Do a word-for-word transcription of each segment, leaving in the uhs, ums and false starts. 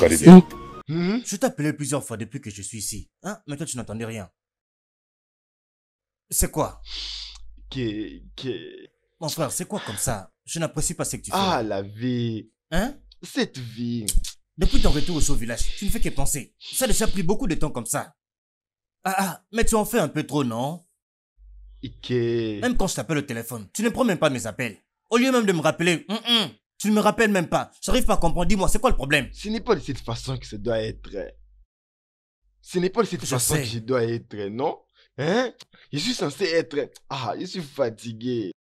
Chika Dibia. Mm-hmm. Je t'ai appelé plusieurs fois depuis que je suis ici. Hein? Maintenant, tu n'entendais rien. C'est quoi? Que, que... Mon frère, c'est quoi comme ça? Je n'apprécie pas ce que tu fais. Ah, la vie. Hein? Cette vie. Depuis ton retour au village, tu ne fais que penser. Ça déjà pris beaucoup de temps comme ça. Ah, ah, mais tu en fais un peu trop, non? Que... Même quand je t'appelle au téléphone, tu ne prends même pas mes appels. Au lieu même de me rappeler, mm -mm, tu ne me rappelles même pas. J'arrive pas à comprendre. Dis-moi, c'est quoi le problème? Ce n'est pas de cette façon que ça doit être. Ce n'est pas de cette je façon sais. que je dois être, non? Hein? Je suis censé être... Ah, je suis fatigué.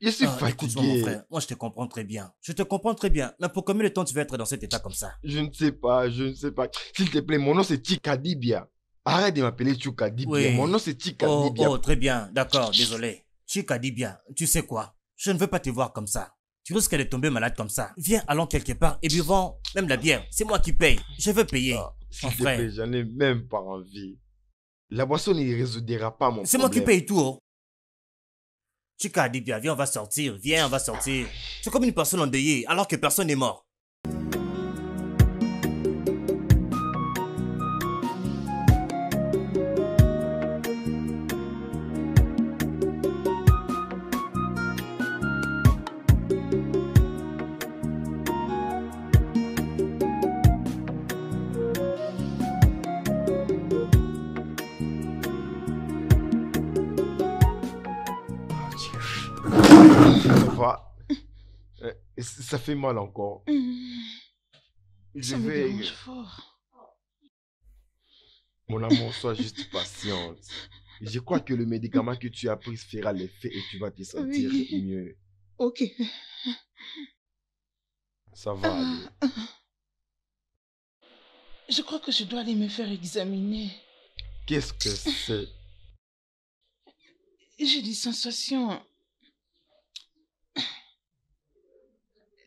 Je suis ah, fatigué. Écoute, mon frère, moi, je te comprends très bien. Je te comprends très bien. Mais pour combien de temps tu vas être dans cet état comme ça? Je ne sais pas, je ne sais pas. S'il te plaît, mon nom c'est Chika Dibia. Arrête de m'appeler Chika Dibia. Oui. Mon nom c'est Chika oh, Dibia. Oh, très bien. D'accord, désolé. Chika Dibia, tu sais quoi? Je ne veux pas te voir comme ça. Tu risques de tomber malade comme ça. Viens, allons quelque part et buvons même la bière. C'est moi qui paye. Je veux payer. Ah, s'il te plaît, j'en ai même pas envie. La boisson ne résoudra pas mon problème. C'est moi qui paye tout. Oh. Chika Dibia, viens, on va sortir. Viens, on va sortir. C'est comme une personne endeuillée alors que personne n'est mort. Ça fait mal encore. Mmh. Je ça vais... me dérange fort. Mon amour, sois juste patiente. Je crois que le médicament que tu as pris fera l'effet et tu vas te sentir oui. mieux. Ok. Ça va ah, aller. Ah. Je crois que je dois aller me faire examiner. Qu'est-ce que c'est? J'ai des sensations...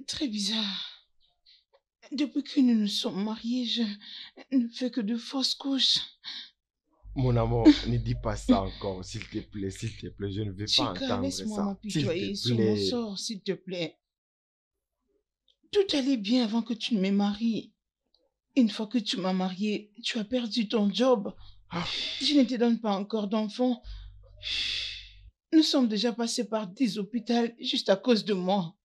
très bizarre. Depuis que nous nous sommes mariés, je ne fais que de fausses couches. Mon amour, ne dis pas ça encore, s'il te plaît, s'il te plaît, je ne vais Chika, pas entendre ça. Laisse-moi m'apitoyer sur mon sort, s'il te plaît. Tout allait bien avant que tu ne me maries. Une fois que tu m'as mariée, tu as perdu ton job. Ah. Je ne te donne pas encore d'enfant. Nous sommes déjà passés par des hôpitaux juste à cause de moi.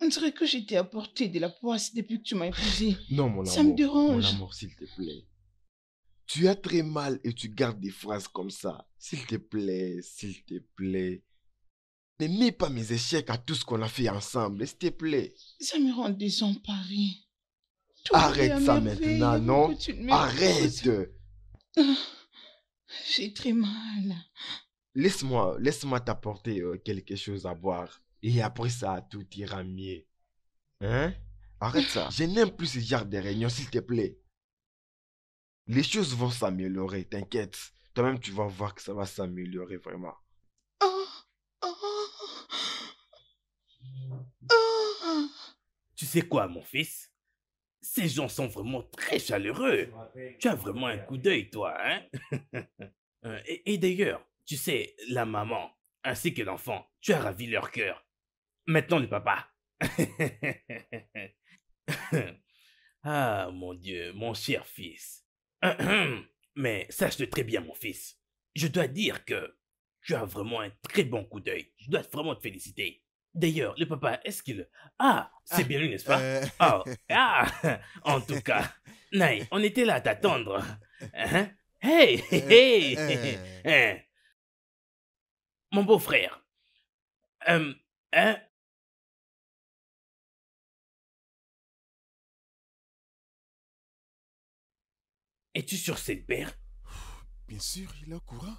On dirait que j'étais apporté de la poisse depuis que tu m'as épousé. Non, mon amour. Ça me dérange. Mon amour, s'il te plaît. Tu as très mal et tu gardes des phrases comme ça. S'il te plaît, s'il te plaît. Ne mets pas mes échecs à tout ce qu'on a fait ensemble, s'il te plaît. Ça me rend désemparée. Arrête ça maintenant, non? Arrête. J'ai très mal. Laisse-moi, laisse-moi t'apporter euh, quelque chose à boire. Et après ça, tout ira mieux. Hein? Arrête ça. Je n'aime plus ce genre de réunion, s'il te plaît. Les choses vont s'améliorer, t'inquiète. Toi-même, tu vas voir que ça va s'améliorer vraiment. Oh, oh, oh. Tu sais quoi, mon fils? Ces gens sont vraiment très chaleureux. Tu as vraiment un coup d'œil, toi, hein? Et, et d'ailleurs, tu sais, la maman, ainsi que l'enfant, tu as ravi leur cœur. Maintenant le papa. Ah, mon Dieu, mon cher fils. Mais sache-le très bien, mon fils. Je dois dire que tu as vraiment un très bon coup d'œil. Je dois vraiment te féliciter. D'ailleurs, le papa, est-ce qu'il... Ah, c'est ah, bien lui, n'est-ce pas euh... oh. Ah, en tout cas. Naï, on était là à t'attendre. Hein? Hey, hey, hey. Hein? Mon beau-frère. Euh, hein? Es-tu sur cette paire? Bien sûr, il est au courant.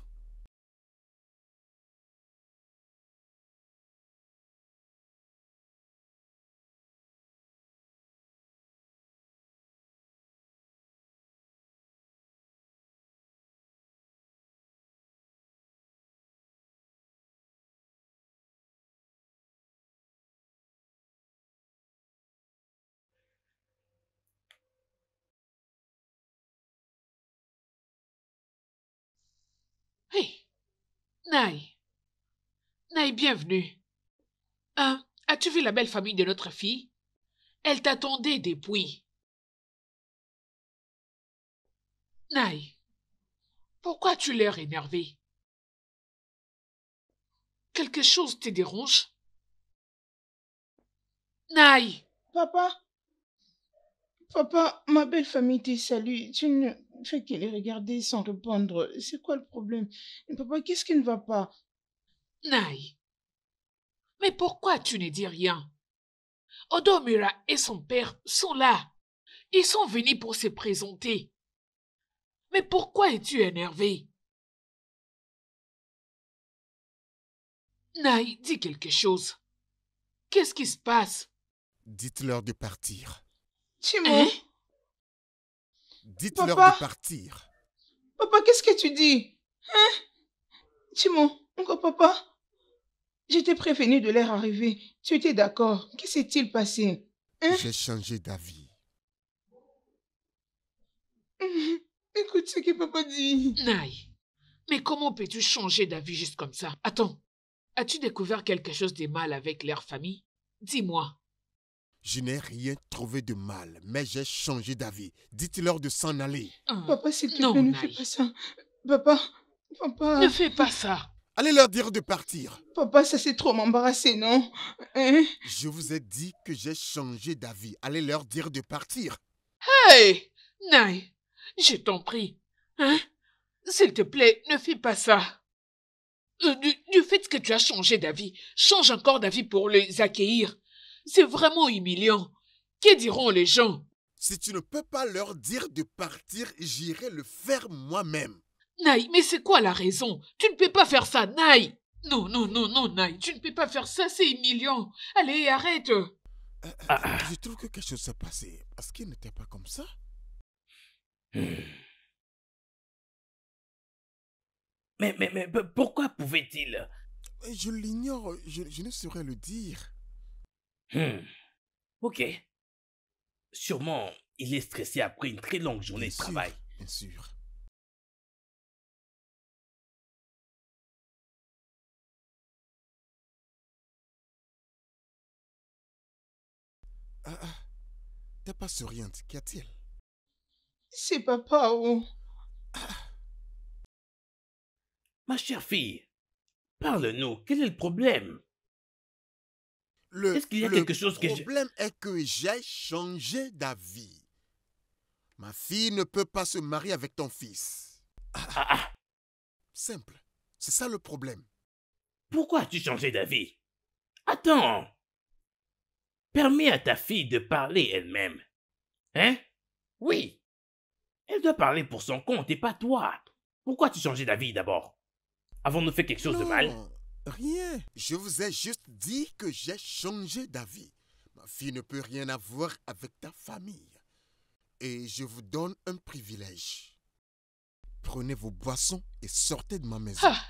Hey, Naï. Naï, bienvenue. Hein, as-tu vu la belle famille de notre fille? Elle t'attendait depuis. Naï, pourquoi tu l'air énervé? Quelque chose te dérange? Naï! Papa! Papa, ma belle famille te salue. Tu ne fais que les regarder sans répondre. C'est quoi le problème? Papa, qu'est-ce qui ne va pas? Naï, mais pourquoi tu ne dis rien? Odomura et son père sont là. Ils sont venus pour se présenter. Mais pourquoi es-tu énervé? Naï, dis quelque chose. Qu'est-ce qui se passe? Dites-leur de partir. Tu m'en... Hein? Dites-leur de partir. Papa, qu'est-ce que tu dis? Hein? Tu m'en... Encore papa? J'étais prévenu de leur arrivée. Tu étais d'accord. Qu'est-ce qui s'est-il passé? Hein? J'ai changé d'avis. Mmh. Écoute ce que papa dit. Naï, mais comment peux-tu changer d'avis juste comme ça? Attends, as-tu découvert quelque chose de mal avec leur famille? Dis-moi. Je n'ai rien trouvé de mal, mais j'ai changé d'avis. Dites-leur de s'en aller. Hum, papa, s'il te plaît, ne fais pas ça. Papa, papa... Ne fais pas ça. Allez leur dire de partir. Papa, ça c'est trop m'embarrasser, non? Hein? Je vous ai dit que j'ai changé d'avis. Allez leur dire de partir. Hey, Naï, je t'en prie. Hein? S'il te plaît, ne fais pas ça. Euh, du, du fait que tu as changé d'avis, change encore d'avis pour les accueillir. C'est vraiment humiliant. Que diront les gens? Si tu ne peux pas leur dire de partir, j'irai le faire moi-même. Naï, mais c'est quoi la raison? Tu ne peux pas faire ça, Naï. Non, non, non, non, Naï, tu ne peux pas faire ça, c'est humiliant. Allez, arrête. Euh, euh, ah. Je trouve que quelque chose s'est passé. Parce qu'il n'était pas comme ça. Hmm. Mais, mais, mais pourquoi pouvait-il? Je l'ignore, je, je ne saurais le dire. Hmm. Ok. Sûrement, il est stressé après une très longue journée de travail. Bien sûr. Ah, ah. T'es pas souriante, qu'y a-t-il? C'est papa ou... Ah. Ma chère fille, parle-nous, quel est le problème? Est-ce qu'il y a quelque chose que je... Le problème est que j'ai changé d'avis. Ma fille ne peut pas se marier avec ton fils. Ah, ah, ah. Simple. C'est ça le problème. Pourquoi as-tu changé d'avis? Attends. Permets à ta fille de parler elle-même. Hein? Oui. Elle doit parler pour son compte et pas toi. Pourquoi as-tu changé d'avis d'abord? Avons-nous fait quelque chose non. de mal? Rien. Je vous ai juste dit que j'ai changé d'avis. Ma fille ne peut rien avoir avec ta famille. Et je vous donne un privilège. Prenez vos boissons et sortez de ma maison. Ah,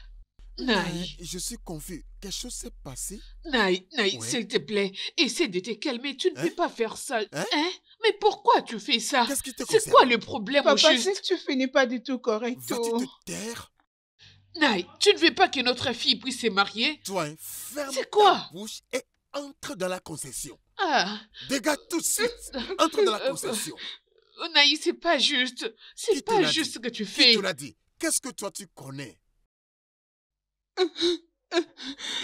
Naï. Je suis confus. Quelque chose s'est passé? Naï, Naï, ouais. s'il te plaît, essaie de te calmer. Tu ne hein? peux pas faire ça. Hein? Hein? Mais pourquoi tu fais ça? Qu'est-ce qui te concerne? C'est quoi le problème? Papa, juste... c'est que tu fais n'est pas du tout correct. Vas-tu te taire? Naï, tu ne veux pas que notre fille puisse se marier? Toi, ferme ta bouche et entre dans la concession. Ah. Dégage tout de suite. Entre dans la concession. Naï, c'est pas juste. C'est pas juste ce que tu fais. Qui te l'a dit? Qu'est-ce que toi tu connais?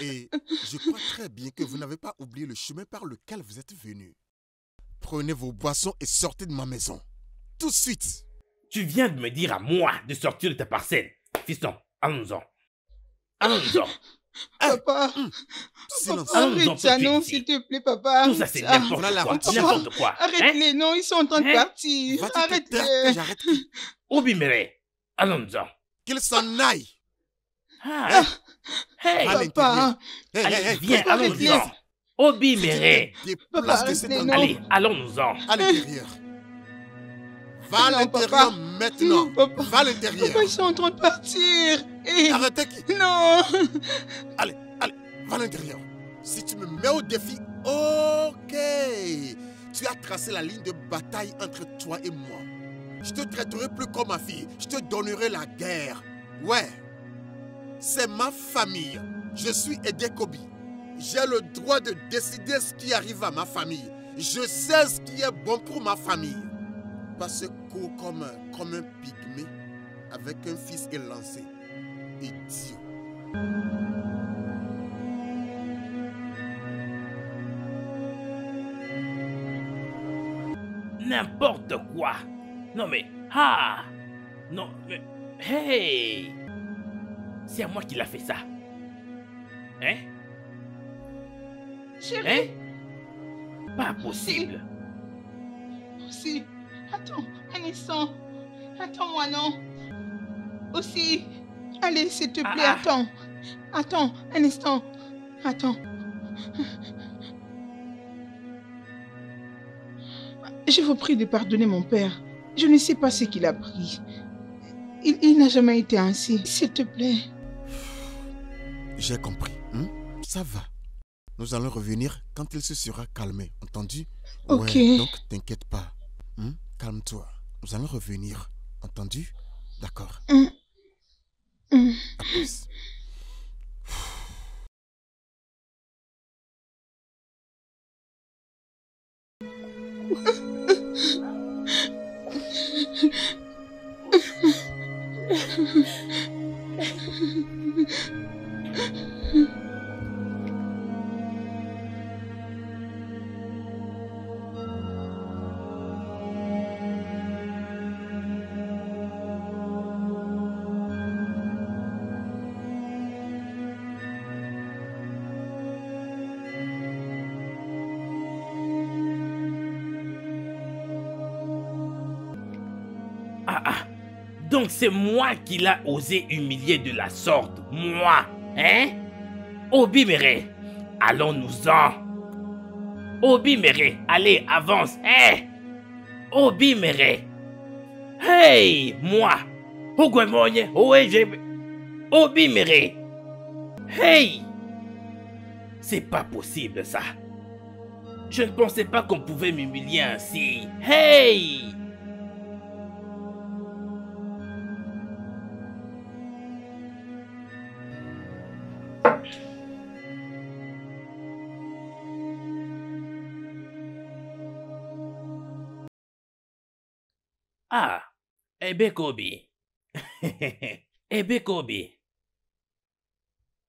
Et je crois très bien que vous n'avez pas oublié le chemin par lequel vous êtes venu. Prenez vos boissons et sortez de ma maison. Tout de suite. Tu viens de me dire à moi de sortir de ta parcelle, fiston. Allons-en. Allons-en. Papa. Mmh. Silence. Arrête ça, non, s'il te plaît, papa. Tout ça, c'est n'importe quoi. N'importe quoi. Arrête-les, non, ils sont en train de partir. Arrête-les. J'arrête. Obimere. Allons-en. Qu'ils s'en aillent. Ah. Hey, papa. Allez, viens, allons-en. Obimere. Allez, allons-nous-en. À l'intérieur. Va à l'intérieur maintenant. Papa. Va à l'intérieur. Papa, ils sont en train de partir. Et... Arrêtez qui? Non. Allez, allez, va à l'intérieur. Si tu me mets au défi, ok. Tu as tracé la ligne de bataille entre toi et moi. Je te traiterai plus comme ma fille. Je te donnerai la guerre. Ouais. C'est ma famille. Je suis Edekobi. J'ai le droit de décider ce qui arrive à ma famille. Je sais ce qui est bon pour ma famille. passe court comme un, comme un pygmée avec un fils élancé. Idiot. N'importe quoi. Non mais, ah, non mais, hey, c'est à moi qui l'a fait ça. Hein? Chérie? Hein? Pas possible. Aussi, attends, un instant. Attends-moi, non. Aussi, allez, s'il te plaît, ah, attends. Attends, un instant. Attends. Je vous prie de pardonner mon père. Je ne sais pas ce qu'il a pris. Il, il n'a jamais été ainsi. S'il te plaît. J'ai compris. Hein? Ça va. Nous allons revenir quand il se sera calmé. Entendu? Ok. Ouais, donc, t'inquiète pas. Hein? Calme-toi. Nous allons revenir. Entendu? D'accord. Mmh. Mmh. À plus. Donc c'est moi qui l'a osé humilier de la sorte. Moi, hein? Obimere, allons-nous-en. Obimere, allez, avance, hein? Obimere. Hey, moi. Oguémogne, O E G. Obimere. Hey. C'est pas possible, ça. Je ne pensais pas qu'on pouvait m'humilier ainsi. Hey. Ah, Edekobi. Edekobi.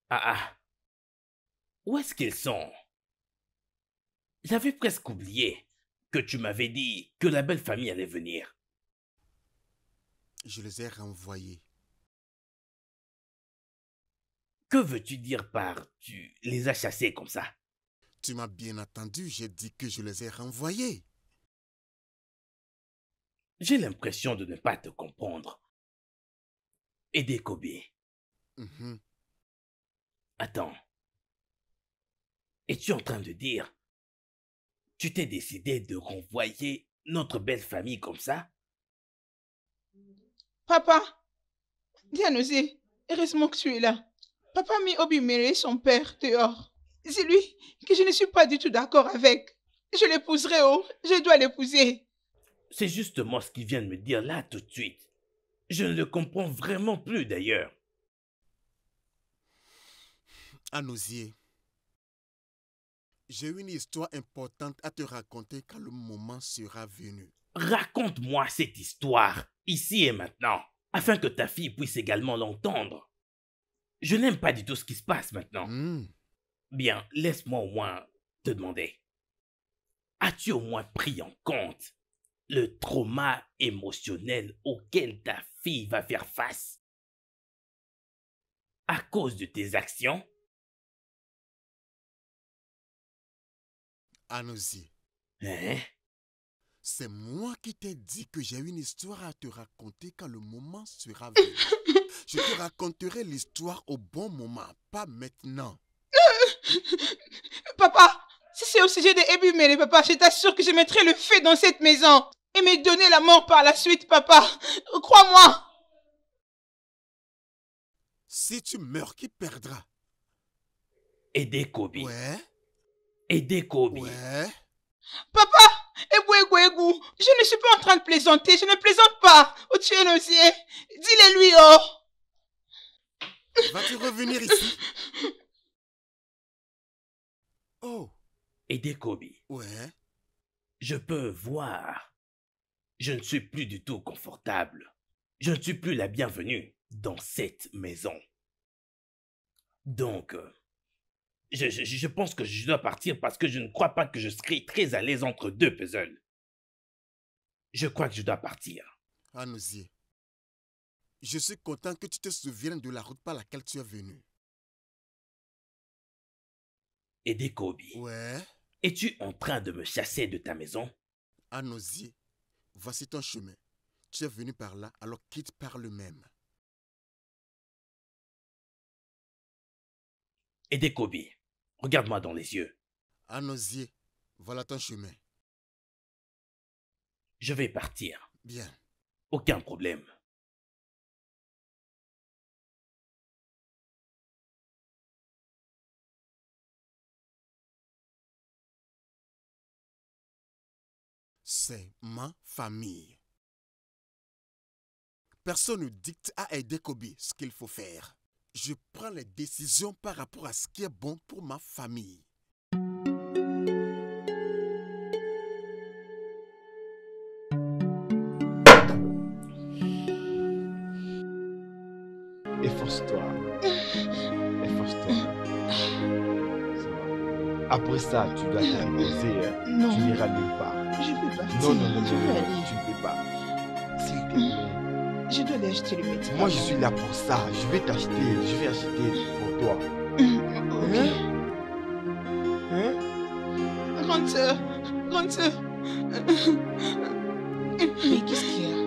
Ah ah. Où est-ce qu'ils sont? J'avais presque oublié que tu m'avais dit que la belle famille allait venir. Je les ai renvoyés. Que veux-tu dire par tu les as chassés comme ça? Tu m'as bien entendu, j'ai dit que je les ai renvoyés. J'ai l'impression de ne pas te comprendre. Edekobi. Mm-hmm. Attends. Es-tu en train de dire... Tu t'es décidé de renvoyer notre belle famille comme ça? Papa, dis à Anosie, heureusement que tu es là. Papa a mis Obimere, son père, dehors. C'est lui que je ne suis pas du tout d'accord avec. Je l'épouserai, oh, je dois l'épouser. C'est justement ce qu'ils viennent me dire là tout de suite. Je ne le comprends vraiment plus d'ailleurs. Anosie, j'ai une histoire importante à te raconter quand le moment sera venu. Raconte-moi cette histoire, ici et maintenant, afin que ta fille puisse également l'entendre. Je n'aime pas du tout ce qui se passe maintenant. Mmh. Bien, laisse-moi au moins te demander. As-tu au moins pris en compte le trauma émotionnel auquel ta fille va faire face à cause de tes actions? Anosie. Hein? C'est moi qui t'ai dit que j'ai une histoire à te raconter quand le moment sera venu. Je te raconterai l'histoire au bon moment, pas maintenant. Papa, si c'est au sujet de Ebimere, papa, je t'assure que je mettrai le feu dans cette maison. Et me donner la mort par la suite, papa. Crois-moi. Si tu meurs, qui perdra? Edekobi. Ouais. Edekobi. Ouais. Papa, égou, égou, égou. Je ne suis pas en train de plaisanter. Je ne plaisante pas. Oh, tu es l'osier. Dis-le lui, oh. Vas-tu revenir ici? Oh. Edekobi. Ouais. Je peux voir Je ne suis plus du tout confortable. Je ne suis plus la bienvenue dans cette maison. Donc, je, je, je pense que je dois partir parce que je ne crois pas que je serai très à l'aise entre deux puzzles. Je crois que je dois partir. Anosie, je suis content que tu te souviennes de la route par laquelle tu es venu. Edekobi, ouais. Es-tu en train de me chasser de ta maison? Anosie, voici ton chemin. Tu es venu par là, alors quitte par le même. Edekobi, regarde-moi dans les yeux. Anosie, voilà ton chemin. Je vais partir. Bien. Aucun problème. C'est ma famille. Personne ne dicte à Edekobi ce qu'il faut faire. Je prends les décisions par rapport à ce qui est bon pour ma famille. Efforce-toi. Efforce-toi. Après ça, tu dois t'imposer. Non. Tu n'iras nulle part. Je ne peux pas. Non, non, non, non, non, non, tu ne peux pas. S'il te plaît. Je dois aller acheter le médecin. Moi, je suis là pour ça. Je vais t'acheter. Je vais acheter pour toi. Ok. Hein? Hein? Grande soeur. Grande soeur. Mais qu'est-ce qu'il y a?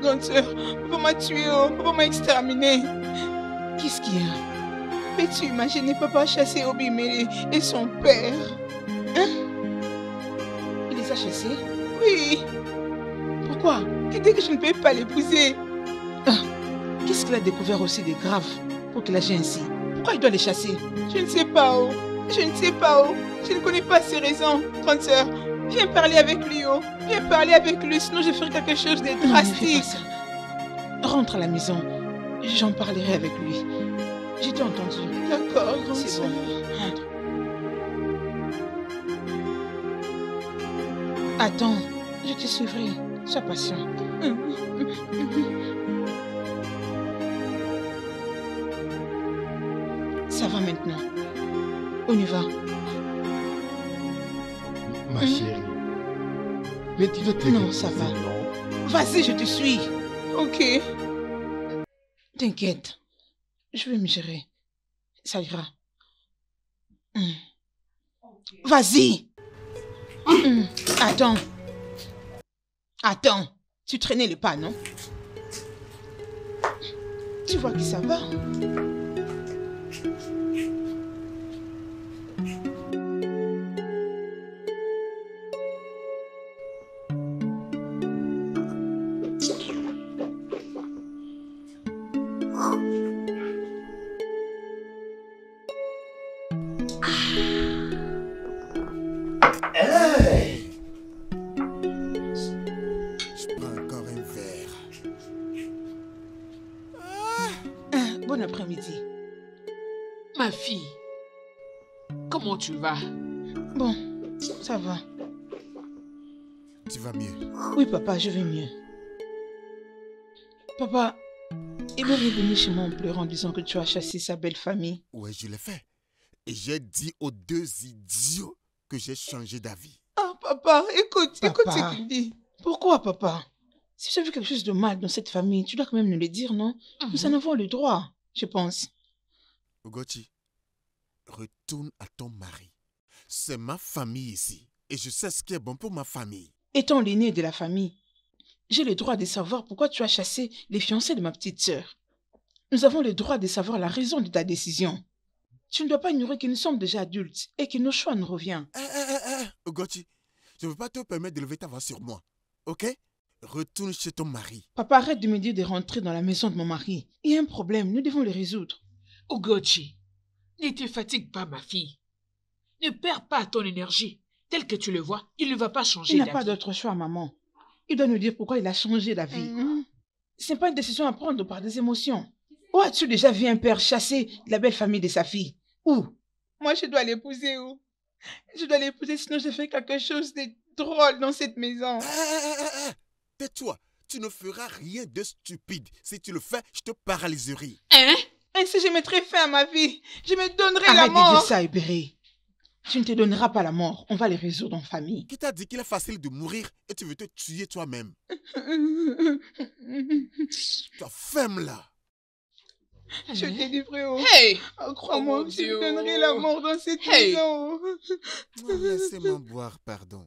Grande soeur, on m'a tué, on m'a exterminé. Qu'est-ce qu'il y a? Mais tu imaginais papa chasser Obimere et son père. Hein? Il les a chassés? Oui. Pourquoi? Il dit que je ne peux pas l'épouser. Ah, qu'est-ce qu'il a découvert aussi de grave pour qu'il agisse ainsi? Pourquoi il doit les chasser? Je ne sais pas, oh. Je ne sais pas, oh. Je ne connais pas ses raisons, grande sœur. Viens parler avec lui, oh. Viens parler avec lui, sinon je ferai quelque chose de non, drastique. Rentre à la maison. J'en parlerai avec lui. J'ai tout entendu. D'accord, grande sœur. Bon. Attends, je te suivrai. Sois patient. Ça va maintenant. On y va. Ma chérie. Mais tu dois te... Non, ça va. Vas-y, je te suis. Ok. T'inquiète. Je vais me gérer. Ça ira. Mmh. Okay. Vas-y. Mmh. Attends. Attends. Tu traînais le pas, non? Tu vois que ça va? Tu vas? Bon, ça va. Tu vas mieux? Oui, papa, je vais mieux. Papa, Ebere est venu chez moi en pleurant en disant que tu as chassé sa belle famille. Oui, je l'ai fait. Et j'ai dit aux deux idiots que j'ai changé d'avis. Ah, papa, écoute, papa, écoute ce qu'il dit. Pourquoi, papa? Si tu as vu quelque chose de mal dans cette famille, tu dois quand même nous le dire, non? Mm-hmm. Nous en avons le droit, je pense. Ogochi, retourne à ton mari. C'est ma famille ici. Et je sais ce qui est bon pour ma famille. Étant l'aîné de la famille, j'ai le droit de savoir pourquoi tu as chassé les fiancés de ma petite sœur. Nous avons le droit de savoir la raison de ta décision. Tu ne dois pas ignorer que nous sommes déjà adultes et que nos choix nous reviennent. Hé, hé, hé, Gotti, je ne veux pas te permettre de lever ta voix sur moi. Ok? Retourne chez ton mari. Papa, arrête de me dire de rentrer dans la maison de mon mari. Il y a un problème, nous devons le résoudre. Gotti, ne te fatigue pas, ma fille. Ne perds pas ton énergie. Tel que tu le vois, il ne va pas changer d'avis. Il n'a pas d'autre choix, maman. Il doit nous dire pourquoi il a changé d'avis. Mm-hmm. Ce n'est pas une décision à prendre par des émotions. Où as-tu déjà vu un père chasser la belle famille de sa fille? Où? Moi, je dois l'épouser, où? Je dois l'épouser, sinon je fais quelque chose de drôle dans cette maison. Ah, tais-toi. Tu ne feras rien de stupide. Si tu le fais, je te paralyserai. Hein? Ainsi, je mettrai fin à ma vie. Je me donnerai Arrête la mort. Arrête de dire ça, Ebere. Tu ne te donneras pas la mort. On va les résoudre en famille. Qui t'a dit qu'il est facile de mourir et tu veux te tuer toi-même? Ta femme, là. Je t'ai dit, frérot. Hey! Oh, crois-moi, oh, tu me donnerais la mort dans cette hey. maison. Oh, laissez-moi boire, pardon.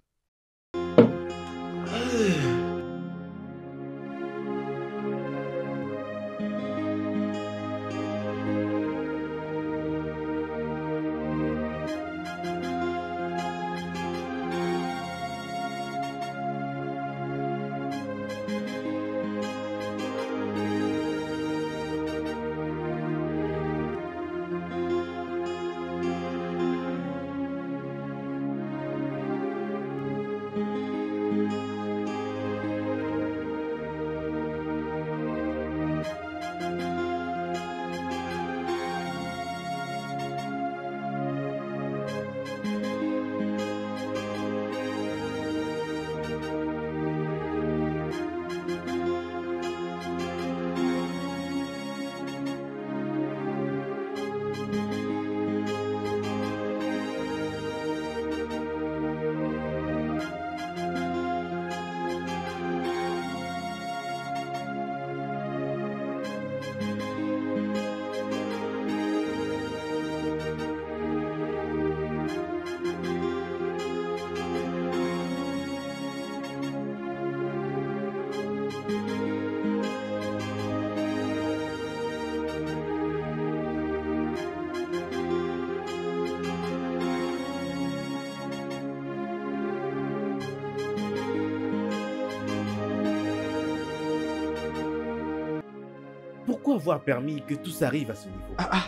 Avoir permis que tout s'arrive à ce niveau. Ah, ah.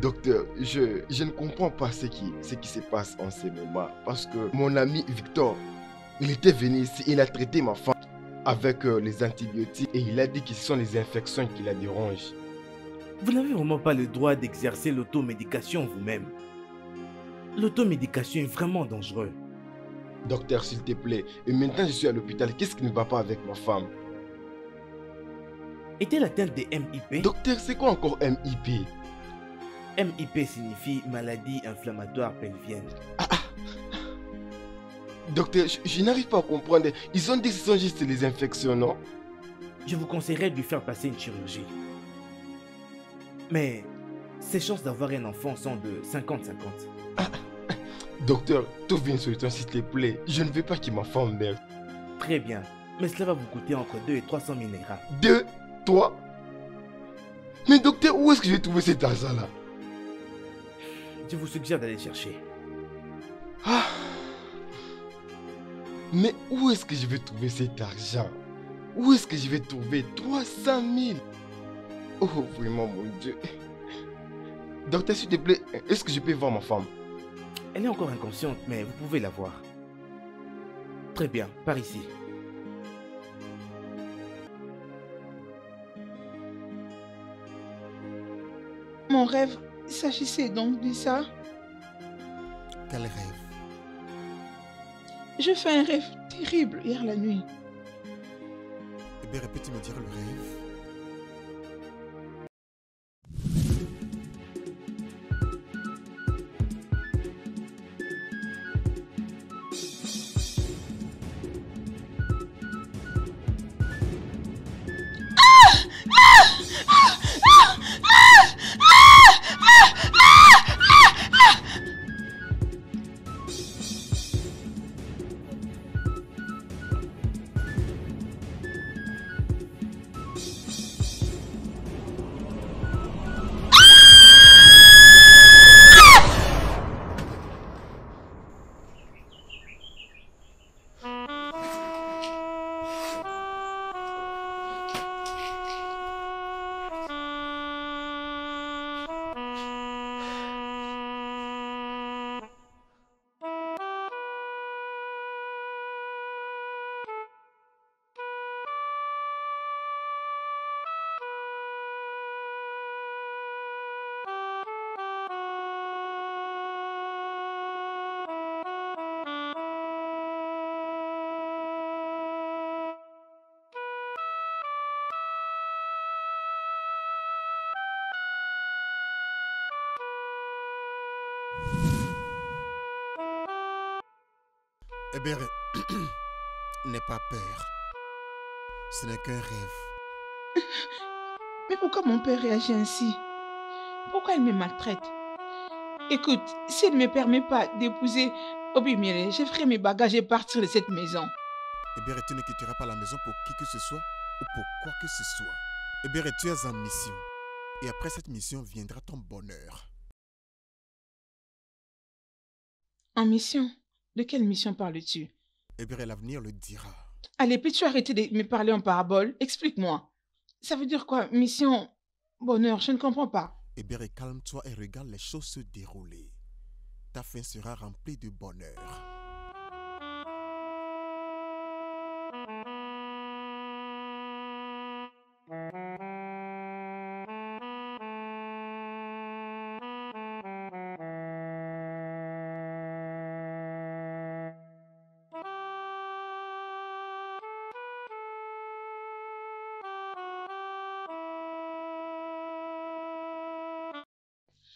Docteur, je, je ne comprends pas ce qui, ce qui se passe en ce moment parce que mon ami Victor, il était venu ici, il a traité ma femme avec euh, les antibiotiques et il a dit que ce sont les infections qui la dérangent. Vous n'avez vraiment pas le droit d'exercer l'automédication vous-même. L'automédication est vraiment dangereuse. Docteur, s'il te plaît, et maintenant je suis à l'hôpital, qu'est-ce qui ne va pas avec ma femme? Est-elle atteinte des M I P? Docteur, c'est quoi encore M I P? M I P signifie maladie inflammatoire pelvienne. Ah, ah. Docteur, je, je n'arrive pas à comprendre. Ils ont dit que ce sont juste les infections, non? Je vous conseillerais de lui faire passer une chirurgie. Mais ses chances d'avoir un enfant sont de cinquante cinquante. Ah, ah. Docteur, trouve une solution s'il te plaît. Je ne veux pas qu'il ma femme meure. Très bien, mais cela va vous coûter entre deux et trois cents mille naira. Deux? Toi? Mais docteur, où est-ce que j'ai trouvé cet argent-là? Je vous suggère d'aller chercher. Ah. Mais où est-ce que je vais trouver cet argent? Où est-ce que je vais trouver trois cent mille? Oh, vraiment, mon Dieu. Docteur, s'il te plaît, est-ce que je peux voir ma femme? Elle est encore inconsciente, mais vous pouvez la voir. Très bien, par ici. Mon rêve, il s'agissait donc de ça. Quel rêve? Je fais un rêve terrible hier la nuit. Eh bien, répète, me dire le rêve. Ebere, n'aie pas peur. Ce n'est qu'un rêve. Mais pourquoi mon père réagit ainsi? Pourquoi il me maltraite? Écoute, s'il ne me permet pas d'épouser Obimere, je ferai mes bagages et partir de cette maison. Ebere, tu ne quitteras pas la maison pour qui que ce soit ou pour quoi que ce soit. Ebere, tu es en mission. Et après cette mission viendra ton bonheur. En mission? De quelle mission parles-tu? Ebere, l'avenir le dira. Allez, peux-tu arrêter de me parler en parabole? Explique-moi. Ça veut dire quoi? Mission, bonheur, je ne comprends pas. Ebere, calme-toi et regarde les choses se dérouler. Ta fin sera remplie de bonheur.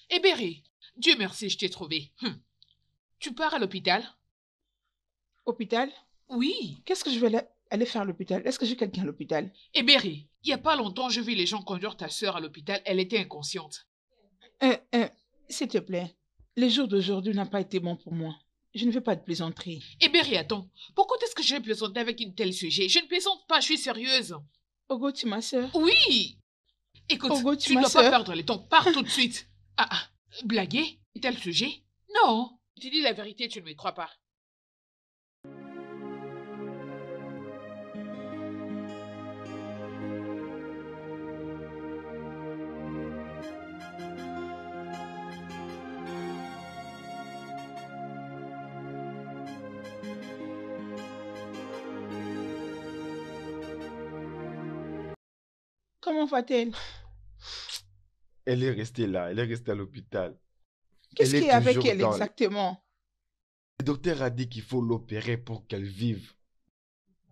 Ebere, Dieu merci, je t'ai trouvé. Hum. Tu pars à l'hôpital? Hôpital? Oui. Qu'est-ce que je vais aller faire à l'hôpital? Est-ce que j'ai quelqu'un à l'hôpital? Ebere, il n'y a pas longtemps, je vis les gens conduire ta soeur à l'hôpital. Elle était inconsciente. Euh, euh, s'il te plaît, les jours d'aujourd'hui n'ont pas été bons pour moi. Je ne fais pas de plaisanterie. Ebere, attends. Pourquoi est-ce que je vais plaisanter avec une telle sujet? Je ne plaisante pas, je suis sérieuse. Ogo, tu ma soeur? Oui. Écoute, Ogo, tu ne dois pas perdre le temps. Pars tout de suite. Ah, ah, blaguer? Tel sujet? Non, tu dis la vérité, tu ne me crois pas. Comment va-t-elle? Elle est restée là, elle est restée à l'hôpital. Qu'est-ce qu'il y a avec elle exactement? Le docteur a dit qu'il faut l'opérer pour qu'elle vive.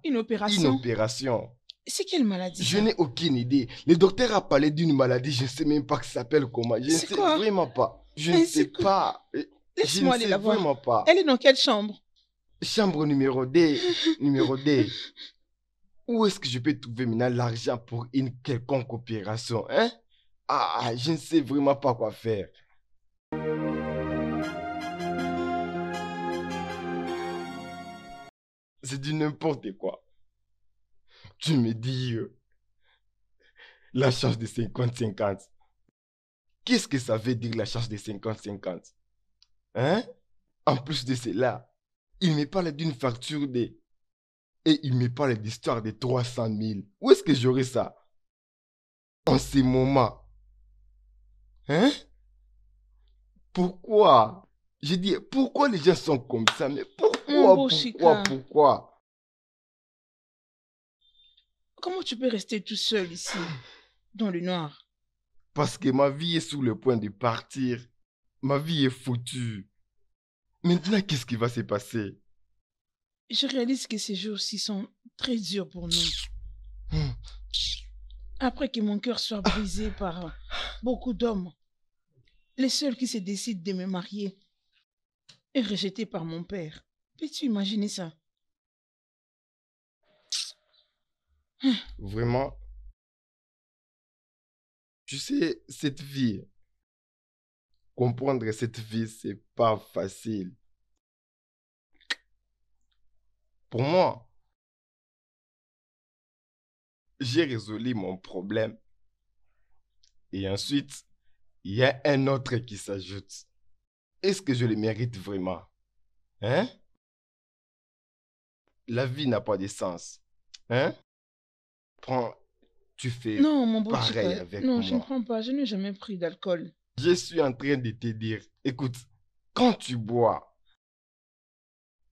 Une opération? Une opération. C'est quelle maladie? Je n'ai aucune idée. Le docteur a parlé d'une maladie, je ne sais même pas que ça s'appelle comment. Je ne sais quoi? Vraiment pas. Je Mais ne sais quoi? Pas. Laisse-moi aller la voir. Vraiment pas. Elle est dans quelle chambre? Chambre numéro D. numéro D. Où est-ce que je peux trouver maintenant l'argent pour une quelconque opération, hein? Ah, je ne sais vraiment pas quoi faire. C'est du n'importe quoi. Tu me dis euh, la charge de cinquante cinquante. Qu'est-ce que ça veut dire la charge de cinquante cinquante? Hein? En plus de cela, il me parle d'une facture de... Et il me parle d'histoire de trois cent mille. Où est-ce que j'aurai ça? En ce moment. Hein? Pourquoi? Je dis, pourquoi les gens sont comme ça? Mais pourquoi? Pourquoi? Chika. Pourquoi? Comment tu peux rester tout seul ici, dans le noir? Parce que ma vie est sur le point de partir. Ma vie est foutue. Maintenant, qu'est-ce qui va se passer? Je réalise que ces jours-ci sont très durs pour nous. Après que mon cœur soit brisé par beaucoup d'hommes, les seuls qui se décident de me marier est rejeté par mon père. Peux-tu imaginer ça? Vraiment, tu sais, cette vie, comprendre cette vie, c'est pas facile. Pour moi, j'ai résolu mon problème. Et ensuite, il y a un autre qui s'ajoute. Est-ce que je le mérite vraiment? Hein? La vie n'a pas de sens. Hein? Prends, tu fais non, mon beau pareil Chika. Avec non, moi. Non, je ne prends pas. Je n'ai jamais pris d'alcool. Je suis en train de te dire, écoute, quand tu bois,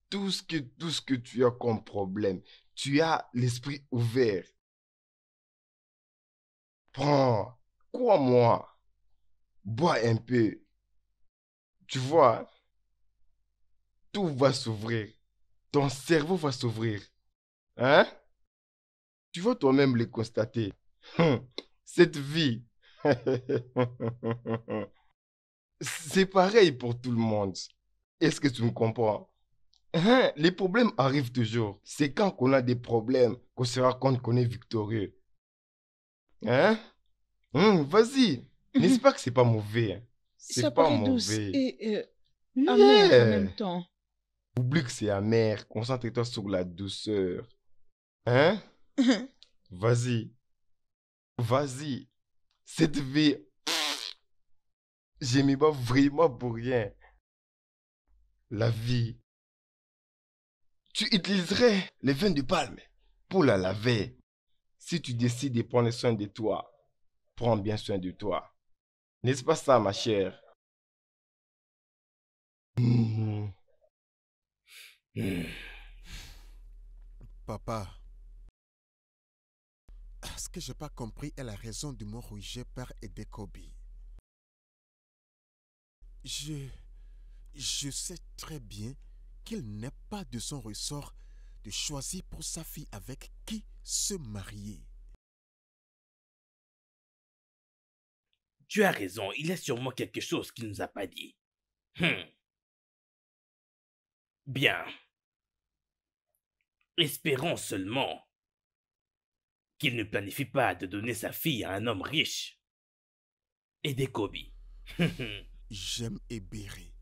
tout ce que, tout ce que tu as comme problème, tu as l'esprit ouvert. Prends, crois-moi, bois un peu. Tu vois, tout va s'ouvrir. Ton cerveau va s'ouvrir. Hein? Tu vas toi-même le constater. Cette vie, c'est pareil pour tout le monde. Est-ce que tu me comprends? Hein, les problèmes arrivent toujours. C'est quand qu'on a des problèmes qu'on se rend compte qu'on est victorieux. Hein? Hum, vas-y. N'est-ce pas que c'est pas mauvais? C'est pas mauvais. Douce et euh, yeah. amer en même temps. Oublie que c'est amer. Concentre-toi sur la douceur. Hein? Vas-y. Vas-y. Cette vie, j'aimais pas vraiment pour rien. La vie. Tu utiliserais les vins de palme pour la laver. Si tu décides de prendre soin de toi, prends bien soin de toi. N'est-ce pas ça, ma chère? Mmh. Mmh. Papa, ce que j'ai pas compris est la raison du mot rejeté par Edekobi. Je, je sais très bien qu'il n'est pas de son ressort de choisir pour sa fille avec qui se marier. Tu as raison, il y a sûrement quelque chose qu'il ne nous a pas dit. Hmm. Bien. Espérons seulement qu'il ne planifie pas de donner sa fille à un homme riche. Edekobi. J'aime Ebere.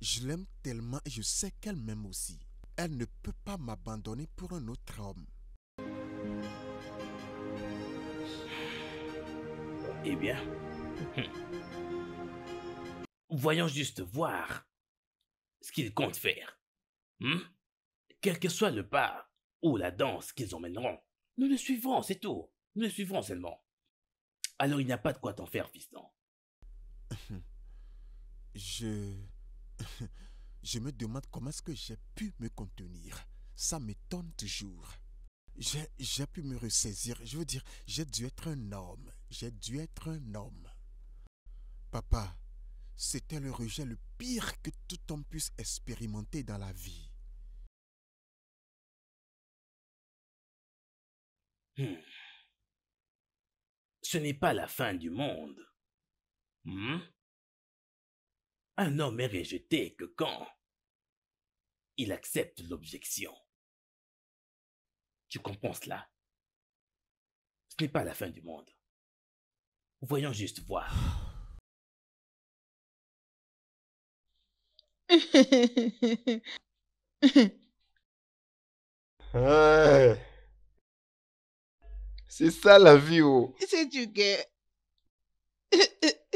Je l'aime tellement et je sais qu'elle m'aime aussi. Elle ne peut pas m'abandonner pour un autre homme. Eh bien, hmm. voyons juste voir ce qu'ils comptent faire. Hmm? Quel que soit le pas ou la danse qu'ils emmèneront, nous le suivrons, c'est tout. Nous le suivrons seulement. Alors il n'y a pas de quoi t'en faire, fiston. Je... Je me demande comment est-ce que j'ai pu me contenir. Ça m'étonne toujours. J'ai pu me ressaisir. Je veux dire, j'ai dû être un homme. J'ai dû être un homme. Papa, c'était le rejet le pire que tout homme puisse expérimenter dans la vie. Hmm. Ce n'est pas la fin du monde. Hmm? Un homme est rejeté que quand il accepte l'objection. Tu comprends cela? Ce n'est pas la fin du monde. Voyons juste voir. Ouais. C'est ça la vie, oh. C'est du gay.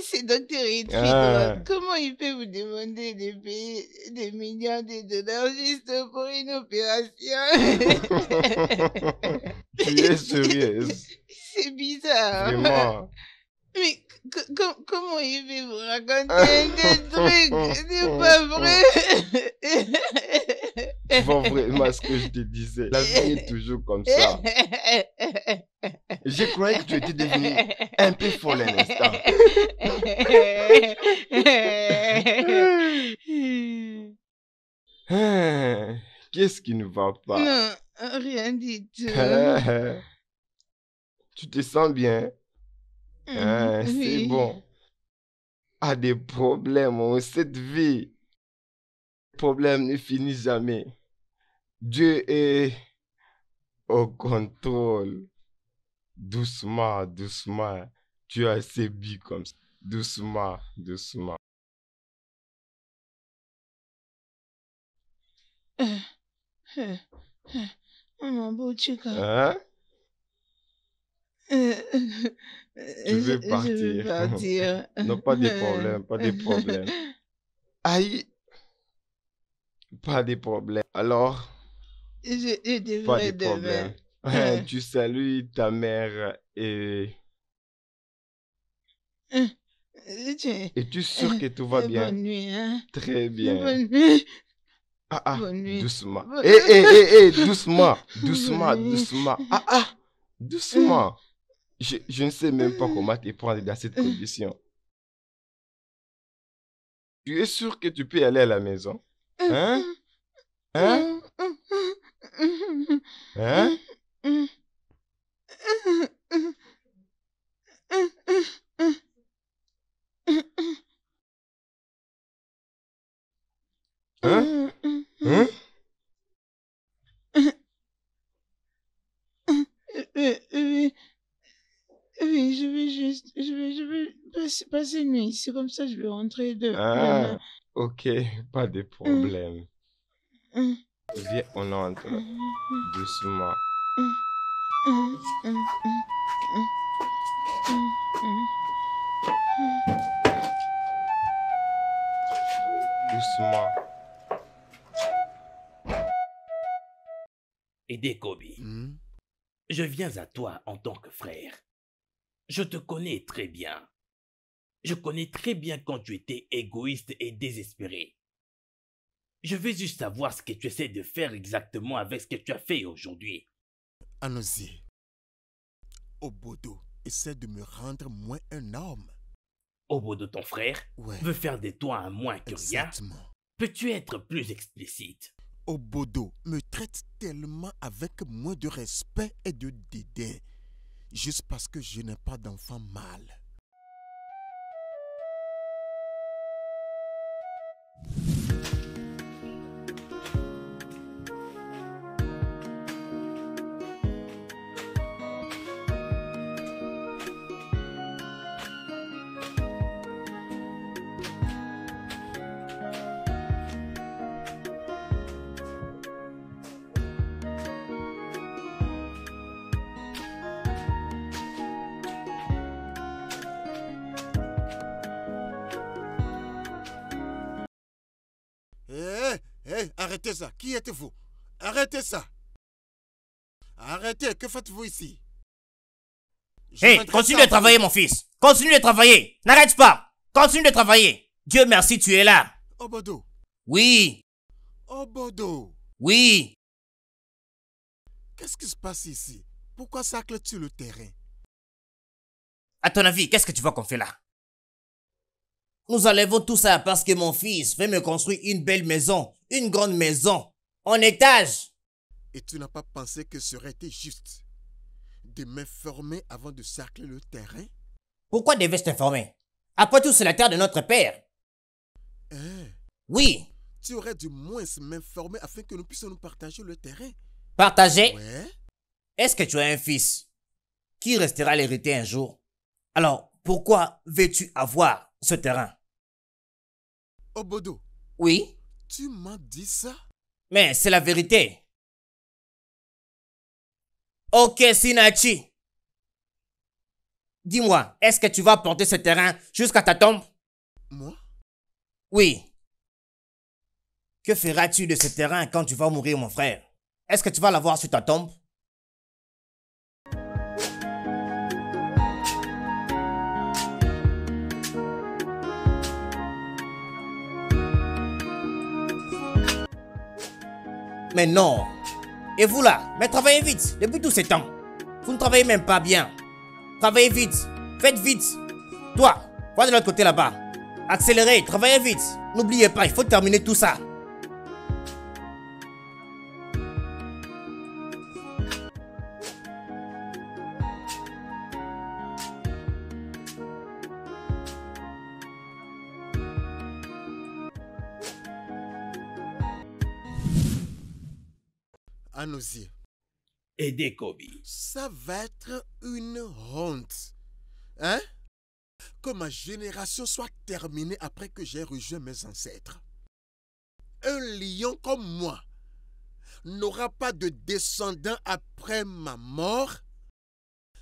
C'est docteur Edwin. Ah. Comment il peut vous demander de payer des millions de dollars juste pour une opération? Tu es sérieuse? C'est bizarre. Vraiment. Mais comment il peut vous raconter des trucs? C'est pas vrai. Tu vois vraiment ce que je te disais. La vie est toujours comme ça. Je croyais que tu étais devenu un peu folle à l'instant. Qu'est-ce qui ne va pas? Non, rien du tout. Tu te sens bien? Mmh, ah, oui. C'est bon. Ah, des problèmes, oh, cette vie. Les problèmes ne finissent jamais. Dieu est au contrôle. Doucement, doucement. Tu as assez bu comme ça. Doucement, doucement. Euh, euh, euh, mon beau Chika. Hein? Euh, euh, tu veux je, partir. Je veux partir. Non, pas de problème, pas de problème. Aïe. Pas de problème. Alors, je, je devrais pas de problème. Ouais, tu salues ta mère et... Es-tu sûr que tout va bien? Bonne nuit, hein? Très bien. Bonne nuit. Ah, ah, bonne nuit. Doucement. Hé, hé, hé, doucement. Doucement, doucement. Ah, ah, doucement. Je, je ne sais même pas comment te prendre dans cette condition. Tu es sûr que tu peux aller à la maison? Hein? Hein? Hein? Hein? Hein? passer passe une nuit ici, comme ça je vais rentrer demain. Ah, euh, ok, pas de problème. Euh, euh, Viens, on entre euh, doucement. Euh, euh, euh, euh, euh, euh, euh, euh. Doucement. Edekobi, hmm? Je viens à toi en tant que frère. Je te connais très bien. Je connais très bien quand tu étais égoïste et désespéré. Je veux juste savoir ce que tu essaies de faire exactement avec ce que tu as fait aujourd'hui. Anosie, Obodo essaie de me rendre moins un homme. Obodo, ton frère, ouais. veut faire de toi un moins que exactement. rien. Peux-tu être plus explicite? Obodo me traite tellement avec moins de respect et de dédain, juste parce que je n'ai pas d'enfant mâle. Arrêtez ça, qui êtes-vous? Arrêtez ça! Arrêtez, que faites-vous ici? Hé, hey, continue de travailler mon fils! Continue de travailler! N'arrête pas! Continue de travailler! Dieu merci, tu es là! Obodo! Oui! Obodo! Oui! Qu'est-ce qui se passe ici? Pourquoi sacles-tu le terrain? À ton avis, qu'est-ce que tu vois qu'on fait là? Nous enlevons tout ça parce que mon fils veut me construire une belle maison, une grande maison, en étage. Et tu n'as pas pensé que ce aurait été juste de m'informer avant de cercler le terrain? Pourquoi devais-je t'informer? Après tout, c'est la terre de notre père. Hein? Oui. Tu aurais du moins m'informer afin que nous puissions nous partager le terrain. Partager? Ouais. Est-ce que tu as un fils qui restera l'héritier un jour? Alors, pourquoi veux-tu avoir ce terrain? Obodo. Oui? Tu m'as dit ça? Mais c'est la vérité. Ok, Sinachi. Dis-moi, est-ce que tu vas porter ce terrain jusqu'à ta tombe? Moi? Oui. Que feras-tu de ce terrain quand tu vas mourir, mon frère? Est-ce que tu vas l'avoir sur ta tombe? Mais non. Et vous là, mais travaillez vite, depuis tous ces temps. Vous ne travaillez même pas bien. Travaillez vite, faites vite. Toi, va de l'autre côté là-bas. Accélérez, travaillez vite. N'oubliez pas, il faut terminer tout ça. Anosie. Edekobi. Ça va être une honte. Hein? Que ma génération soit terminée après que j'ai rejoint mes ancêtres. Un lion comme moi n'aura pas de descendant après ma mort.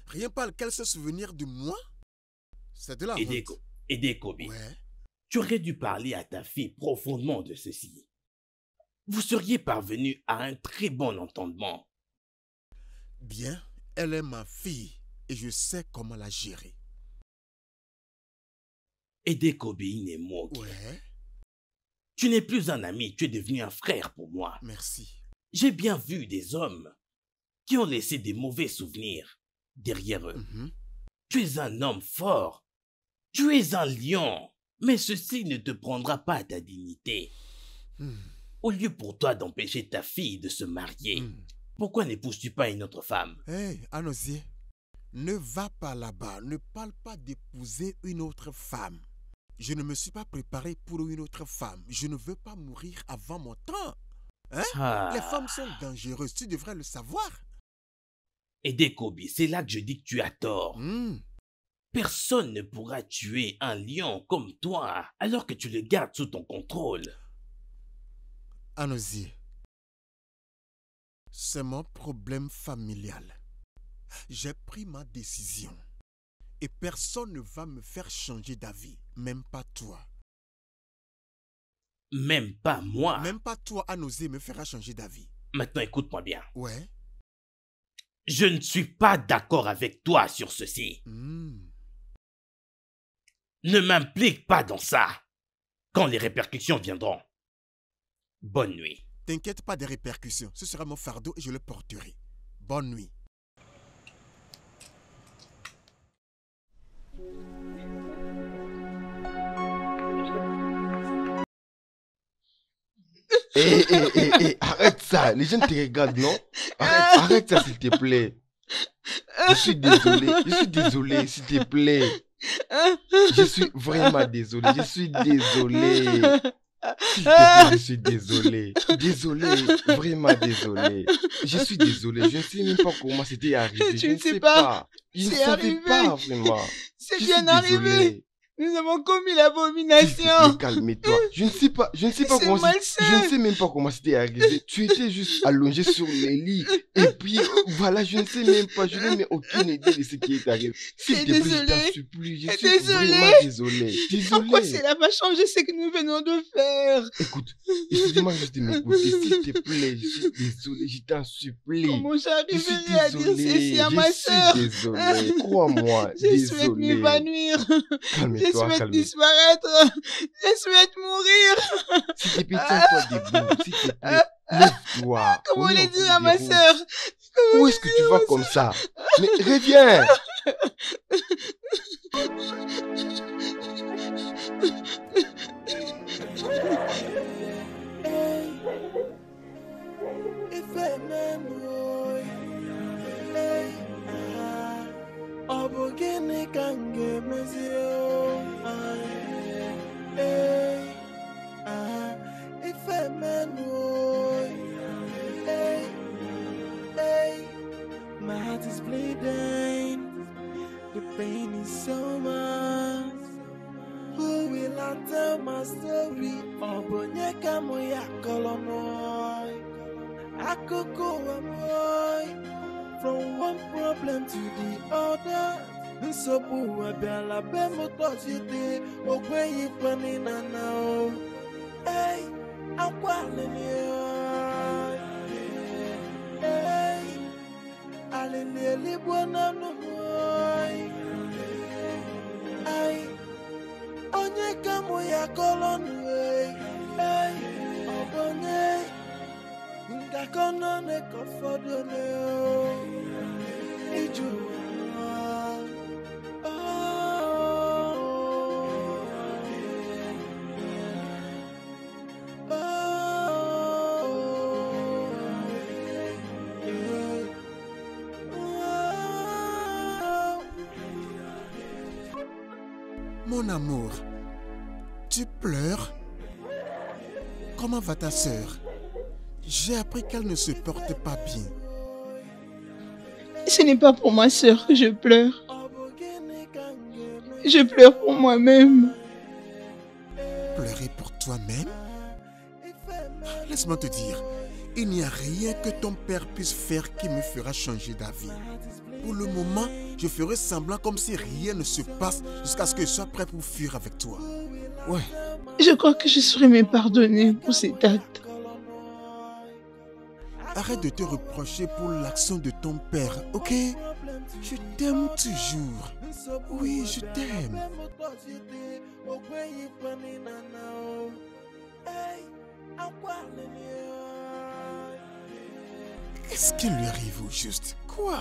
Rien par lequel se souvenir de moi. C'est de la honte. Edekobi. Ouais. Tu aurais dû parler à ta fille profondément de ceci. Vous seriez parvenu à un très bon entendement. Bien, elle est ma fille et je sais comment la gérer. Edekobi Nemogi. Ouais. Tu n'es plus un ami, tu es devenu un frère pour moi. Merci. J'ai bien vu des hommes qui ont laissé des mauvais souvenirs derrière eux. Mm-hmm. Tu es un homme fort. Tu es un lion. Mais ceci ne te prendra pas ta dignité. Mm. Au lieu pour toi d'empêcher ta fille de se marier, mm. pourquoi n'épouses-tu pas une autre femme? Hé, hey, Anosie, ne va pas là-bas, ne parle pas d'épouser une autre femme. Je ne me suis pas préparé pour une autre femme. Je ne veux pas mourir avant mon temps. Hein? Ah. Les femmes sont dangereuses, tu devrais le savoir. Edekobi, c'est là que je dis que tu as tort. Mm. Personne ne pourra tuer un lion comme toi alors que tu le gardes sous ton contrôle. Anosie, c'est mon problème familial. J'ai pris ma décision et personne ne va me faire changer d'avis, même pas toi. Même pas moi. Même pas toi, Anosie, me fera changer d'avis. Maintenant, écoute-moi bien. Ouais. Je ne suis pas d'accord avec toi sur ceci. Mmh. Ne m'implique pas dans ça, quand les répercussions viendront. Bonne nuit. T'inquiète pas des répercussions, ce sera mon fardeau et je le porterai. Bonne nuit. Eh, hey, hey, hey, hey, arrête ça, les gens te regardent, non? Arrête, arrête ça, s'il te plaît. Je suis désolé, je suis désolé, s'il te plaît. Je suis vraiment désolé, je suis désolé. S'il te plaît, je suis désolé. Désolé, vraiment désolé. Je suis désolé, je ne sais même pas comment c'était arrivé. Tu ne sais pas. Je ne savais pas, vraiment. C'est bien arrivé. Nous avons commis l'abomination. Calme-toi. Je ne sais pas, je ne sais pas comment, je ne sais même pas comment c'était arrivé. Tu étais juste allongé sur le lit et puis voilà, je ne sais même pas, je n'ai aucune idée de ce qui est arrivé. C'est désolé. Je suis vraiment désolé. Désolé. Pourquoi cela va changer ce que nous venons de faire? Écoute, excuse-moi juste de m'écouter, s'il te plaît. Je suis désolé, je t'en supplie. Comment j'arriverai à dire ceci à ma soeur? Je suis désolé. Crois-moi. Je souhaite m'évanouir. Calme-toi. Je souhaite disparaître. Je souhaite mourir. S'il te plaît, tiens-toi debout. S'il te plaît, lève-toi. Comment le dire à ma soeur? Où est-ce que tu vas comme ça? Mais reviens. My heart is bleeding, the pain is so much. Who will I tell my story? Obonyeka moya kolomoy, akokowa moy. From one problem to the other, nsobu abela bemotosite ogweyi pani na nao. Hey, akwaleni. Alele bwana nuhoi, ai onye kama ya kolonwe, ai obone ndakona ne kofodo ne iju. Mon amour, tu pleures? Comment va ta sœur? J'ai appris qu'elle ne se porte pas bien. Ce n'est pas pour ma sœur que je pleure. Je pleure pour moi-même. Pleurer pour toi-même? Laisse-moi te dire, il n'y a rien que ton père puisse faire qui me fera changer d'avis. Pour le moment, je ferai semblant comme si rien ne se passe jusqu'à ce que je sois prêt pour fuir avec toi. Ouais. Je crois que je serai me pardonner pour cet acte. Arrête de te reprocher pour l'action de ton père, ok? Je t'aime toujours. Oui, je t'aime. Qu'est-ce qui lui arrive au juste? Quoi?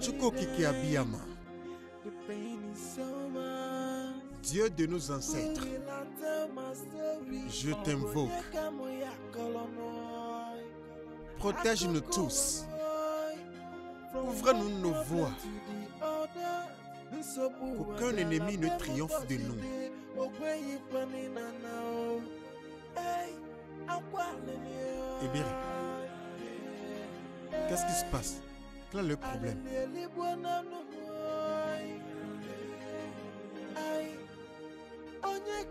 Chukokiki Abiyama, Dieu de nos ancêtres, je t'invoque. Protège-nous tous. Ouvre-nous nos voies. Qu'aucun ennemi ne triomphe de nous. Ebere, qu'est-ce qui se passe? Quel est le problème?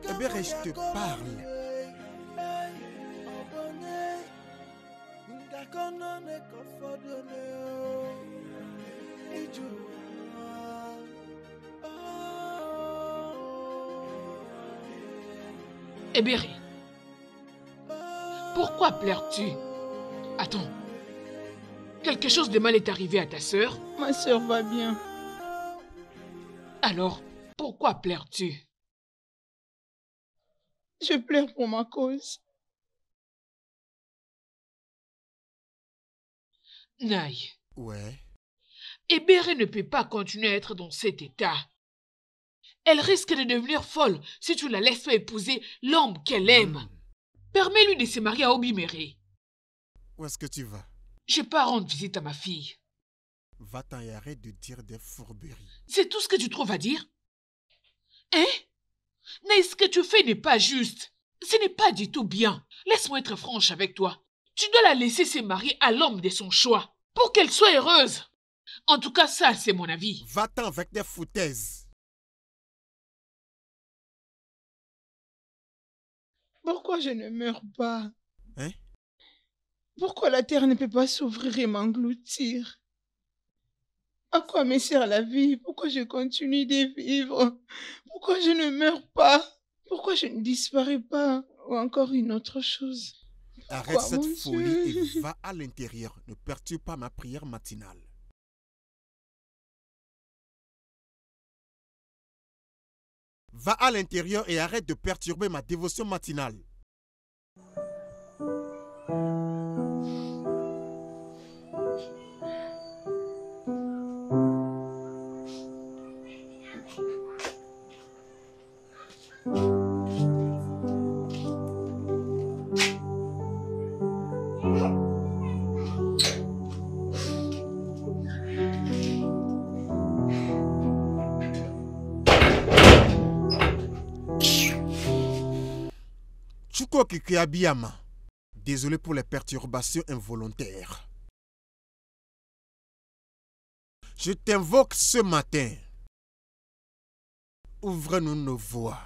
Ebere, je te parle. Ebere, pourquoi pleures-tu? Attends, quelque chose de mal est arrivé à ta sœur? Ma sœur va bien. Alors, pourquoi pleures-tu? Je pleure pour ma cause. Naï. Ouais. Ebere ne peut pas continuer à être dans cet état. Elle risque de devenir folle si tu la laisses pas épouser l'homme qu'elle aime. Mmh. Permets-lui de se marier à Obimere. Où est-ce que tu vas? Je pars rendre visite à ma fille. Va-t'en et arrête de dire des fourberies. C'est tout ce que tu trouves à dire? Hein? Mais ce que tu fais n'est pas juste. Ce n'est pas du tout bien. Laisse-moi être franche avec toi. Tu dois la laisser se marier à l'homme de son choix pour qu'elle soit heureuse. En tout cas, ça, c'est mon avis. Va-t'en avec des foutaises. Pourquoi je ne meurs pas? Hein? Pourquoi la terre ne peut pas s'ouvrir et m'engloutir? À quoi me sert la vie? Pourquoi je continue de vivre? Pourquoi je ne meurs pas? Pourquoi je ne disparais pas? Ou encore une autre chose? Pourquoi, arrête cette folie et va à l'intérieur. Ne perturbe pas ma prière matinale. Va à l'intérieur et arrête de perturber ma dévotion matinale. Chukokiki Abiyama, désolé pour les perturbations involontaires. Je t'invoque ce matin. Ouvre-nous nos voies.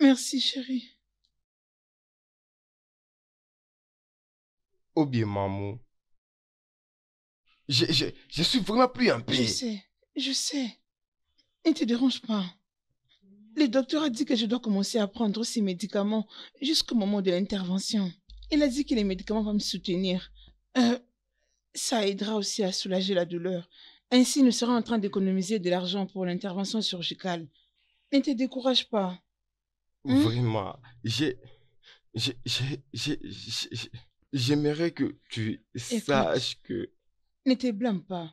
Merci, chérie. Oh bien, maman. Je, je, je suis vraiment plus en paix. Je sais, je sais. Ne te dérange pas. Le docteur a dit que je dois commencer à prendre ces médicaments jusqu'au moment de l'intervention. Il a dit que les médicaments vont me soutenir. Euh, ça aidera aussi à soulager la douleur. Ainsi, nous serons en train d'économiser de l'argent pour l'intervention chirurgicale. Ne te décourage pas. Mmh? Vraiment, j'ai, j'ai, j'ai, j'ai, j'aimerais que tu Écoute, saches que... Ne te blâme pas.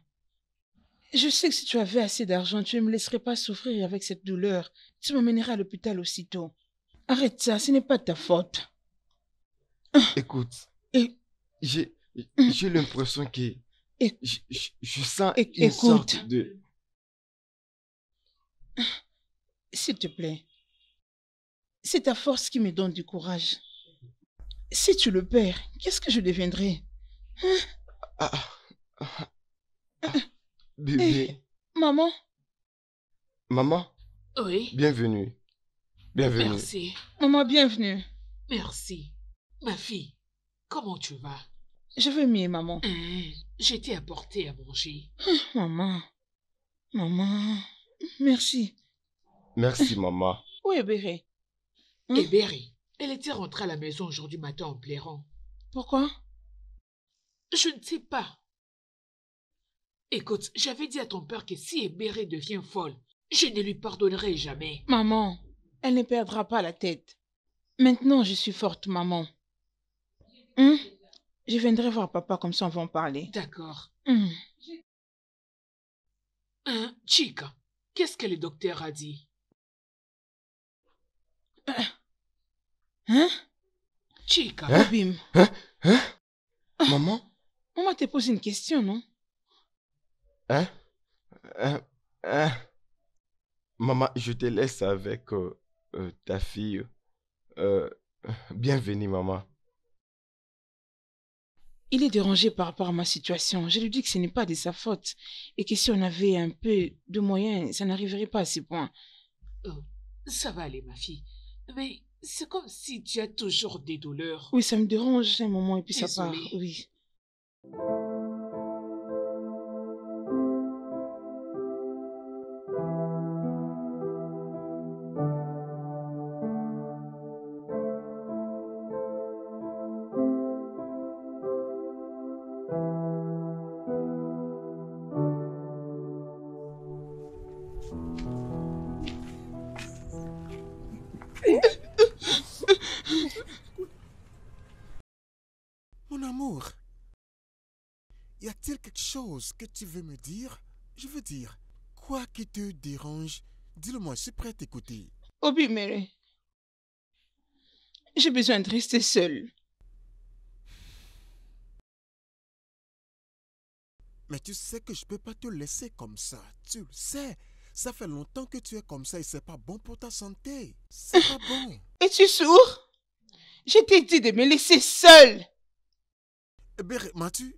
Je sais que si tu avais assez d'argent, tu ne me laisserais pas souffrir avec cette douleur. Tu m'emmèneras à l'hôpital aussitôt. Arrête ça, ce n'est pas ta faute. Écoute, Et... j'ai mmh. l'impression que Et... je, je, je sens Et... une Écoute. sorte de... S'il te plaît. C'est ta force qui me donne du courage. Si tu le perds, qu'est-ce que je deviendrai? Ah, ah, ah, bébé. Hey, maman. Maman. Oui. Bienvenue. Bienvenue. Merci. Maman, bienvenue. Merci. Ma fille, comment tu vas? Je vais mieux, maman. Mmh, je t'ai apporté à manger. Maman. Maman. Merci. Merci, maman. Où est Ebere? Hein? Ebere, elle était rentrée à la maison aujourd'hui matin en pleurant. Pourquoi? Je ne sais pas. Écoute, j'avais dit à ton père que si Ebere devient folle, je ne lui pardonnerai jamais. Maman, elle ne perdra pas la tête. Maintenant, je suis forte, maman. Hein? Je viendrai voir papa, comme ça on va en parler. D'accord. Mmh. Hein, Chika, qu'est-ce que le docteur a dit? Hein? Chika. Hein? Bim. Hein? Hein? Ah. Maman? Maman te pose une question, non? Hein? Hein? Hein? Maman, je te laisse avec euh, euh, ta fille. Euh, bienvenue, maman. Il est dérangé par rapport à ma situation. Je lui dis que ce n'est pas de sa faute et que si on avait un peu de moyens, ça n'arriverait pas à ce point. Oh, ça va aller, ma fille. Mais c'est comme si tu as toujours des douleurs. Oui, ça me dérange un moment et puis désolé. Ça part. Oui. Que tu veux me dire? Je veux dire, quoi qui te dérange, dis-le-moi, je suis prêt à t'écouter. Obimere, j'ai besoin de rester seule. Mais tu sais que je ne peux pas te laisser comme ça, tu le sais. Ça fait longtemps que tu es comme ça et c'est pas bon pour ta santé. C'est pas bon. Es-tu sourd? Je t'ai dit de me laisser seule. Ebere, m'as-tu...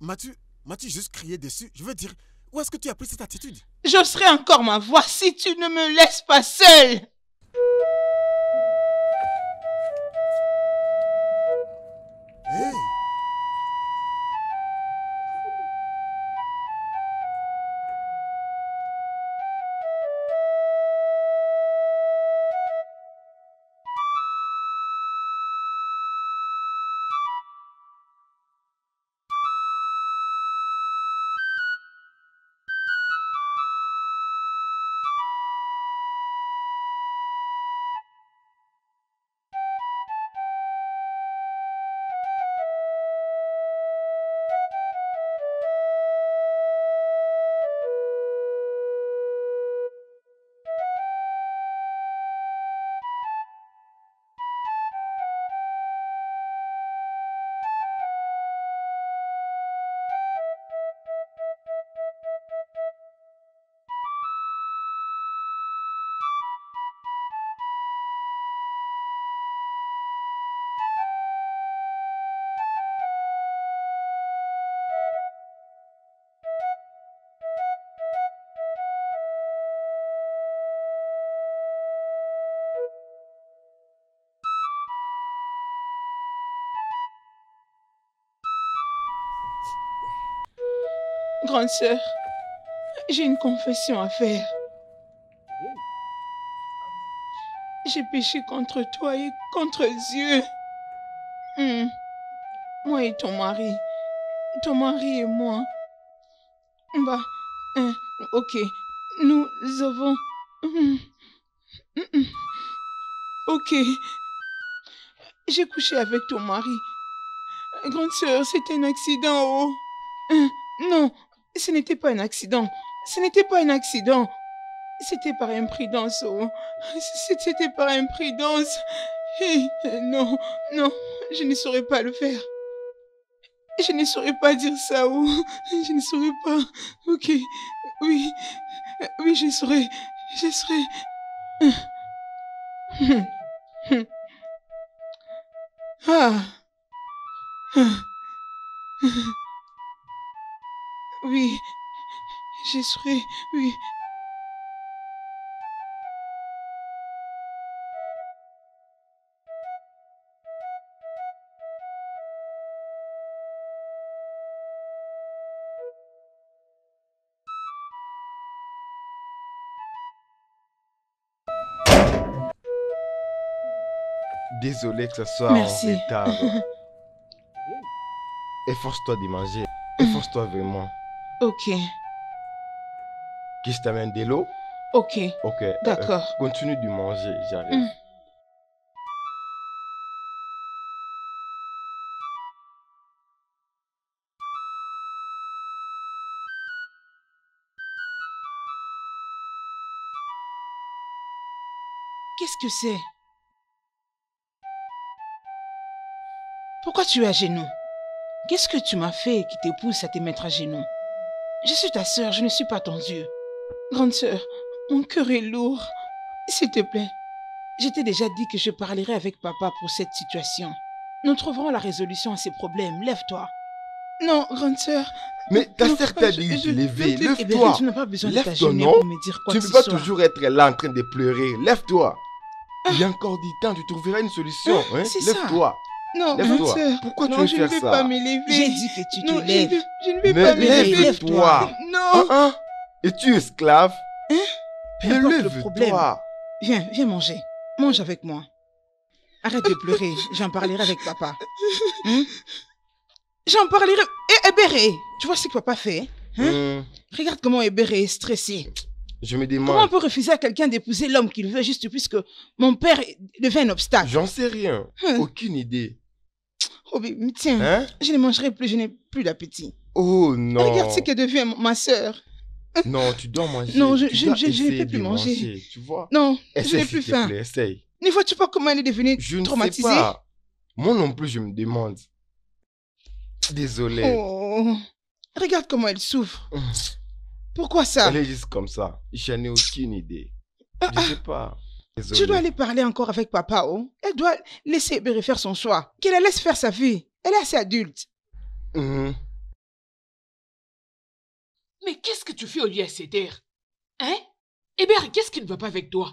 m'as-tu... M'as-tu juste crié dessus? Je veux dire, où est-ce que tu as pris cette attitude? J'oserai encore ma voix si tu ne me laisses pas seule! Hey. Grande sœur, j'ai une confession à faire. J'ai péché contre toi et contre Dieu. Mmh. Moi et ton mari. Ton mari et moi. Bah, euh, ok. Nous avons... Mmh. Mmh. Ok. J'ai couché avec ton mari. Grande sœur, c'était un accident, oh. Mmh. Non. Ce n'était pas un accident. Ce n'était pas un accident. C'était par imprudence. Oh. C'était par imprudence. Et non, non, je ne saurais pas le faire. Je ne saurais pas dire ça. Oh. Je ne saurais pas. Ok, oui. Oui, je saurais. Je saurais. Ah. Ah. Oui, je serai, oui. Désolé que ce soit Merci. En retard. Efforce-toi de manger. Efforce-toi vraiment. Ok. Qu'est-ce que t'amène de l'eau? Ok. Ok. D'accord. Euh, continue de manger, j'arrive. Mm. Qu'est-ce que c'est? Pourquoi tu es à genoux? Qu'est-ce que tu m'as fait qui te pousse à te mettre à genoux? Je suis ta sœur, je ne suis pas ton Dieu. Grande sœur, mon cœur est lourd. S'il te plaît, je t'ai déjà dit que je parlerai avec papa pour cette situation. Nous trouverons la résolution à ces problèmes. Lève-toi. Non, grande sœur. Mais ta sœur t'a dit de te lever. Lève-toi. Tu n'as pas besoin de t'agenouiller pour me dire quoi que ce soit. Tu ne peux pas toujours être là en train de pleurer. Lève-toi. Il y a encore du temps, tu trouveras une solution. Hein? Lève-toi. Non, grande sœur. Pourquoi non, tu veux faire ça? Je ne vais pas me lever. J'ai dit que tu te non, lèves. Je, je ne vais mais pas me lever. Lève-toi. Non. Uh -uh. Es-tu esclave? Hein? Mais lève-toi. Viens, viens manger. Mange avec moi. Arrête de pleurer. J'en parlerai avec papa. Hein? J'en parlerai. Et Ebere, tu vois ce que papa fait? Hein? Mm. Regarde comment Ebere est stressé. Je me demande. Comment on peut refuser à quelqu'un d'épouser l'homme qu'il veut juste puisque mon père devient un obstacle? J'en sais rien. Hein? Aucune idée. Oh, mais tiens, hein? Je ne mangerai plus, je n'ai plus d'appétit. Oh non. Regarde ce que devient ma soeur. Non, tu dois manger. Non, je, je, je, je ne peux plus manger. manger. Tu vois? Non, essaie, je n'ai plus faim. Ne vois-tu pas comment elle est devenue je traumatisée? Je ne sais pas. Moi non plus, je me demande. Désolé. Oh, regarde comment elle souffre. Mmh. Pourquoi ça? Elle est juste comme ça. Je n'ai aucune idée. Ah, je ne sais pas. Désolé. Tu dois aller parler encore avec papa. Oh. Elle doit laisser Ebere faire son choix. Qu'elle la laisse faire sa vie. Elle est assez adulte. Mmh. Mais qu'est-ce que tu fais au lieu de céder? Hein? Ebere, qu'est-ce qui ne va pas avec toi?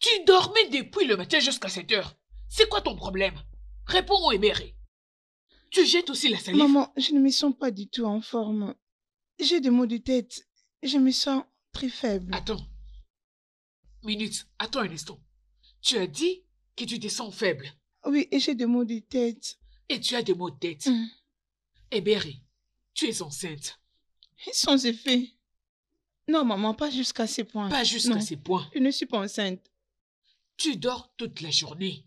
Tu dormais depuis le matin jusqu'à sept heures. C'est quoi ton problème? Réponds au Ebere. Tu jettes aussi la salive. Maman, je ne me sens pas du tout en forme. J'ai des maux de tête. Je me sens très faible. Attends. Minute, attends un instant. Tu as dit que tu te sens faible. Oui, et j'ai des maux de tête. Et tu as des maux de tête. Mmh. Ebere, tu es enceinte. Sans effet. Non, maman, pas jusqu'à ces points. Pas jusqu'à ces points. Je ne suis pas enceinte. Tu dors toute la journée.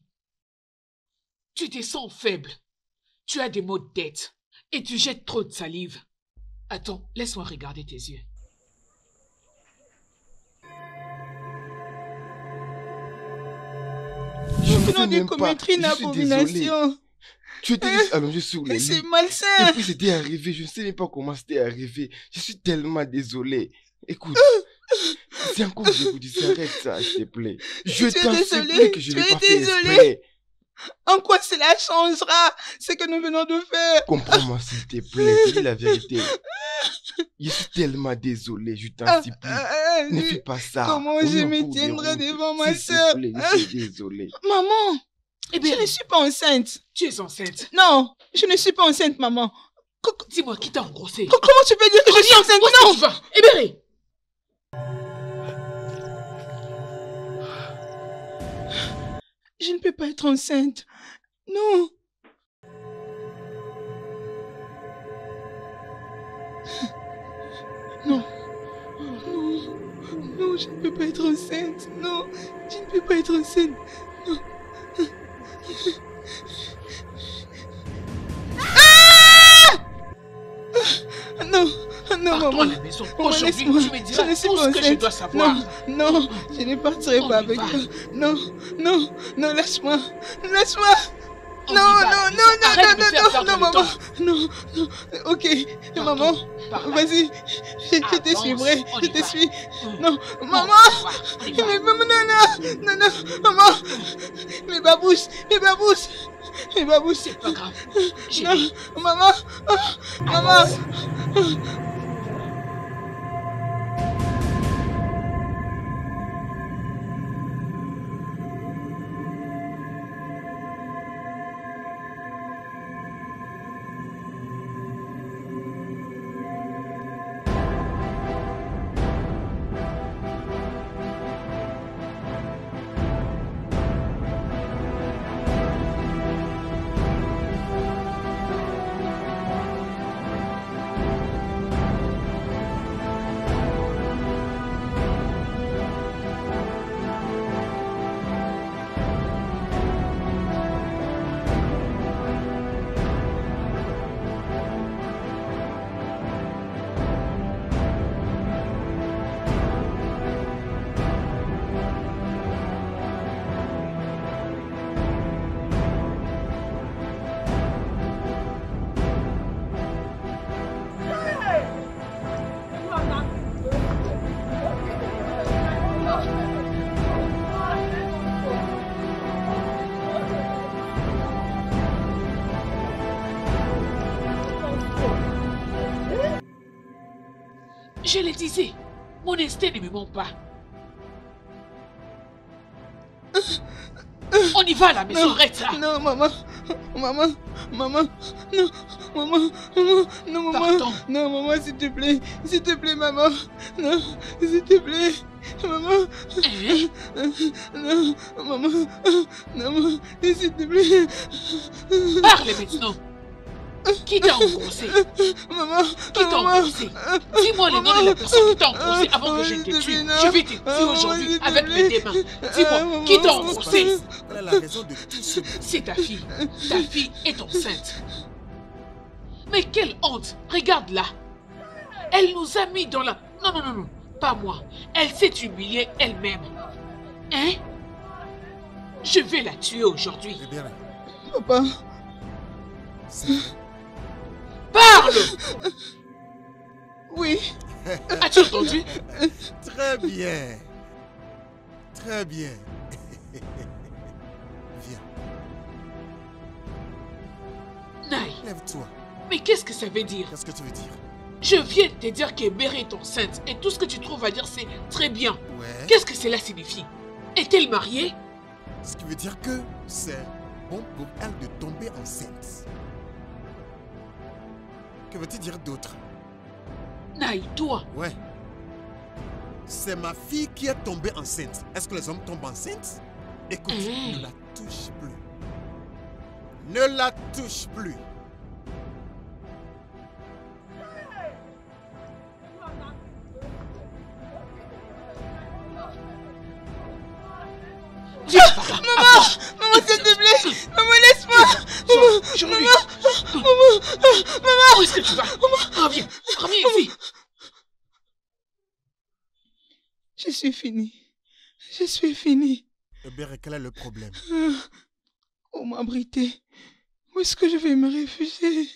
Tu te sens faible. Tu as des maux de tête. Et tu jettes trop de salive. Attends, laisse-moi regarder tes yeux. Je venons de commettre une abomination. Tu étais juste allongé sur les lits. C'est malsain. Et puis c'était arrivé, je ne sais même pas comment c'était arrivé. Je suis tellement désolé. Écoute, c'est encore que je vous dis, arrête ça, s'il te plaît. Je t'en supplie que je n'ai pas fait exprès. En quoi cela changera ce que nous venons de faire? Comprends-moi, s'il te plaît, dis la vérité. Je suis tellement désolé, je t'en supplie. Ne fais pas ça. Comment je me tiendrai devant ma soeur? S'il te plaît, je suis désolé. Maman! Eh bien, je ne suis pas enceinte. Tu es enceinte. Non, je ne suis pas enceinte, maman. Dis-moi, qui t'a engrossée? Comment tu peux dire que je suis enceinte? Non, va. Ebere. Je ne peux pas être enceinte. Non. Non. Non. Non, je ne peux pas être enceinte. Non, je ne peux pas être enceinte. Non. Ah! Non, non, maman. Laisse-moi. Je ne suis pas enceinte. Non, non, je ne partirai pas avec toi. Non, non, non, lâche-moi. Laisse-moi. Non, non, non, non, non, non, non, maman. Non, non, ok, maman. Vas-y, je te suivrai, je te suis. Non, maman, mais maman, non, non, non, maman, mais babous, mais babous, mais babous, c'est pas grave. Non, maman, maman. Je le disais, mon instinct ne me ment pas. On y va à la maison, non, reste là. Non, maman, maman, maman, non, maman, maman, non, maman, Pardon. non, maman, s'il te plaît, s'il te plaît, maman, non, s'il te plaît, maman, eh? non, maman, maman, s'il te plaît. Parle maintenant. Qui t'a engrossé? Maman! Qui t'a engrossé? Dis-moi le nom de la personne qui t'a engrossé avant que je te tue. Je vais te tuer aujourd'hui avec mes deux mains. Dis-moi, qui t'a engrossé? C'est ta fille. Ta fille est enceinte. Mais quelle honte! Regarde-la. Elle nous a mis dans la... Non, non, non, non. Pas moi. Elle s'est humiliée elle-même. Hein? Je vais la tuer aujourd'hui. Papa... Parle! Oui. As-tu entendu? Très bien. Très bien. Viens. Naï. Lève-toi. Mais qu'est-ce que ça veut dire? Qu'est-ce que tu veux dire? Je viens de te dire qu'Ebere est enceinte et tout ce que tu trouves à dire c'est très bien. Ouais. Qu'est-ce que cela signifie? Est-elle mariée? Ce qui veut dire que c'est bon pour elle de tomber enceinte. Que veux-tu dire d'autre? Naï, toi? Ouais. C'est ma fille qui est tombée enceinte. Est-ce que les hommes tombent enceintes? Écoute, hey. ne la touche plus. Ne la touche plus. Dieu, maman, maman, s'il te plaît, maman, laisse-moi. Maman, maman, maman. Où est-ce que tu vas? Maman, reviens, reviens ici. Je suis fini, je suis fini. Ebere, quel est le problème? On m'a abrité. Où est-ce que je vais me réfugier?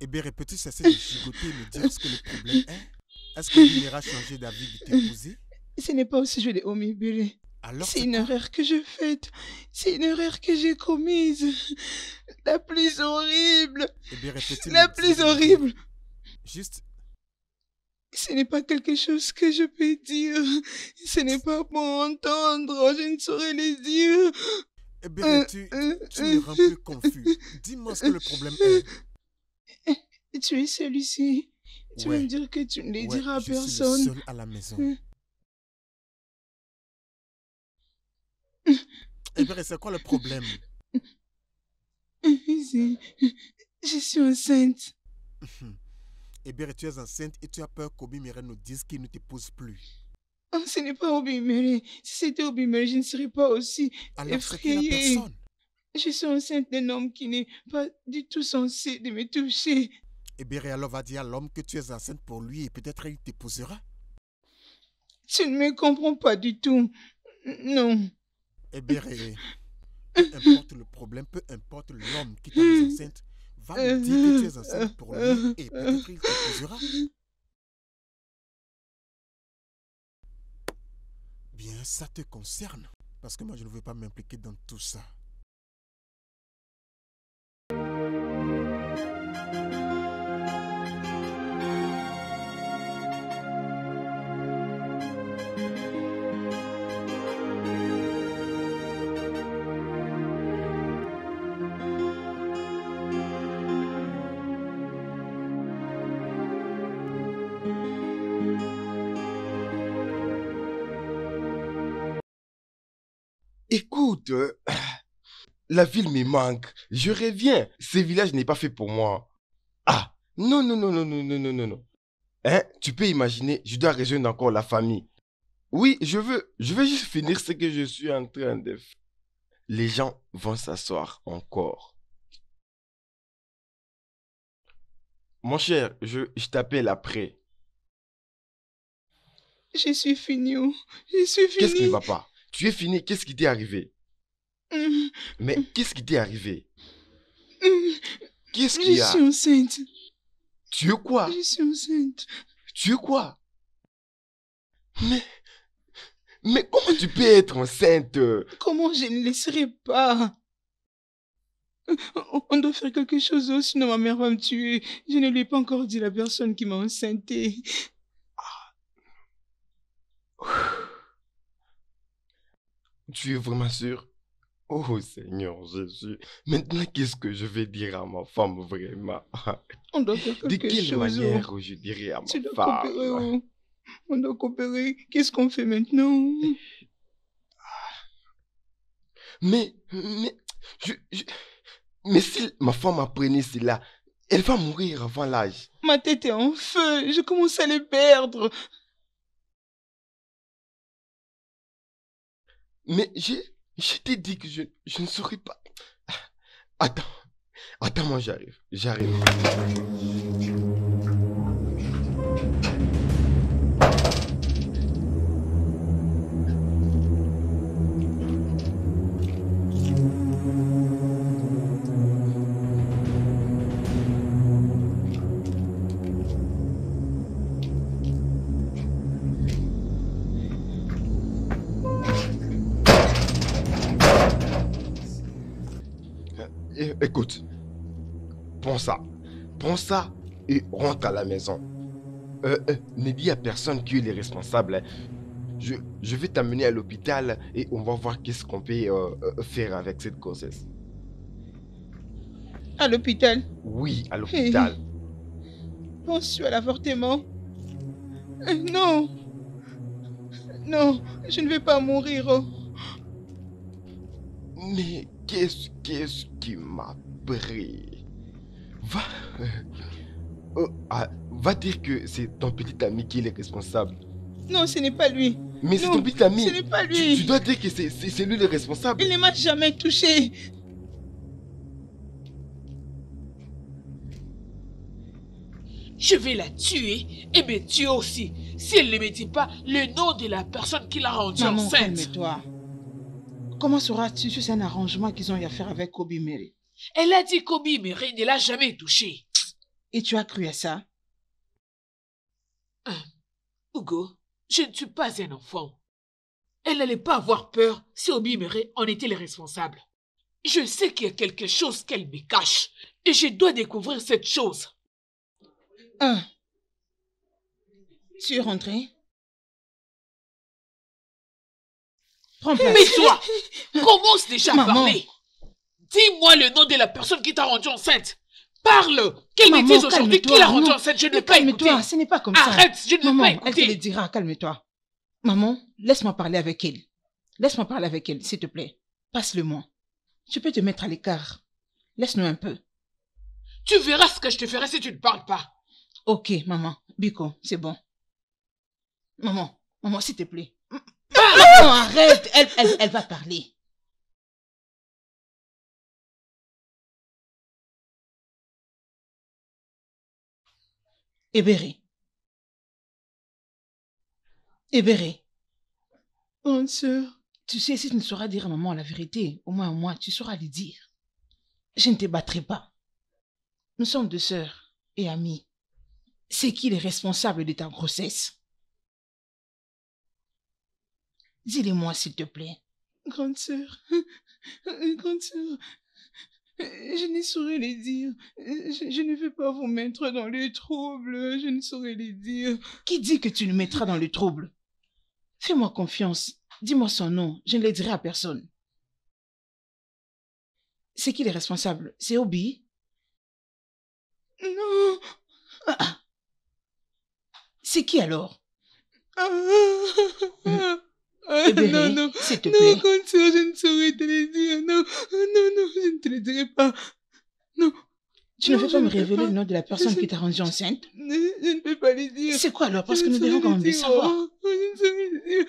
Ebere, peux-tu cesser de gigoter et me dire ce que le problème est? Est-ce que tu iras changer d'avis de t'épouser? Ce n'est pas aussi joli, Omi Ebere. C'est une erreur que je faite. C'est une erreur que j'ai commise. La plus horrible. Eh bien, La plus horrible. Juste. Ce n'est pas quelque chose que je peux dire. Ce n'est pas pour entendre. Je ne saurais les dire. Eh bien, euh, tu, euh, tu me rends plus confus. Dis-moi ce que le problème est. Tu es celui-ci. Tu ouais. veux me dire que tu ne les ouais, diras à je personne. Suis le seul à la maison. Euh. Ebere, c'est quoi le problème? Je suis enceinte. Ebere, tu es enceinte et tu as peur qu'Obimere nous dise qu'il ne t'épouse plus. Oh, ce n'est pas Obimere. Si c'était Obimere, je ne serais pas aussi Alors, effrayée. Personne. Je suis enceinte d'un homme qui n'est pas du tout censé de me toucher. Ebere, alors va dire à l'homme que tu es enceinte pour lui et peut-être il t'épousera. Tu ne me comprends pas du tout. Non. Ebere, peu importe le problème, peu importe l'homme qui t'a enceinte, va lui dire que tu es enceinte pour lui et peut-être qu'il t'épousera. Bien, ça te concerne. Parce que moi, je ne veux pas m'impliquer dans tout ça. Écoute, euh, la ville me manque. Je reviens. Ce village n'est pas fait pour moi. Ah, non, non, non, non, non, non, non, non. Hein, tu peux imaginer, je dois rejoindre encore la famille. Oui, je veux, je veux juste finir ce que je suis en train de faire. Les gens vont s'asseoir encore. Mon cher, je, je t'appelle après. Je suis fini. Je suis fini. Qu'est-ce qui ne va pas? Tu es fini, qu'est-ce qui t'est arrivé? Mmh. Mais qu'est-ce qui t'est arrivé? Mmh. Qu'est-ce qu'il y a? Je suis enceinte. Tu es quoi? Je suis enceinte. Tu es quoi? Mais... Mais comment tu peux être enceinte? Comment je ne laisserai pas? On doit faire quelque chose, sinon ma mère va me tuer. Je ne lui ai pas encore dit la personne qui m'a enceintée. Ah. Tu es vraiment sûr? Oh Seigneur Jésus, maintenant qu'est-ce que je vais dire à ma femme vraiment? On doit faire quelque chose. De quelle chose manière où... je dirais à ma tu femme? Dois coopérer. On doit coopérer. Qu'est-ce qu'on fait maintenant? Mais, mais, je, je... mais si ma femme apprenait cela, elle va mourir avant l'âge. Ma tête est en feu, je commence à les perdre. Mais je, je t'ai dit que je, je ne saurais pas. Attends, attends, moi j'arrive, j'arrive. Écoute, prends ça, prends ça et rentre à la maison. Euh, euh, ne dis à personne qui est responsable. Je, je vais t'amener à l'hôpital et on va voir qu'est-ce qu'on peut euh, faire avec cette grossesse. À l'hôpital? Oui, à l'hôpital. Penses-tu à l'avortement? euh, Non, non, je ne vais pas mourir. Oh. Mais... Qu'est-ce qu'est-ce qui m'a pris? Va, euh, ah, va dire que c'est ton petit ami qui est responsable. Non, ce n'est pas lui. Mais c'est ton petit ami. Ce n'est pas lui. Tu, tu dois dire que c'est lui le responsable. Il ne m'a jamais touché. Je vais la tuer et me tuer aussi. Si elle ne me dit pas le nom de la personne qui l'a rendue enceinte. Calme-toi. Comment sauras-tu si c'est un arrangement qu'ils ont eu à faire avec Obimere? Elle a dit qu'Obimere ne l'a jamais touché. Et tu as cru à ça? Ah, Hugo, je ne suis pas un enfant. Elle n'allait pas avoir peur si Obimere en était le responsable. Je sais qu'il y a quelque chose qu'elle me cache et je dois découvrir cette chose. Ah. Tu es rentré? Mais toi, commence déjà à parler. Dis-moi le nom de la personne qui t'a rendue enceinte. Parle. Qu'elle me dise aujourd'hui qui l'a rendue enceinte. Je ne veux pas écouter. Calme-toi, ce n'est pas comme ça. Arrête, je ne veux pas écouter. Elle te le dira, calme-toi. Maman, laisse-moi parler avec elle. Laisse-moi parler avec elle, s'il te plaît. Passe-le-moi. Tu peux te mettre à l'écart. Laisse-nous un peu. Tu verras ce que je te ferai si tu ne parles pas. Ok, maman. Biko, c'est bon. Maman, maman, s'il te plaît. Non, arrête, elle, elle, elle va parler. Ebere. Ebere. Bonne sœur. Tu sais, si tu ne sauras dire à maman la vérité, au moins, au moins, tu sauras lui dire. Je ne te battrai pas. Nous sommes deux sœurs et amies. C'est qui le responsable de ta grossesse? Dis-le-moi, s'il te plaît. Grande sœur, grande sœur, je ne saurais les dire. Je, je ne veux pas vous mettre dans les troubles. Je ne saurais les dire. Qui dit que tu nous mettras dans les troubles? Fais-moi confiance. Dis-moi son nom. Je ne le dirai à personne. C'est qui le responsable? C'est Obi? Non. Ah, ah. C'est qui alors? Ah, hmm. Ah, Ebere, non, non, s'il te plaît. Non, grande sœur, je ne saurais te le dire. Non, non, non, je ne te le dirai pas. Non. Tu ne veux pas me révéler le nom de la personne qui t'a rendue enceinte? Je ne peux pas le dire. C'est quoi alors? Parce que nous devons quand même le savoir. Je ne saurais le dire.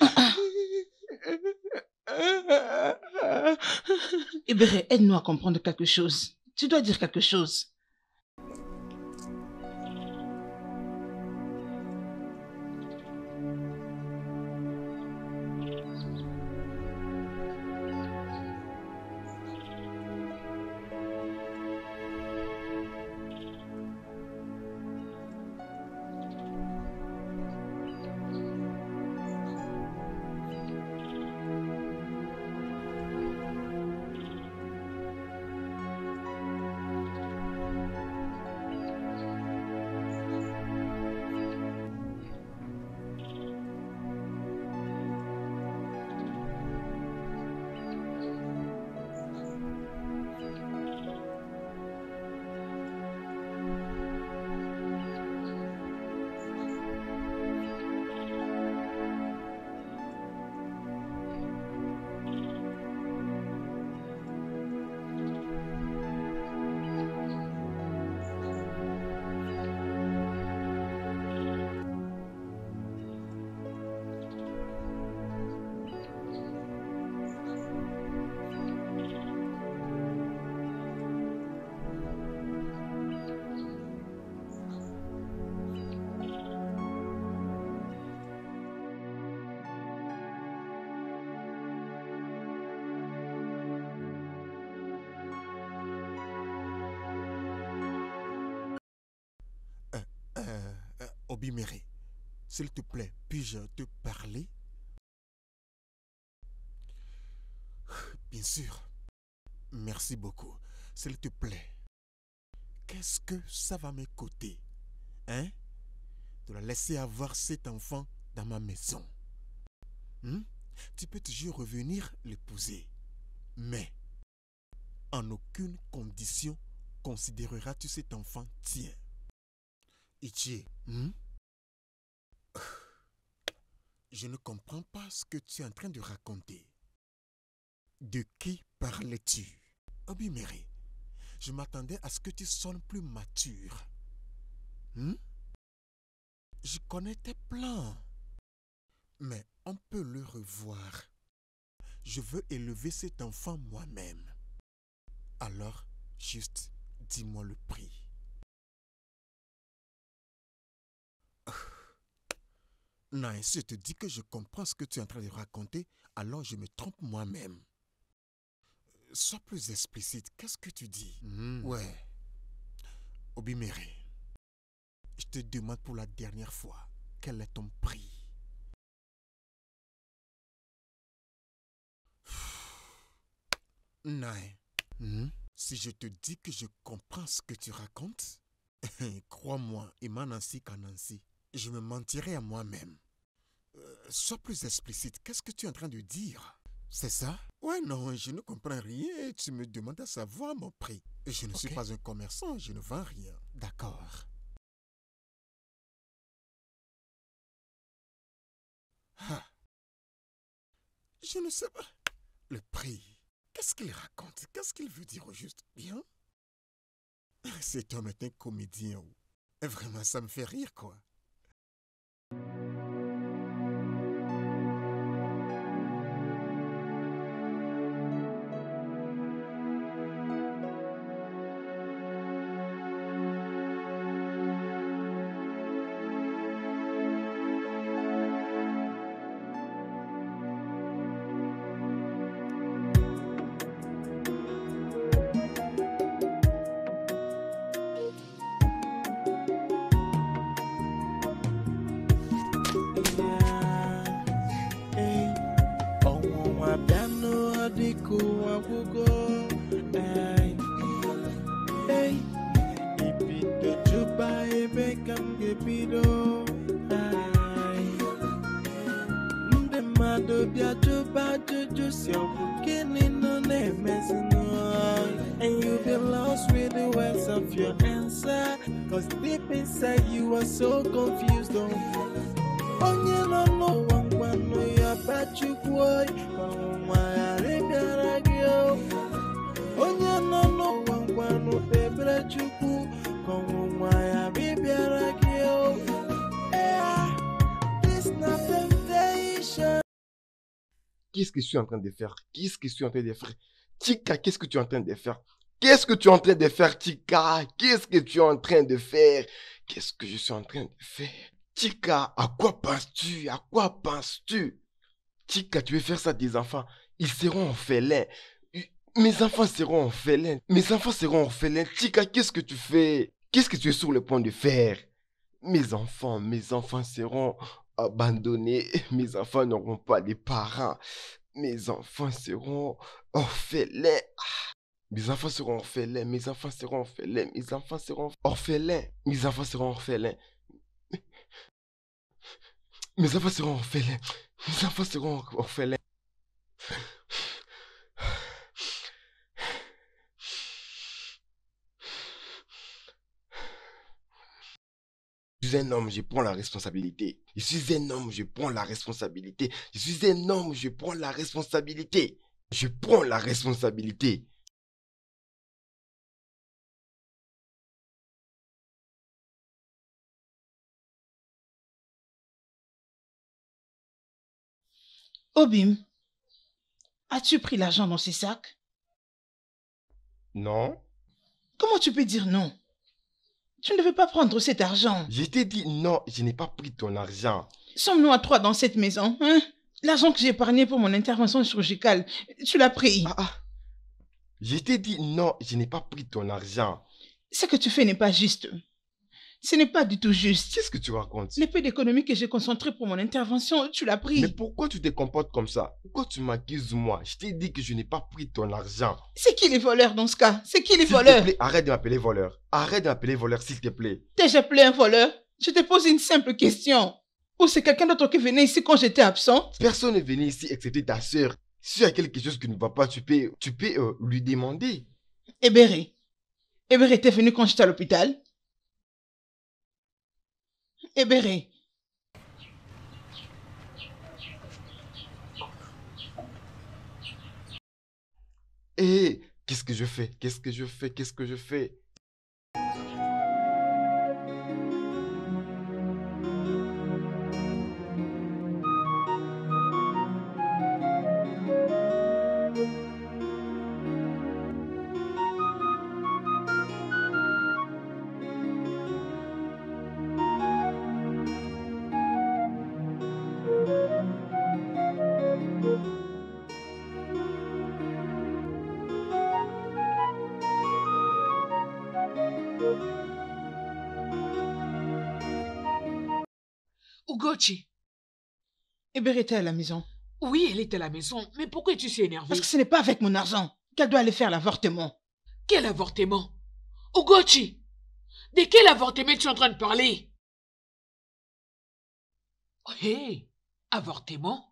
Ah, ah. Ebere, aide-nous à comprendre quelque chose. Tu dois dire quelque chose. Obimere, s'il te plaît, puis-je te parler? Bien sûr. Merci beaucoup. S'il te plaît. Qu'est-ce que ça va me coûter? Hein? De la laisser avoir cet enfant dans ma maison. Hum? Tu peux toujours revenir l'épouser. Mais, en aucune condition, considéreras-tu cet enfant tien. Ichi, hmm? Je ne comprends pas ce que tu es en train de raconter. De qui parlais-tu? Obimere, je m'attendais à ce que tu sonnes plus mature. Hmm? Je connais tes plans. Mais on peut le revoir. Je veux élever cet enfant moi-même. Alors, juste dis-moi le prix. Non, si je te dis que je comprends ce que tu es en train de raconter, alors je me trompe moi-même. Sois plus explicite, qu'est-ce que tu dis? Mmh. Ouais. Obimere, je te demande pour la dernière fois, quel est ton prix? Non. Mmh. Si je te dis que je comprends ce que tu racontes, crois-moi, et Manansi Kanansi. Je me mentirais à moi-même. Euh, sois plus explicite. Qu'est-ce que tu es en train de dire? C'est ça? Ouais, non, je ne comprends rien. Tu me demandes à savoir mon prix. Je ne okay. suis pas un commerçant, je ne vends rien. D'accord. Ah. Je ne sais pas. Le prix. Qu'est-ce qu'il raconte? Qu'est-ce qu'il veut dire au juste? Bien. Cet homme est un comédien. Vraiment, ça me fait rire, quoi. And you've been lost with the words of your answer, cause deep inside you are so confused. Onye no no one one no ya bachukwoi, Onye no no one one no ebere chukwu, konwa ya bibiara gyo. This not temptation. Qu'est-ce que je suis en train de faire? Qu'est-ce que je suis en train de faire? Chika, qu'est-ce que tu es en train de faire? Qu'est-ce que tu es en train de faire, Chika? Qu'est-ce que tu es en train de faire? Qu'est-ce que je suis en train de faire? Chika, à quoi penses-tu? À quoi penses-tu? Chika, tu veux faire ça à des enfants? Ils seront orphelins. Mes enfants seront orphelins. Mes enfants seront orphelins. Chika, qu'est-ce que tu fais? Qu'est-ce que tu es sur le point de faire? Mes enfants, mes enfants seront abandonnés. Mes enfants n'auront pas de parents. Mes enfants seront orphelins. Mes enfants seront orphelins. Mes enfants seront orphelins. Mes enfants seront orphelins. Mes enfants seront orphelins. Mes enfants seront orphelins. Mes enfants seront orphelins. Je suis un homme, je prends la responsabilité. Je suis un homme, je prends la responsabilité. Je suis un homme, je prends la responsabilité. Je prends la responsabilité. Obim, as-tu pris l'argent dans ces sacs? Non. Comment tu peux dire non? Tu ne devais pas prendre cet argent. Je t'ai dit non, je n'ai pas pris ton argent. Sommes-nous à trois dans cette maison, hein? L'argent que j'ai épargné pour mon intervention chirurgicale, tu l'as pris. Ah, ah. Je t'ai dit non, je n'ai pas pris ton argent. Ce que tu fais n'est pas juste. Ce n'est pas du tout juste. Qu'est-ce que tu racontes? Le peu d'économie que j'ai concentré pour mon intervention, tu l'as pris. Mais pourquoi tu te comportes comme ça? Pourquoi tu m'accuses moi? Je t'ai dit que je n'ai pas pris ton argent. C'est qui les voleurs dans ce cas? C'est qui les voleurs? S'il te plaît, arrête de m'appeler voleur. Arrête de m'appeler voleur, s'il te plaît. T'es déjà appelé un voleur? Je te pose une simple question. Ou c'est quelqu'un d'autre qui venait ici quand j'étais absente? Personne ne venait ici excepté ta sœur. S'il y a quelque chose qui ne va pas, tu peux, tu peux euh, lui demander. Ebere. Ebere était venu quand j'étais à l'hôpital. Ebere. Eh, qu'est-ce que je fais? Qu'est-ce que je fais? Qu'est-ce que je fais? Ugochi. Ebere était à la maison. Oui, elle était à la maison. Mais pourquoi es-tu si énervée? Parce que ce n'est pas avec mon argent qu'elle doit aller faire l'avortement. Quel avortement? Ugochi, de quel avortement tu es en train de parler? Hé, hey, avortement?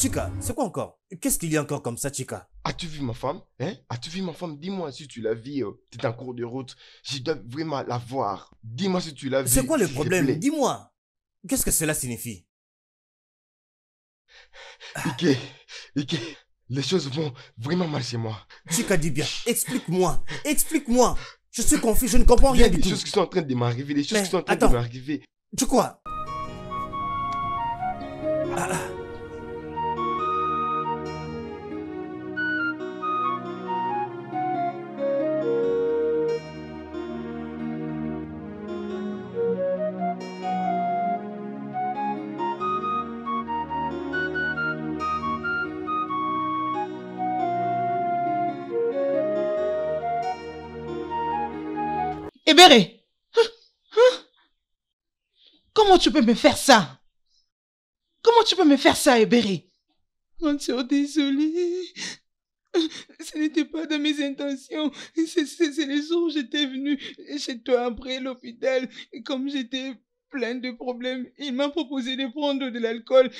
Chika, c'est quoi encore? Qu'est-ce qu'il y a encore comme ça, Chika? As-tu vu ma femme? Hein? As-tu vu ma femme? Dis-moi si tu la vis, euh, tu es en cours de route. Je dois vraiment la voir. Dis-moi si tu la vis. C'est quoi le problème? Dis-moi. Qu'est-ce que cela signifie? Ike, Ike, les choses vont vraiment mal chez moi. Chika Dibia, explique-moi, explique-moi. Je suis confus, je ne comprends rien du tout. Il y a des choses qui sont en train de m'arriver, des choses qui sont en train de m'arriver. Tu crois? Ah. Ebere, hein? Hein? Comment tu peux me faire ça? Comment tu peux me faire ça, Ebere? Mon Dieu, désolé. Ce n'était pas de mes intentions. C'est le jour où j'étais venue chez toi après l'hôpital. Comme j'étais pleine de problèmes, il m'a proposé de prendre de l'alcool.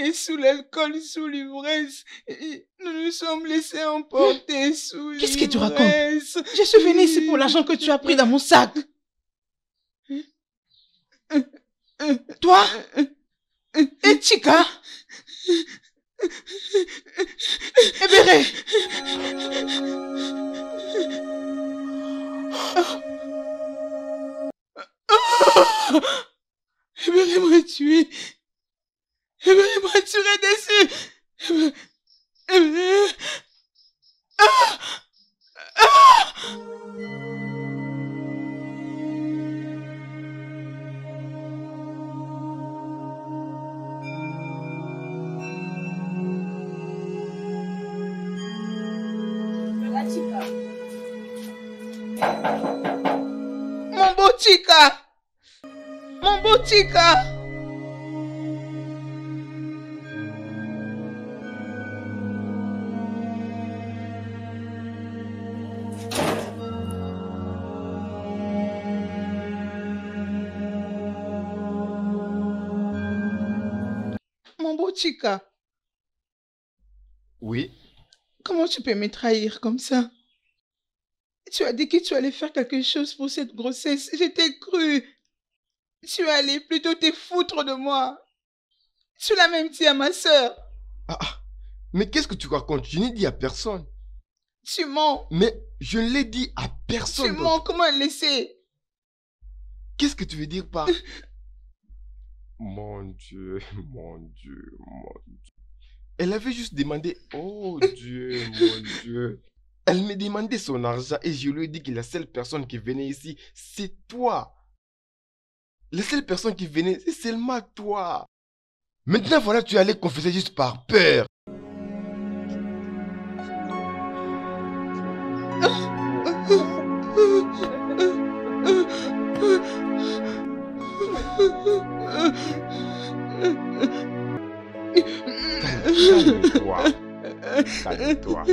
Et sous l'alcool, sous l'ivresse, nous nous sommes laissés emporter sous l'ivresse. Qu'est-ce que tu racontes? Je suis venue ici pour l'argent que tu as pris dans mon sac. Toi? Et Chika? Ebere! Ebere m'a tué! Ebere m'a tiré dessus! Ebere! Ah! Ah! Mon beau Chika, mon beau Chika. Mon beau Chika. Oui. Comment tu peux me trahir comme ça? Tu as dit que tu allais faire quelque chose pour cette grossesse. Je t'ai cru. Tu allais plutôt te foutre de moi. Tu l'as même dit à ma soeur. Ah, mais qu'est-ce que tu racontes? Je n'ai dit à personne. Tu mens. Mais je ne l'ai dit à personne. Tu mens, comment elle le sait? Qu'est-ce que tu veux dire par... Mon Dieu, mon Dieu, mon Dieu. Elle avait juste demandé, oh Dieu, mon Dieu. Elle me demandait son argent et je lui ai dit que la seule personne qui venait ici, c'est toi. La seule personne qui venait, c'est seulement toi. Maintenant, voilà, tu allais confesser juste par peur. Calme-toi. Calme-toi.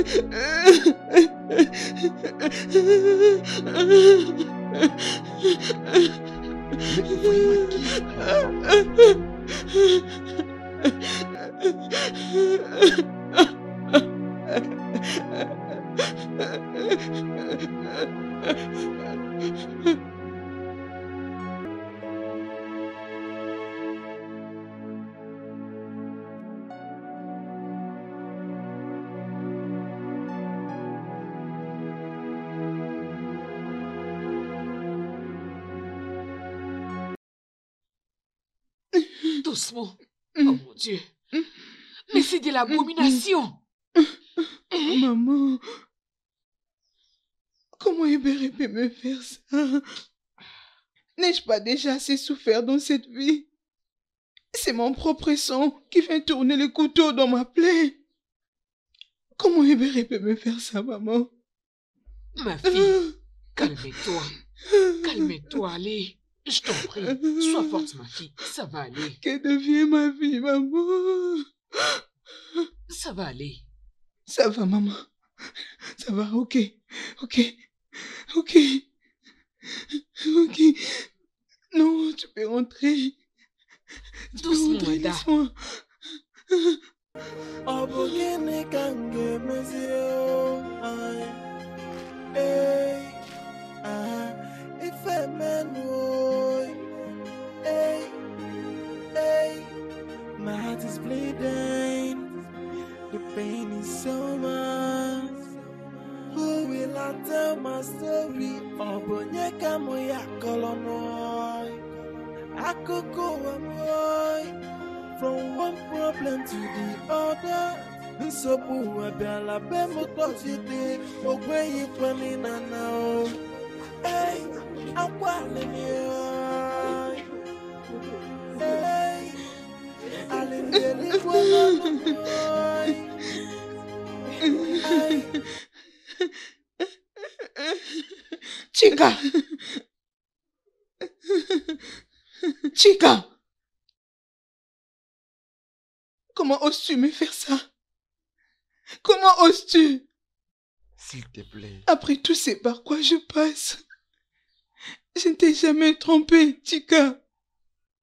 Doucement. Oh mon Dieu. Mais c'est de l'abomination. Et... Maman, comment Ebere peut me faire ça? N'ai-je pas déjà assez souffert dans cette vie? C'est mon propre sang qui vient tourner le couteau dans ma plaie. Comment Ebere peut me faire ça, maman? Ma fille, calme-toi. Calme-toi, allez. Je t'en prie, sois forte ma fille, ça va aller. Que devient ma vie, maman? Ça va aller. Ça va, maman. Ça va, ok, ok, ok, ok. Non, tu peux rentrer. Tu doucement, peux rentrer, laisse-moi. Hey, hey, my heart is bleeding. The pain is so much. Who will I tell my story? Obonyeka moya kolomoy. Akokowa moy. From one problem to the other. Nsobu abela be mo kosite. Ogbeyi poni na na o. Hey, akwalemi. Chika, Chika! Comment oses-tu me faire ça? Comment oses-tu? S'il te plaît. Après tout, c'est par quoi je passe. Je ne t'ai jamais trompé, Chika.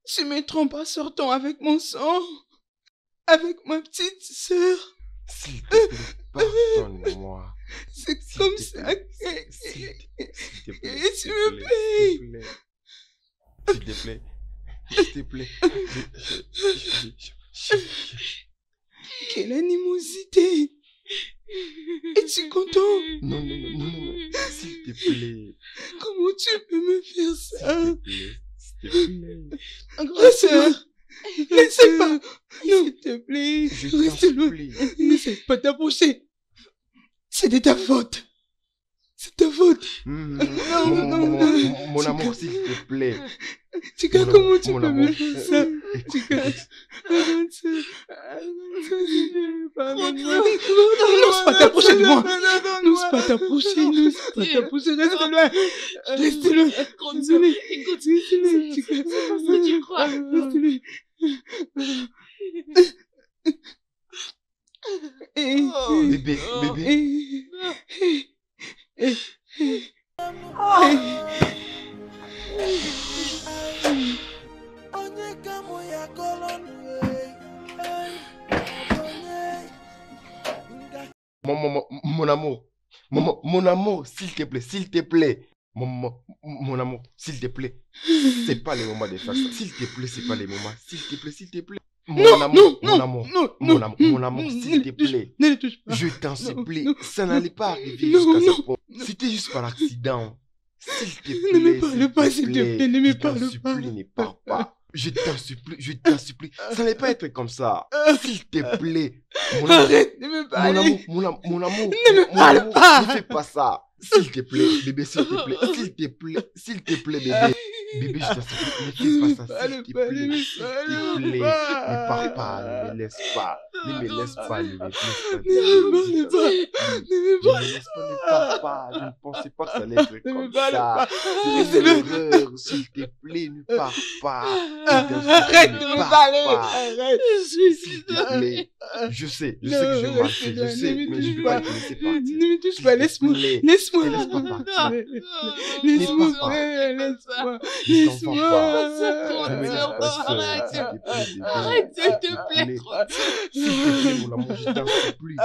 Tu me trompes en sortant avec mon sang, avec ma petite sœur. S'il te plaît, pardonne-moi. C'est comme ça que... S'il te plaît, s'il te plaît, s'il te plaît, s'il te plaît. Quelle animosité. Es-tu content? Non, non, non, non, non. S'il te plaît. Comment tu peux me faire ça? S'il te plaît. Grand sœur. Ne sais pas. S'il te plaît. Reste loin. N'essaie pas d'approcher. C'est de ta faute. C'est ta faute. Mmh, non, mon, non, mon, non. Mon amour, s'il te plaît. Chika, comment tu peux me faire ça? Chika, regarde ça. N'ose pas t'approcher de moi. N'ose pas t'approcher. N'ose pas t'approcher. Reste loin. Reste loin. Écoute, Chika, c'est pas ce que tu crois. Reste loin. Hey, oh, hey, bébé, oh, bébé. Hey, hey, hey, hey, oh. Hey. Mon, mon, mon amour, mon, mon amour, s'il te plaît, s'il te plaît, mon, mon, mon amour, s'il te plaît, c'est pas le moment de faire ça, s'il te plaît, c'est pas le moment, s'il te plaît, s'il te plaît. Mon amour, mon amour, mon amour, mon amour, s'il te plaît, je t'en supplie, ça n'allait pas arriver jusqu'à ce point, c'était juste par accident, s'il te plaît, ne me parle pas, s'il te plaît, ne me parle pas, ne parle pas, je t'en supplie, je t'en supplie, ça n'allait pas être comme ça, s'il te plaît, mon amour, mon amour, mon amour, ne fais pas ça, s'il te plaît, bébé, s'il te plaît, s'il te plaît, s'il te plaît, bébé. Bébé, je t'en supplie, ne fais pas ça, s'il te plaît, s'il te plaît, ne pars pas, ne me laisse pas, ne me laisse pas, ne me laisse pas, ne me laisse pas, ne pars pas, je ne pensais pas que ça allait être comme ça, c'est une erreur, s'il te plaît, ne pars pas, arrête de me parler, arrête, s'il te plaît, je sais, je sais que je vais marcher, je sais, mais je ne vais pas te laisser partir, ne me touche pas, laisse-moi, laisse-moi, laisse-moi partir, laisse-moi, laisse-moi, laisse-moi, arrête, s'il te plaît, s'il te plaît, mon amour, je t'en supplie,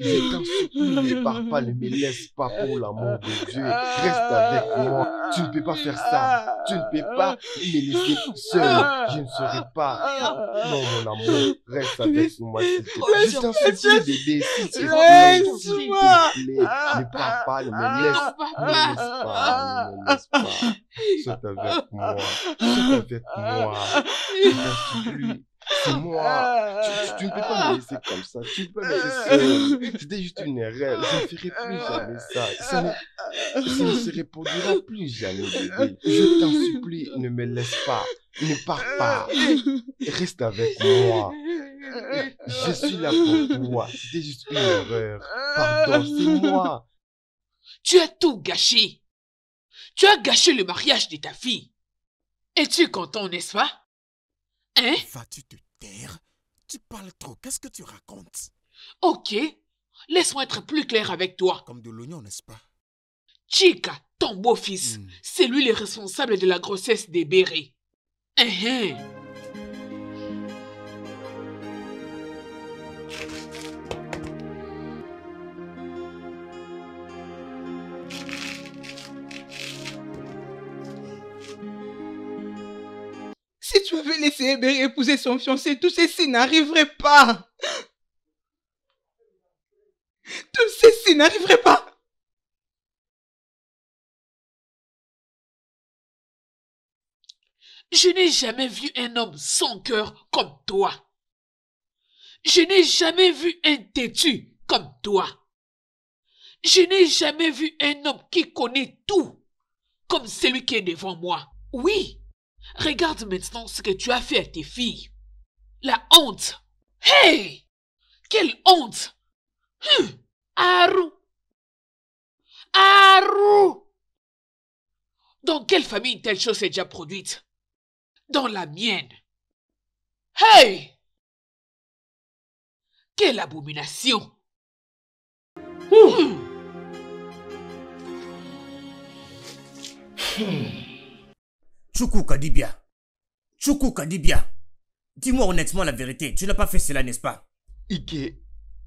je t'en supplie, ne pars pas, ne me laisse pas, pour l'amour de Dieu, reste avec moi, tu ne peux pas faire ça, tu ne peux pas me laisser seul, je ne serai pas, non mon amour, reste avec moi, je t'en supplie, bébé, s'il te plaît, s'il te plaît, ne pars pas, ne me laisse pas, ne me laisse pas, ne me laisse pas, saute avec moi, saute avec moi, je t'en supplie. C'est moi, tu, tu, tu ne peux pas me laisser comme ça, tu ne peux pas me laisser, c'était juste une erreur, je ne ferai plus jamais ça, ça ne, ça ne se répondra plus jamais, bébé, je t'en supplie, ne me laisse pas, ne pars pas, reste avec moi, je suis là pour toi, c'était juste une erreur, pardon, c'est moi. Tu as tout gâché, tu as gâché le mariage de ta fille, et tu es content, n'est-ce pas? Hein? Vas-tu te taire? Tu parles trop, qu'est-ce que tu racontes? Ok, laisse-moi être plus clair avec toi. Comme de l'oignon, n'est-ce pas? Chika, ton beau-fils, mm. c'est lui le responsable de la grossesse d'Ebere. Hein, hein. Si tu avais laissé Ebere épouser son fiancé, tout ceci n'arriverait pas. Tout ceci n'arriverait pas. Je n'ai jamais vu un homme sans cœur comme toi. Je n'ai jamais vu un têtu comme toi. Je n'ai jamais vu un homme qui connaît tout, comme celui qui est devant moi. Oui. Regarde maintenant ce que tu as fait à tes filles. La honte. Hey! Quelle honte! Hum! Haru! Haru! Dans quelle famille une telle chose est déjà produite? Dans la mienne. Hey! Quelle abomination! Ouh. Mmh. Hmm. Chika Dibia, Chika Dibia, dis-moi honnêtement la vérité, tu n'as pas fait cela, n'est-ce pas? Ike,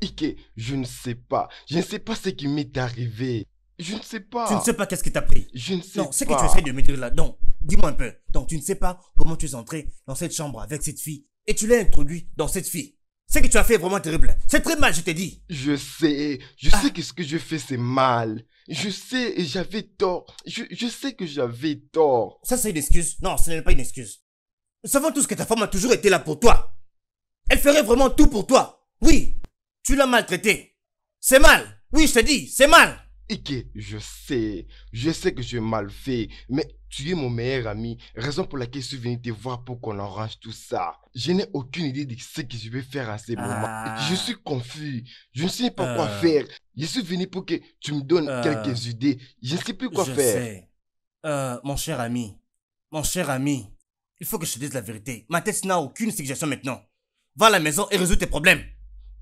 Ike, je ne sais pas, je ne sais pas ce qui m'est arrivé, je ne sais pas. Tu ne sais pas qu'est-ce qui t'a pris? Je ne sais non, pas. Non, ce que tu essaies de me dire là, non, dis-moi un peu. Donc tu ne sais pas comment tu es entré dans cette chambre avec cette fille et tu l'as introduit dans cette fille. Ce que tu as fait est vraiment terrible, c'est très mal, je t'ai dit. Je sais, je ah. sais que ce que je fais c'est mal. Je sais, j'avais tort. Je, je sais que j'avais tort. Ça, c'est une excuse. Non, ce n'est pas une excuse. Nous savons tous que ta femme a toujours été là pour toi. Elle ferait vraiment tout pour toi. Oui, tu l'as maltraitée. C'est mal. Oui, je te dis, c'est mal. Ike, je sais. Je sais que j'ai mal fait. Mais tu es mon meilleur ami. Raison pour laquelle je suis venu te voir pour qu'on arrange tout ça. Je n'ai aucune idée de ce que je vais faire à ce ah. moment. Je suis confus. Je ne sais pas euh. quoi faire. Je suis venu pour que tu me donnes euh, quelques idées. Je ne sais plus quoi je faire. Sais. Euh, mon cher ami, mon cher ami, il faut que je te dise la vérité. Ma tête n'a aucune suggestion maintenant. Va à la maison et résous tes problèmes.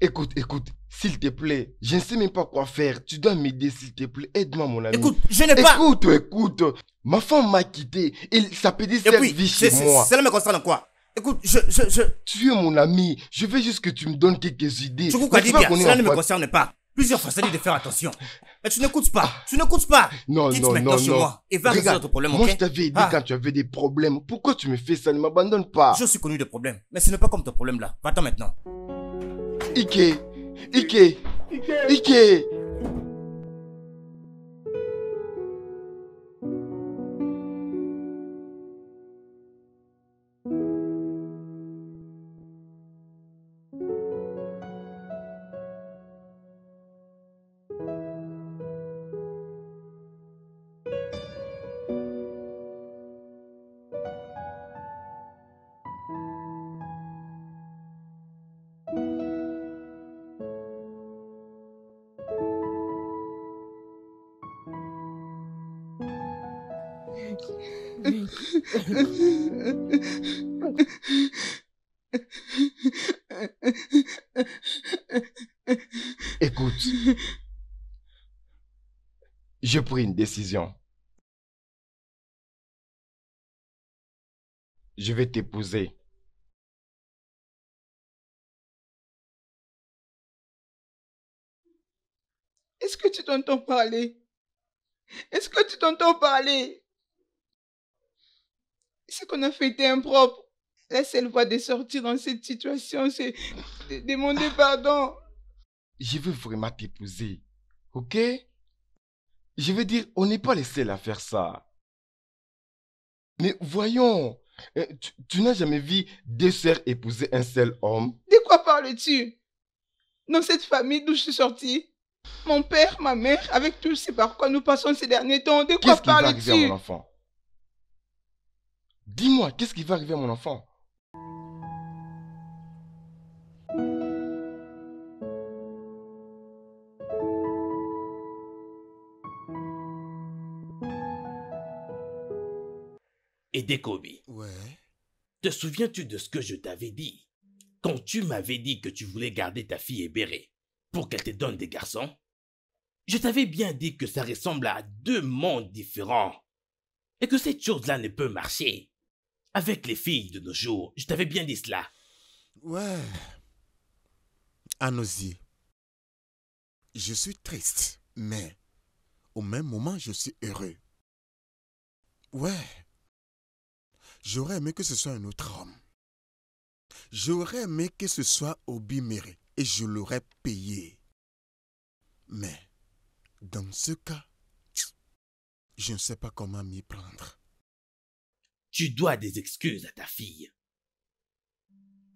Écoute, écoute, s'il te plaît, je ne sais même pas quoi faire. Tu dois m'aider, s'il te plaît. Aide-moi, mon ami. Écoute, je n'ai pas... Écoute, écoute, ma femme m'a quitté. Et ça peut dire cette vie chez moi. Cela me concerne en quoi? Écoute, je, je, je... Tu es mon ami. Je veux juste que tu me donnes quelques idées. Je vous dis bien, cela ne me concerne pas. Plusieurs fois, ça dit de faire attention. Mais tu n'écoutes pas. Tu n'écoutes pas. Non, Quitte non, maintenant non, chez non. moi et va résoudre notre problème, ok? Moi, je t'avais dit ah. quand tu avais des problèmes. Pourquoi tu me fais ça? Ne m'abandonne pas. Je suis connu de problèmes, mais ce n'est pas comme ton problème là. Va-t'en maintenant. Ike, Ike, Ike, Ike. Écoute, j'ai pris une décision. Je vais t'épouser. Est-ce que tu t'entends parler? Est-ce que tu t'entends parler? Ce qu'on a fait était impropre. La seule voie de sortir dans cette situation, c'est de demander pardon. Je veux vraiment t'épouser, ok? Je veux dire, on n'est pas les seuls à faire ça. Mais voyons, tu, tu n'as jamais vu deux sœurs épouser un seul homme? De quoi parles-tu? Dans cette famille d'où je suis sortie, mon père, ma mère, avec tous ces par quoi nous passons ces derniers temps, de quoi parles-tu? Qu'est-ce qui va arriver à mon enfant? Dis-moi, qu'est-ce qui va arriver à mon enfant? Edekobi, ouais. Te souviens-tu de ce que je t'avais dit? Quand tu m'avais dit que tu voulais garder ta fille Ebere pour qu'elle te donne des garçons, je t'avais bien dit que ça ressemble à deux mondes différents et que cette chose-là ne peut marcher. Avec les filles de nos jours, je t'avais bien dit cela. Ouais. Anosie, je suis triste, mais au même moment, je suis heureux. Ouais. J'aurais aimé que ce soit un autre homme. J'aurais aimé que ce soit Obimere et je l'aurais payé. Mais dans ce cas, je ne sais pas comment m'y prendre. Tu dois des excuses à ta fille.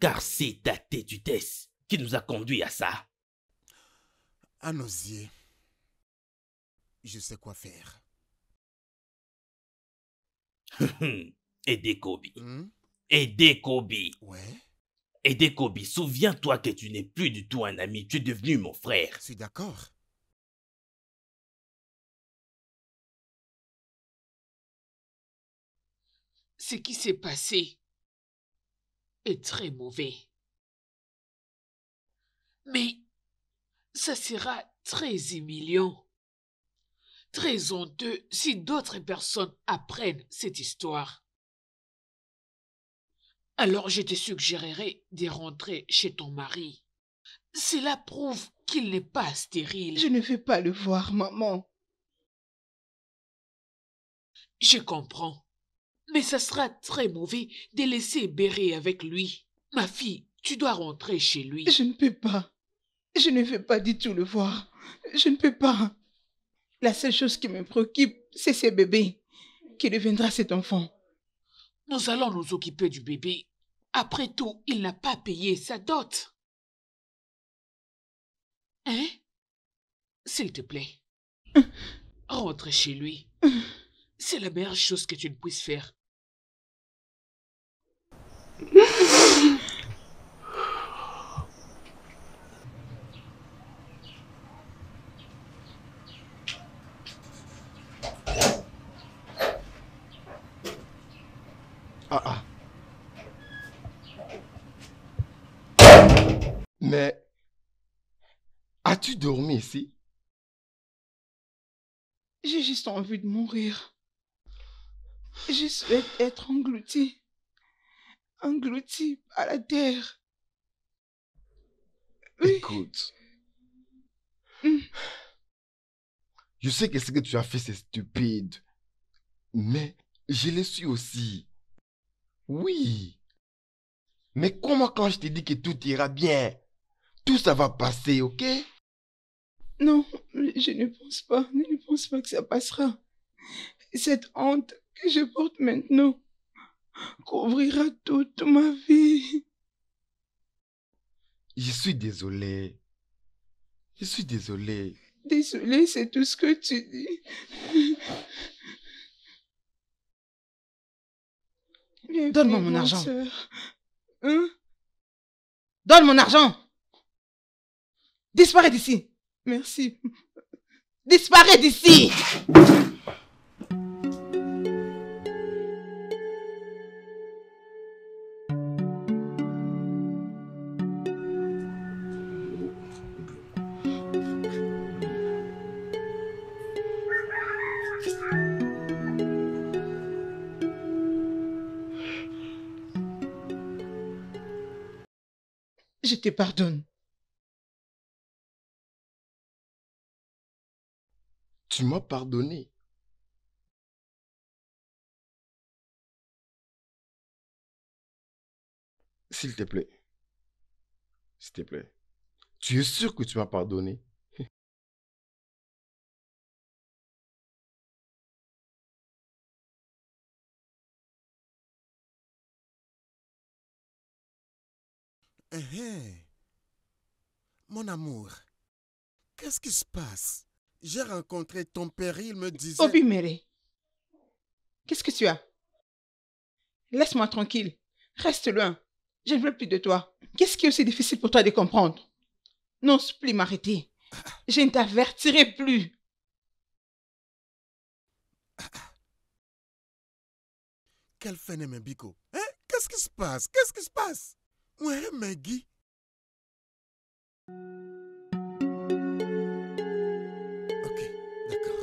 Car c'est ta têtutesse qui nous a conduits à ça. Anosie, je sais quoi faire. Edekobi. Hmm? Edekobi. Ouais. Edekobi, souviens-toi que tu n'es plus du tout un ami. Tu es devenu mon frère. Je suis d'accord. ce qui s'est passé est très mauvais. Mais ça sera très humiliant, très honteux si d'autres personnes apprennent cette histoire. Alors je te suggérerai de rentrer chez ton mari. Cela prouve qu'il n'est pas stérile. Je ne veux pas le voir, maman. Je comprends. Mais ça sera très mauvais de laisser Ebere avec lui. Ma fille, tu dois rentrer chez lui. Je ne peux pas. Je ne veux pas du tout le voir. Je ne peux pas. La seule chose qui me préoccupe, c'est ce bébé. Qui deviendra cet enfant? Nous allons nous occuper du bébé. Après tout, il n'a pas payé sa dot. Hein? S'il te plaît, rentre chez lui. C'est la meilleure chose que tu ne puisses faire. Ah ah. Mais... as-tu dormi ici? J'ai juste envie de mourir. Je souhaite être engloutie. Engloutie à la terre. Oui. Écoute. Mm. Je sais que ce que tu as fait, c'est stupide. Mais je le suis aussi. Oui. Mais comment quand je te dis que tout ira bien? Tout ça va passer, ok? Non, je ne pense pas. Je ne pense pas que ça passera. Cette honte que je porte maintenant couvrira toute ma vie. Je suis désolé. Je suis désolé. Désolé, c'est tout ce que tu dis. Donne-moi mon argent. Hein? Donne mon argent. Disparais d'ici. Merci. Disparais d'ici. Je te pardonne. Tu m'as pardonné. S'il te plaît. S'il te plaît. Tu es sûr que tu m'as pardonné? Uhum. Mon amour, qu'est-ce qui se passe? J'ai rencontré ton père, il me disait... Obimere, qu'est-ce que tu as? Laisse-moi tranquille, reste loin, je ne veux plus de toi. Qu'est-ce qui est aussi difficile pour toi de comprendre? N'ose plus m'arrêter, je ne t'avertirai plus. Quel phénomène, Biko? Hein? Qu'est-ce qui se passe? Qu'est-ce qui se passe? Ouais, Maggie. Ok, d'accord.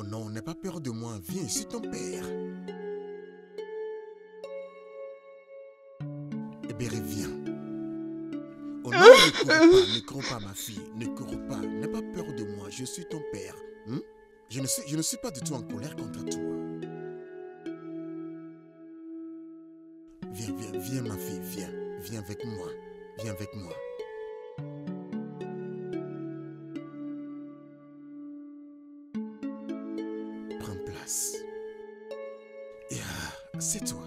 Oh non, n'aie pas peur de moi, viens ici ton père. Ebere, viens. Oh non, ne cours pas, ne cours pas ma fille, ne cours pas, n'aie pas peur de moi, je suis ton père. Hum? Je, ne suis, je ne suis pas du tout en colère contre toi. Viens, viens, viens ma fille, viens, viens avec moi, viens avec moi. C'est toi.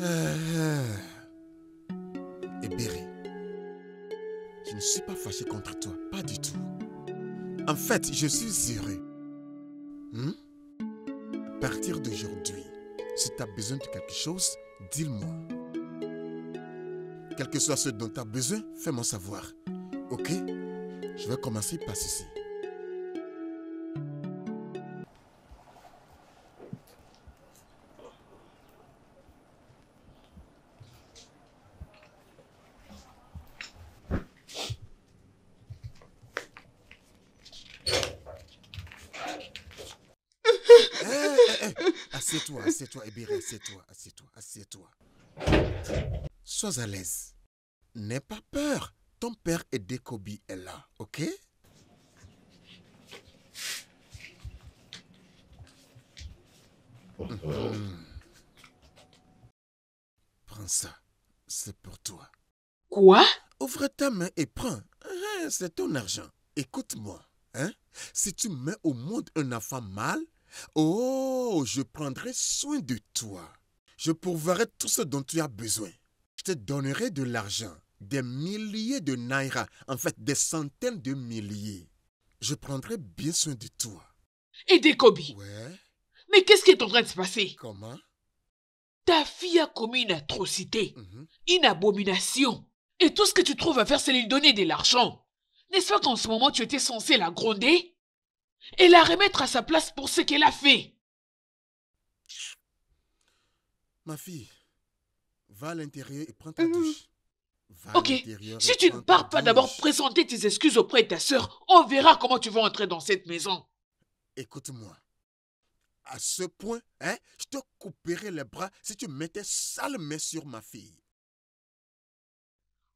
Euh... Ebere, je ne suis pas fâché contre toi, pas du tout. En fait, je suis heureux. Hmm? À partir d'aujourd'hui, si tu as besoin de quelque chose, dis-le-moi. Quel que soit ce dont tu as besoin, fais-moi savoir. Ok? Je vais commencer par ceci. Assieds-toi, assieds-toi, Ebere, assieds-toi, assieds-toi, assieds-toi. Sois à l'aise. N'aie pas peur. Ton père Edekobi est là, ok? Mm-hmm. Prends ça. C'est pour toi. Quoi? Ouvre ta main et prends. C'est ton argent. Écoute-moi. Hein? Si tu mets au monde un enfant mâle, oh, je prendrai soin de toi. Je pourvoirai tout ce dont tu as besoin. Je te donnerai de l'argent, des milliers de naira, en fait des centaines de milliers. Je prendrai bien soin de toi. Edekobi. Ouais. Mais qu'est-ce qui est en train de se passer? Comment? Ta fille a commis une atrocité, mm-hmm. une abomination. Et tout ce que tu trouves à faire, c'est lui donner de l'argent. N'est-ce pas qu'en ce moment, tu étais censé la gronder? Et la remettre à sa place pour ce qu'elle a fait. Ma fille, va à l'intérieur et prends ta douche. Va ok, si tu ne pars pas d'abord présenter tes excuses auprès de ta sœur, on verra comment tu vas entrer dans cette maison. Écoute-moi, à ce point, hein, je te couperai les bras si tu mettais sale main sur ma fille.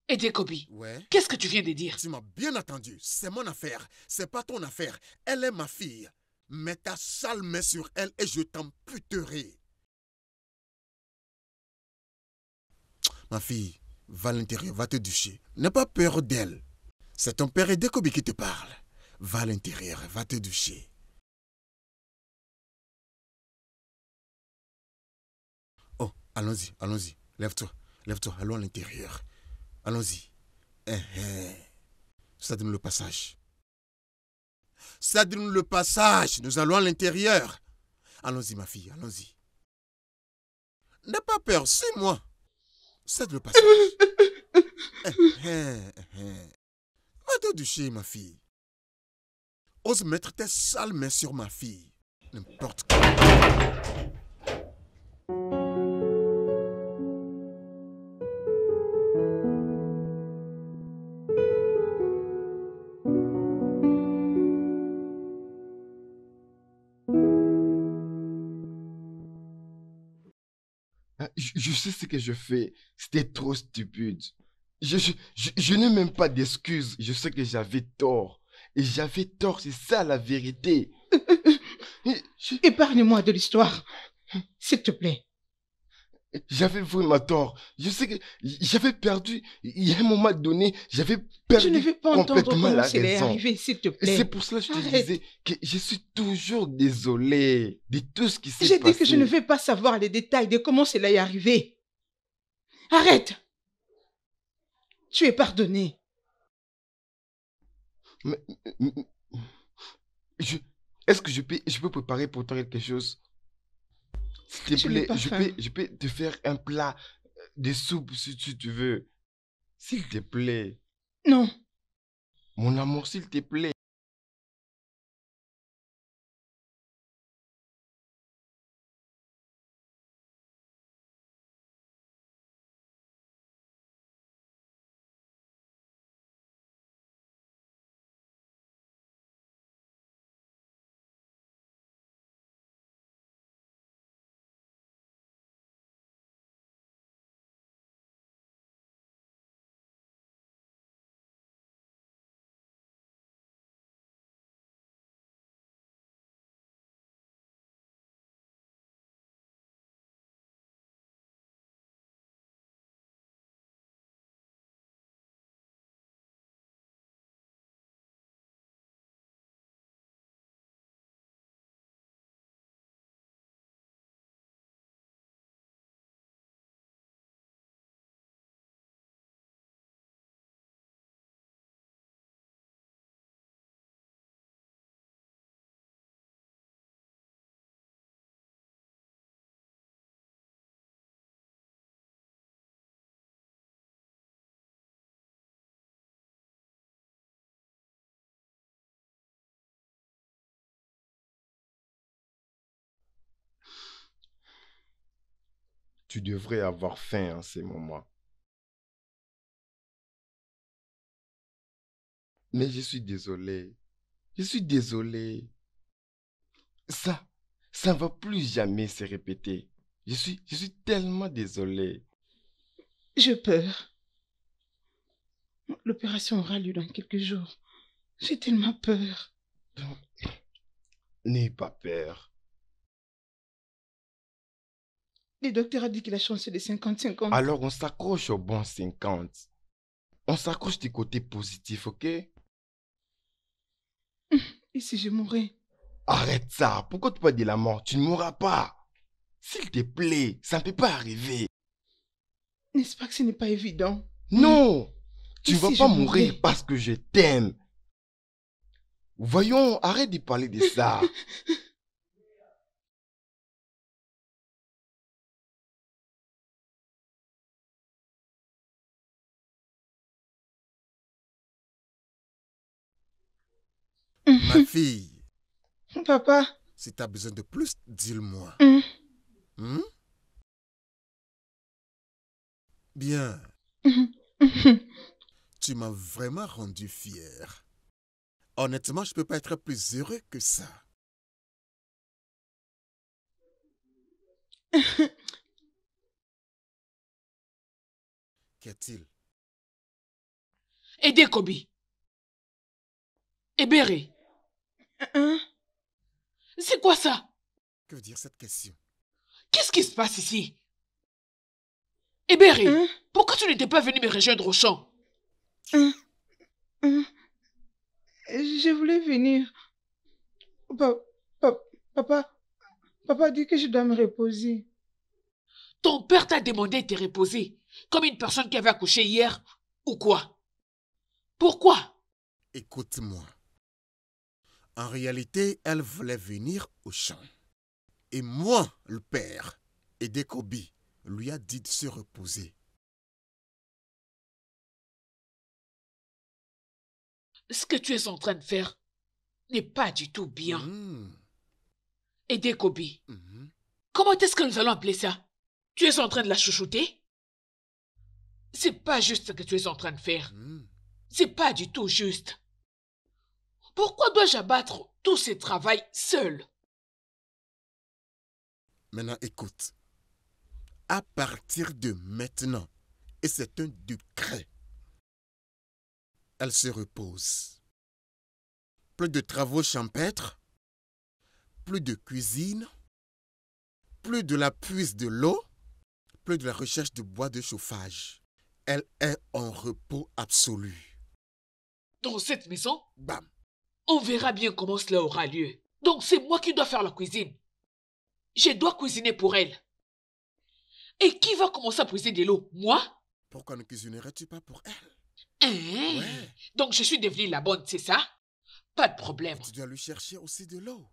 Edekobi, ouais. Qu'est-ce que tu viens de dire? Tu m'as bien entendu, c'est mon affaire, c'est pas ton affaire, elle est ma fille. Mets ta sale main sur elle et je t'amputerai. Ma fille, va à l'intérieur, va te doucher, n'aie pas peur d'elle. C'est ton père Edekobi qui te parle. Va à l'intérieur, va te doucher. Oh, allons-y, allons-y, lève-toi, lève-toi, allons à l'intérieur. Allons-y. Eh, eh. Ça donne le passage. Ça donne le passage. Nous allons à l'intérieur. Allons-y, ma fille, allons-y. N'aie pas peur, suis-moi. Ça donne le passage. eh, eh, eh. Va te doucher, ma fille. Ose mettre tes sales mains sur ma fille. N'importe quoi. Je sais ce que je fais, c'était trop stupide. Je, je, je, je n'ai même pas d'excuses, je sais que j'avais tort. Et j'avais tort, c'est ça la vérité. je... Épargne-moi de l'histoire, s'il te plaît. J'avais vraiment tort, je sais que j'avais perdu, il y a un moment donné, j'avais perdu je ne veux pas complètement la raison. C'est pour cela que je te disais que je suis toujours désolé de tout ce qui s'est passé. J'ai dit que je ne vais pas savoir les détails de comment cela est arrivé. Arrête! Tu es pardonné. Est-ce que je peux, je peux préparer pour toi quelque chose? S'il te plaît, je peux, je peux te faire un plat de soupe si tu, tu veux. S'il te plaît. Non. Mon amour, s'il te plaît. Tu devrais avoir faim en ces moments. Mais je suis désolé. Je suis désolé. Ça, ça ne va plus jamais se répéter. Je suis, je suis tellement désolé. J'ai peur. L'opération aura lieu dans quelques jours. J'ai tellement peur. N'aie pas peur. Le docteur a dit qu'il a changé de cinquante cinquante. Alors on s'accroche au bon cinquante. On s'accroche du côté positif, ok? Et si je mourrais? Arrête ça. Pourquoi tu parles de la mort? Tu ne mourras pas. S'il te plaît, ça ne peut pas arriver. N'est-ce pas que ce n'est pas évident? Non, mmh. Tu ne vas si pas mourir parce que je t'aime. Voyons, arrête de parler de ça. Ma fille. Papa. Si tu as besoin de plus, dis-le-moi. Mmh. Mmh? Bien. Mmh. Mmh. Tu m'as vraiment rendu fier. Honnêtement, je ne peux pas être plus heureux que ça. Qu'y a-t-il? Edekobi. Ebere. Hein? C'est quoi ça? Que veut dire cette question? Qu'est-ce qui se passe ici? Ebere, hein? Pourquoi tu n'étais pas venu me rejoindre au champ? Hein? Hein? Je voulais venir. Pa pa papa, papa dit que je dois me reposer. Ton père t'a demandé de te reposer, comme une personne qui avait accouché hier, ou quoi? Pourquoi? Écoute-moi. En réalité, elle voulait venir au champ. Et moi, le père, Edekobi, lui a dit de se reposer. Ce que tu es en train de faire n'est pas du tout bien. Mmh. Edekobi, mmh. Comment est-ce que nous allons appeler ça? Tu es en train de la chouchouter? C'est pas juste ce que tu es en train de faire. Mmh. C'est pas du tout juste. Pourquoi dois-je abattre tout ce travail seul? Maintenant, écoute. À partir de maintenant, et c'est un décret, elle se repose. Plus de travaux champêtres, plus de cuisine, plus de la puise de l'eau, plus de la recherche de bois de chauffage. Elle est en repos absolu. Dans cette maison? Bam! On verra bien comment cela aura lieu. Donc c'est moi qui dois faire la cuisine. Je dois cuisiner pour elle. Et qui va commencer à puiser de l'eau? Moi? Pourquoi ne cuisinerais-tu pas pour elle? Hein? Ouais. Donc je suis devenue la bonne, c'est ça? Pas de problème. Tu dois lui chercher aussi de l'eau.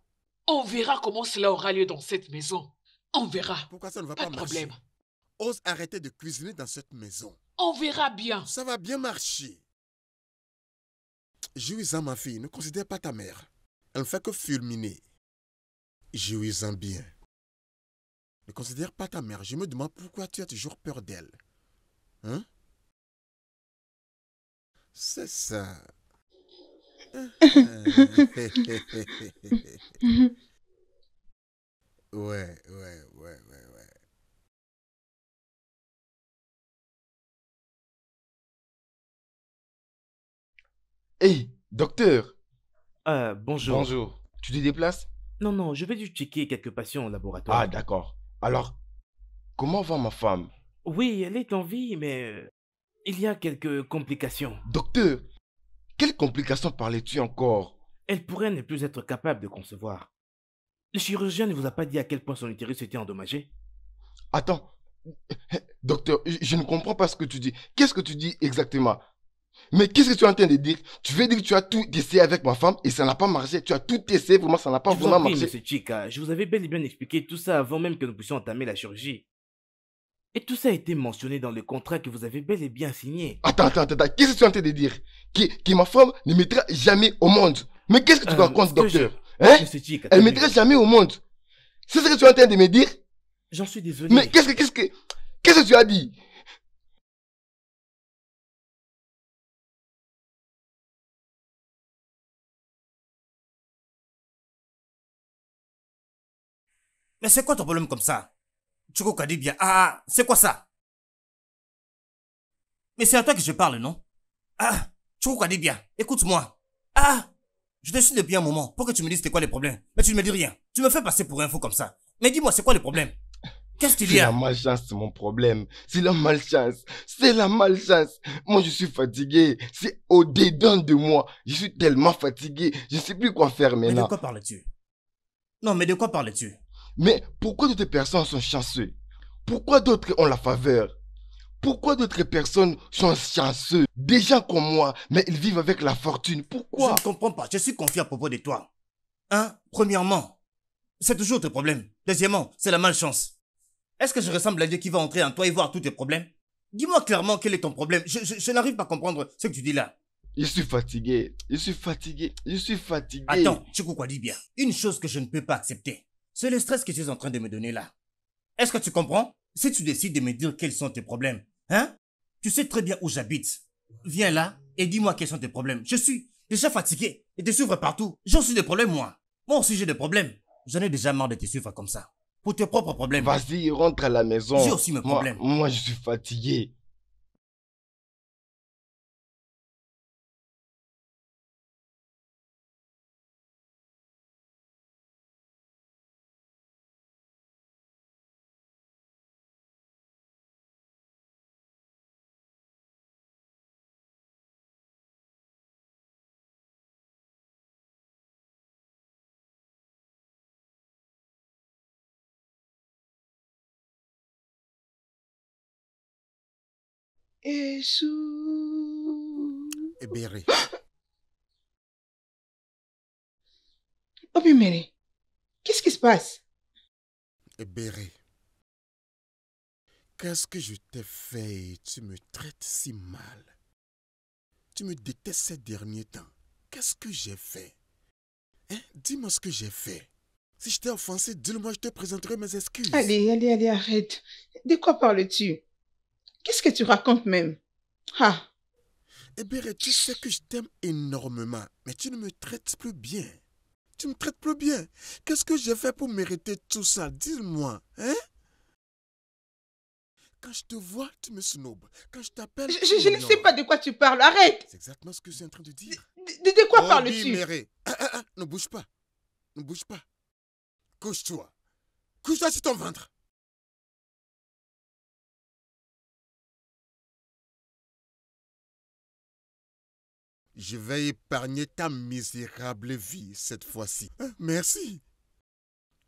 On verra comment cela aura lieu dans cette maison. On verra. Pourquoi ça ne va pas, pas de marcher? Problème. Ose arrêter de cuisiner dans cette maison. On verra bien. Ça va bien marcher. Jouis-en, ma fille, ne considère pas ta mère. Elle ne fait que fulminer. Jouis-en bien. Ne considère pas ta mère. Je me demande pourquoi tu as toujours peur d'elle. Hein? C'est ça. Ouais, ouais, ouais, ouais, ouais. Hé, hey, docteur. Euh, bonjour. Bonjour. Tu te déplaces? Non, non, je vais juste checker quelques patients au laboratoire. Ah, d'accord. Alors, comment va ma femme? Oui, elle est en vie, mais il y a quelques complications. Docteur, quelles complications parlais-tu encore? Elle pourrait ne plus être capable de concevoir. Le chirurgien ne vous a pas dit à quel point son utérus était endommagé? Attends, docteur, je ne comprends pas ce que tu dis. Qu'est-ce que tu dis exactement? Mais qu'est-ce que tu es en train de dire? Tu veux dire que tu as tout essayé avec ma femme et ça n'a pas marché? Tu as tout essayé, vraiment, ça n'a pas vraiment marché. Je vous en prie, monsieur Chika, je vous avais bel et bien expliqué tout ça avant même que nous puissions entamer la chirurgie. Et tout ça a été mentionné dans le contrat que vous avez bel et bien signé. Attends, attends, attends, qu'est-ce que tu es en train de dire? Que, que ma femme ne mettra jamais au monde. Mais qu'est-ce que tu euh, racontes, docteur? Je... Hein? Chika, elle ne mettra jamais au monde. C'est ce que tu es en train de me dire? J'en suis désolé. Mais qu'est-ce que, qu'est-ce que, qu'est-ce que tu as dit? Mais c'est quoi ton problème comme ça? Chika Dibia, ah, c'est quoi ça? Mais c'est à toi que je parle, non? Ah, Chika Dibia, écoute-moi. Ah, je te suis depuis un moment pour que tu me dises c'était quoi les problèmes. Mais tu ne me dis rien. Tu me fais passer pour un fou comme ça. Mais dis-moi, c'est quoi le problème? Qu'est-ce qu'il y a? C'est la malchance, c'est mon problème. C'est la malchance. C'est la malchance. Moi, je suis fatigué. C'est au-dedans de moi. Je suis tellement fatigué. Je ne sais plus quoi faire maintenant. Mais de quoi parles-tu? Non, mais de quoi parles-tu? Mais pourquoi d'autres personnes sont chanceux? Pourquoi d'autres ont la faveur? Pourquoi d'autres personnes sont chanceux? Des gens comme moi, mais ils vivent avec la fortune. Pourquoi? Je ne comprends pas. Je suis confiant à propos de toi. Hein? Premièrement, c'est toujours tes problèmes. Deuxièmement, c'est la malchance. Est-ce que je ressemble à Dieu qui va entrer en toi et voir tous tes problèmes? Dis-moi clairement quel est ton problème. Je, je, je n'arrive pas à comprendre ce que tu dis là. Je suis fatigué. Je suis fatigué. Je suis fatigué. Attends, Chika Dibia. Une chose que je ne peux pas accepter, c'est le stress que tu es en train de me donner là. Est-ce que tu comprends? Si tu décides de me dire quels sont tes problèmes, hein? Tu sais très bien où j'habite. Viens là et dis-moi quels sont tes problèmes. Je suis déjà fatigué et te suivre partout. J'en suis des problèmes moi. Moi aussi j'ai des problèmes. J'en ai déjà marre de te suivre comme ça. Pour tes propres problèmes. Vas-y, rentre à la maison. J'ai aussi mes moi, problèmes. Moi, je suis fatigué. Ebere. Obimere, qu'est-ce qui se passe? Ebere, qu'est-ce que je t'ai fait? Tu me traites si mal. Tu me détestes ces derniers temps. Qu'est-ce que j'ai fait? Hein? Dis-moi ce que j'ai fait. Si je t'ai offensé, dis-le-moi, je te présenterai mes excuses. Allez, allez, allez, arrête. De quoi parles-tu? Qu'est-ce que tu racontes même? Ah. Ebere, tu sais que je t'aime énormément, mais tu ne me traites plus bien. Tu me traites plus bien. Qu'est-ce que j'ai fait pour mériter tout ça? Dis-moi, hein? Quand je te vois, tu me snobes. Quand je t'appelle... Je, je, je ne sais pas de quoi tu parles, arrête! C'est exactement ce que je suis en train de dire. De, de, de quoi oh, parles-tu? Ah, ah, ah, ne bouge pas. Ne bouge pas. Couche-toi. Couche-toi sur ton ventre. Je vais épargner ta misérable vie cette fois-ci. Merci.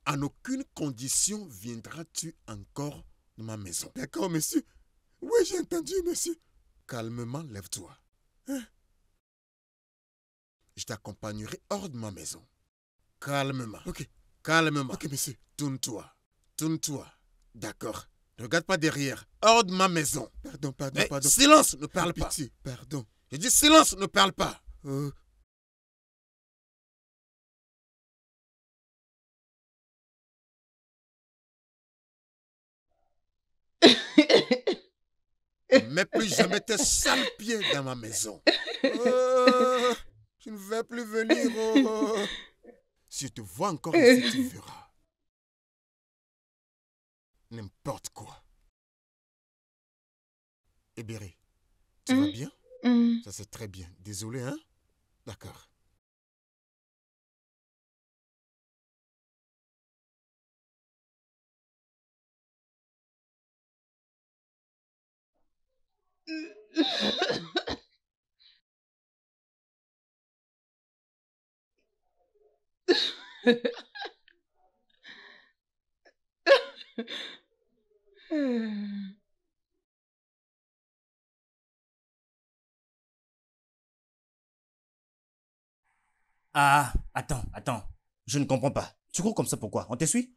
En aucune condition viendras-tu encore dans ma maison. D'accord, monsieur? Oui, j'ai entendu, monsieur. Calmement, lève-toi. Hein? Je t'accompagnerai hors de ma maison. Calmement. Ok. Calmement. Ok, monsieur. Tourne-toi. Tourne-toi. D'accord. Ne regarde pas derrière. Hors de ma maison. Pardon, pardon, Mais pardon. Silence, ne parle pas. Pitié, pardon. Je dis silence, ne parle pas. Euh... Mais plus jamais tes sales pieds dans ma maison. Euh... Je ne vais plus venir. Euh... Si je te vois encore ici, tu verras. N'importe quoi. Ebere, tu vas bien? Mm. Ça c'est très bien. Désolé, hein? D'accord. Ah, attends, attends. Je ne comprends pas. Tu cours comme ça pourquoi? On t'essuie?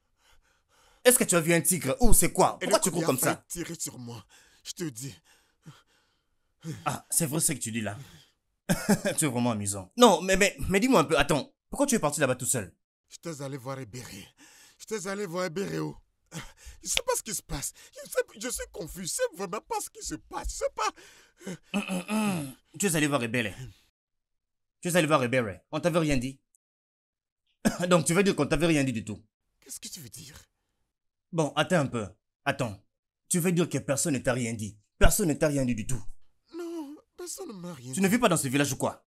Est-ce que tu as vu un tigre? Ou c'est quoi? Pourquoi tu cours comme ça? Tirer sur moi. Je te dis. Ah, c'est vrai ce que tu dis là. Tu es vraiment amusant. Non, mais, mais, mais dis-moi un peu. Attends, pourquoi tu es parti là-bas tout seul? Je t'ai allé voir Ebere. Je t'ai allé voir Ebere. Je ne sais pas ce qui se passe. Je, sais, je suis confus. Je ne sais vraiment pas ce qui se passe. Je ne sais pas. Hum, hum, hum. Tu es allé voir Ebere. Tu es allé voir Ebere. On t'avait rien dit. Donc, tu veux dire qu'on t'avait rien dit du tout. Qu'est-ce que tu veux dire? Bon, attends un peu. Attends. Tu veux dire que personne ne t'a rien dit. Personne ne t'a rien dit du tout. Non, personne ne m'a rien dit. Tu ne vis pas dans ce village ou quoi?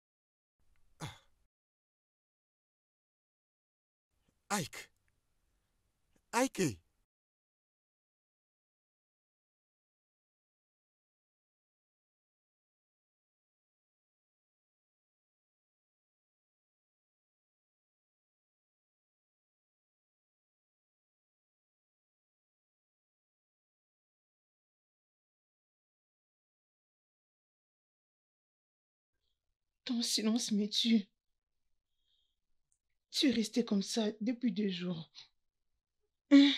Ike. Ike. Ton silence me tue. Tu es resté comme ça depuis deux jours. Hein?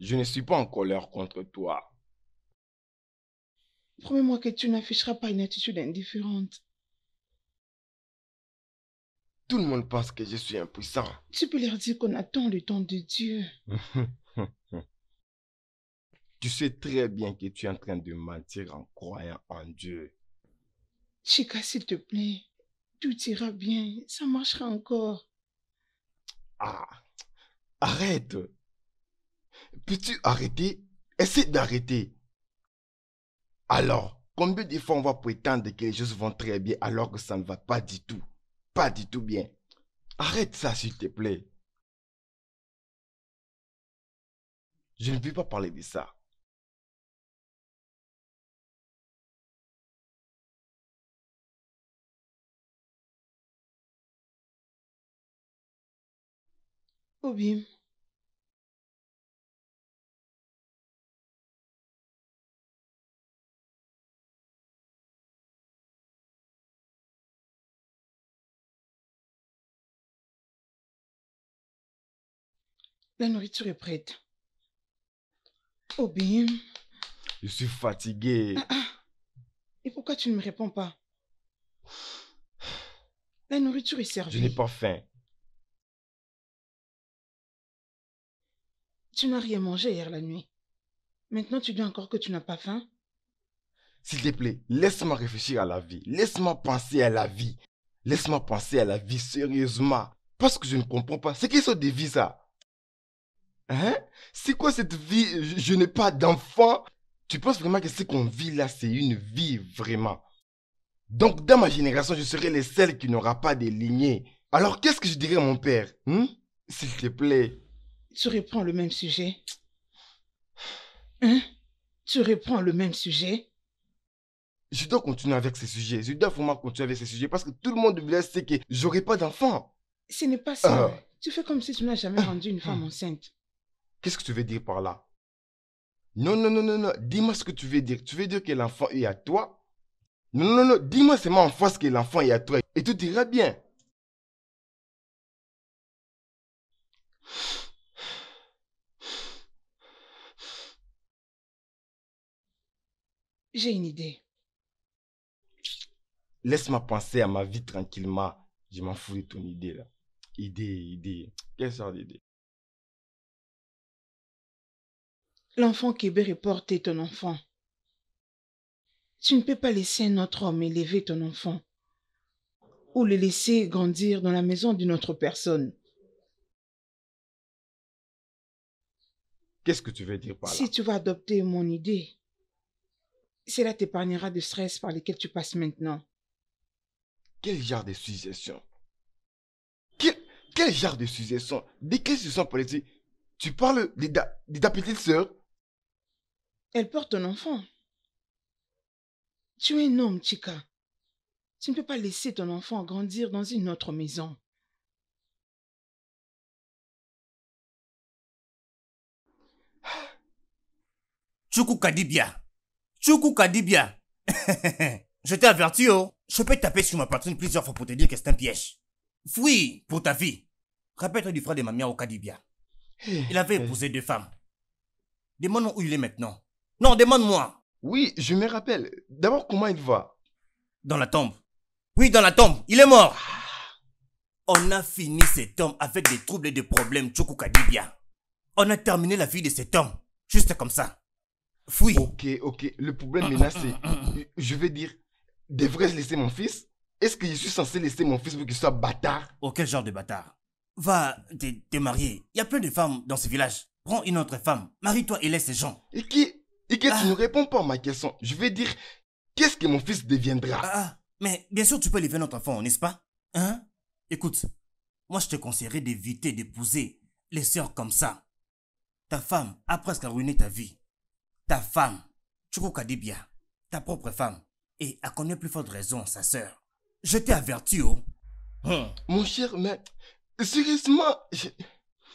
Je ne suis pas en colère contre toi. Promets-moi que tu n'afficheras pas une attitude indifférente. Tout le monde pense que je suis impuissant. Tu peux leur dire qu'on attend le temps de Dieu. Tu sais très bien que tu es en train de mentir en croyant en Dieu. Chika, s'il te plaît. Tout ira bien, ça marchera encore. Ah, arrête. Peux-tu arrêter? Essaie d'arrêter. Alors, combien de fois on va prétendre que les choses vont très bien alors que ça ne va pas du tout? Pas du tout bien. Arrête ça, s'il te plaît. Je ne veux pas parler de ça. Obi. La nourriture est prête. Obi. Je suis fatigué. Ah, ah. Et pourquoi tu ne me réponds pas? La nourriture est servie. Je n'ai pas faim. Tu n'as rien mangé hier la nuit. Maintenant, tu dis encore que tu n'as pas faim? S'il te plaît, laisse-moi réfléchir à la vie. Laisse-moi penser à la vie. Laisse-moi penser à la vie sérieusement. Parce que je ne comprends pas. C'est qui ce défi, ça? Hein? C'est quoi cette vie? Je, je n'ai pas d'enfant. Tu penses vraiment que ce qu'on vit là, c'est une vie vraiment? Donc, dans ma génération, je serai le seul qui n'aura pas de lignée. Alors, qu'est-ce que je dirais à mon père? Hein? S'il te plaît. Tu reprends le même sujet. Hein? Tu reprends le même sujet. Je dois continuer avec ce sujet. Je dois vraiment continuer avec ce sujet parce que tout le monde voulait sait que j'aurai pas d'enfant. Ce n'est pas ça. Euh... Tu fais comme si tu n'as jamais rendu une femme enceinte. Qu'est-ce que tu veux dire par là? Non, non, non, non, non. Dis-moi ce que tu veux dire. Tu veux dire que l'enfant est à toi? Non, non, non. Dis-moi seulement en face que l'enfant est à toi et tout ira bien. J'ai une idée. Laisse-moi penser à ma vie tranquillement. Je m'en fous de ton idée là. Idée, idée. Quelle sorte d'idée? L'enfant qu'Ebere porte est ton enfant. Tu ne peux pas laisser un autre homme élever ton enfant. Ou le laisser grandir dans la maison d'une autre personne. Qu'est-ce que tu veux dire par là? Si tu vas adopter mon idée, cela t'épargnera du stress par lequel tu passes maintenant. Quel genre de suggestion? Quel, quel genre de suggestion? De quelle suggestion politique? Tu parles de, de, de ta petite sœur? Elle porte un enfant. Tu es un homme, Chika. Tu ne peux pas laisser ton enfant grandir dans une autre maison. Chika Dibia. Chika Dibia. Je t'ai averti, oh. Je peux taper sur ma poitrine plusieurs fois pour te dire que c'est un piège. Fuis pour ta vie. Rappelle-toi du frère de ma mère au Kadibia. Il avait épousé deux femmes. Demande-moi où il est maintenant. Non, demande-moi. Oui, je me rappelle. D'abord, comment il va? Dans la tombe. Oui, dans la tombe. Il est mort. On a fini cet homme avec des troubles et des problèmes, Chika Dibia. On a terminé la vie de cet homme, juste comme ça. Fouille. Ok, ok. Le problème maintenant, c'est, je vais dire, devrais-je laisser mon fils? Est-ce que je suis censé laisser mon fils pour qu'il soit bâtard? Oh, quel genre de bâtard? Va te, te marier. Il y a plein de femmes dans ce village. Prends une autre femme. Marie-toi et laisse ces gens. Et qui, et qui ah. tu ne réponds pas à ma question. Je vais dire, qu'est-ce que mon fils deviendra? Ah, mais bien sûr, tu peux élever notre enfant, n'est-ce pas? Hein? Écoute, moi je te conseillerais d'éviter d'épouser les sœurs comme ça. Ta femme a presque ruiné ta vie. Ta femme, Chika Dibia, ta propre femme, et à connaître plus forte raison, sa sœur. Je t'ai averti, oh. Hmm. Mon cher, mais... Sérieusement, je...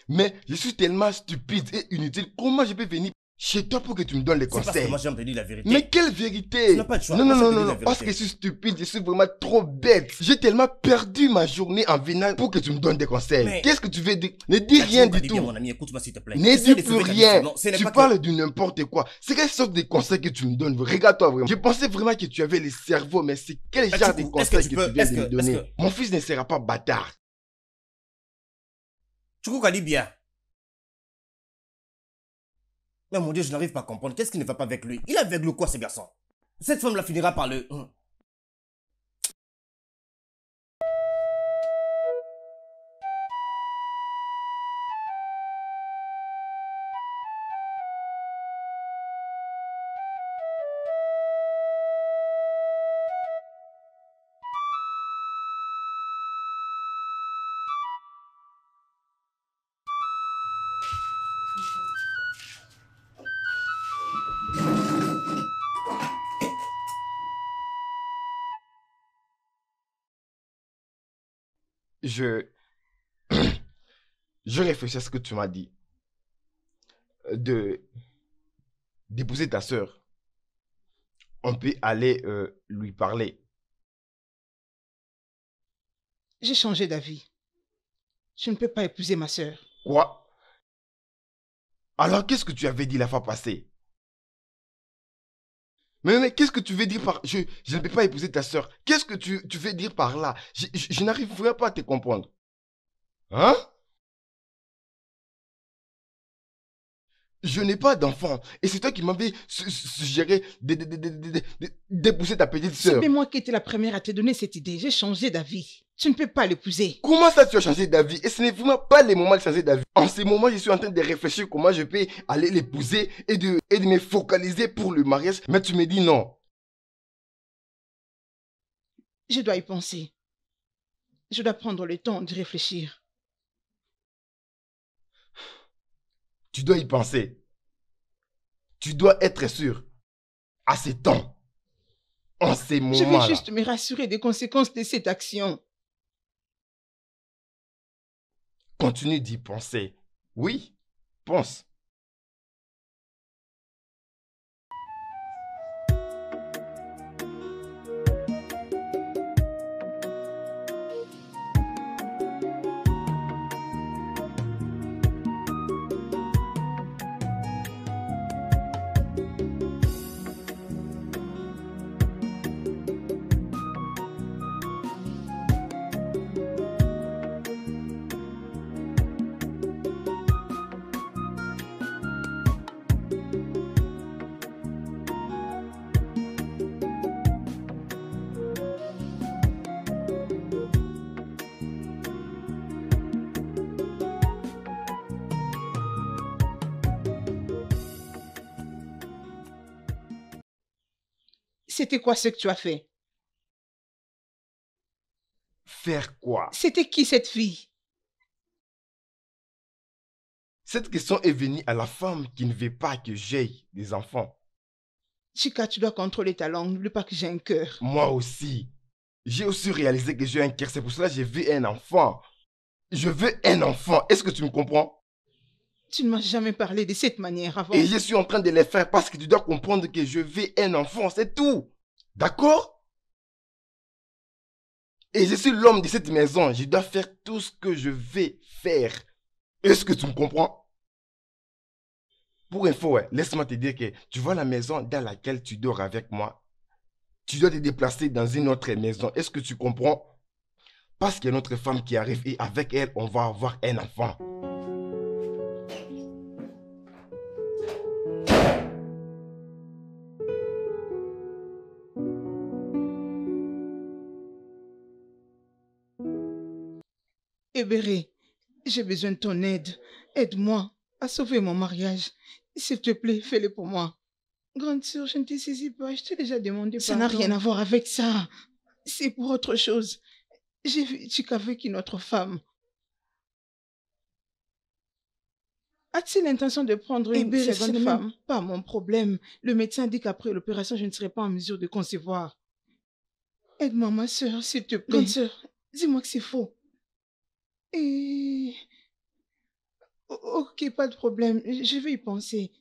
mais je suis tellement stupide et inutile. Comment je peux venir chez toi pour que tu me donnes les conseils? Parce que moi j'aime te dire la vérité. Mais quelle vérité? Tu n'as pas de choix. Non, non, non, non, non, parce que je suis stupide, je suis vraiment trop bête. J'ai tellement perdu ma journée en venant pour que tu me donnes des conseils. Mais... Qu'est-ce que tu veux dire? Ne dis rien du tout. Mon ami, écoute-moi s'il te plaît. Ne dis plus rien. Tu parles de n'importe quoi. C'est quelle sorte de conseils que tu me donnes? Regarde-toi vraiment. Je pensais vraiment que tu avais le cerveau, mais c'est quel genre de conseils que tu viens de me donner? Mon fils ne sera pas bâtard. Chika Dibia. Mais mon Dieu, je n'arrive pas à comprendre. Qu'est-ce qui ne va pas avec lui? Il est aveugle ou quoi, ce garçon? Cette femme-là finira par le... Je... je réfléchis à ce que tu m'as dit. De... d'épouser ta sœur. On peut aller euh, lui parler. J'ai changé d'avis. Je ne peux pas épouser ma sœur. Quoi? Alors qu'est-ce que tu avais dit la fois passée? Mais, mais qu'est-ce que tu veux dire par... Je, je ne peux pas épouser ta sœur. Qu'est-ce que tu, tu veux dire par là? Je, je, je n'arrive vraiment pas à te comprendre. Hein? Je n'ai pas d'enfant. Et c'est toi qui m'avais suggéré d'épouser ta petite sœur. C'est moi qui étais la première à te donner cette idée. J'ai changé d'avis. Tu ne peux pas l'épouser. Comment ça tu as changé d'avis? Et ce n'est vraiment pas le moment de changer d'avis. En ce moment, je suis en train de réfléchir comment je peux aller l'épouser et de, et de me focaliser pour le mariage. Mais tu me dis non. Je dois y penser. Je dois prendre le temps de réfléchir. Tu dois y penser. Tu dois être sûr. À ce temps. En ces moments. Je veux juste me rassurer des conséquences de cette action. Continue d'y penser. Oui, pense. C'était quoi ce que tu as fait? Faire quoi? C'était qui cette fille? Cette question est venue à la femme qui ne veut pas que j'aie des enfants. Chika, tu dois contrôler ta langue. N'oublie pas que j'ai un cœur. Moi aussi. J'ai aussi réalisé que j'ai un cœur. C'est pour cela que j'ai vu un enfant. Je veux un enfant. Est-ce que tu me comprends? Tu ne m'as jamais parlé de cette manière avant. Et je suis en train de le faire parce que tu dois comprendre que je veux un enfant, c'est tout. D'accord? Et je suis l'homme de cette maison. Je dois faire tout ce que je vais faire. Est-ce que tu me comprends? Pour info, laisse-moi te dire que tu vois la maison dans laquelle tu dors avec moi. Tu dois te déplacer dans une autre maison. Est-ce que tu comprends? parce qu'il y a notre femme qui arrive et avec elle, on va avoir un enfant. Ebere, j'ai besoin de ton aide. Aide-moi à sauver mon mariage. S'il te plaît, fais-le pour moi. Grande sœur, je ne te saisis pas. Je t'ai déjà demandé pardon. Ça n'a rien à voir avec ça. C'est pour autre chose. J'ai vu Chika avec une autre femme. A-t-il l'intention de prendre une Ebere, seconde femme? Pas mon problème. Le médecin dit qu'après l'opération, je ne serai pas en mesure de concevoir. Aide-moi, ma sœur, s'il te plaît. Grande sœur, dis-moi que c'est faux. Et... Ok, pas de problème. Je vais y penser.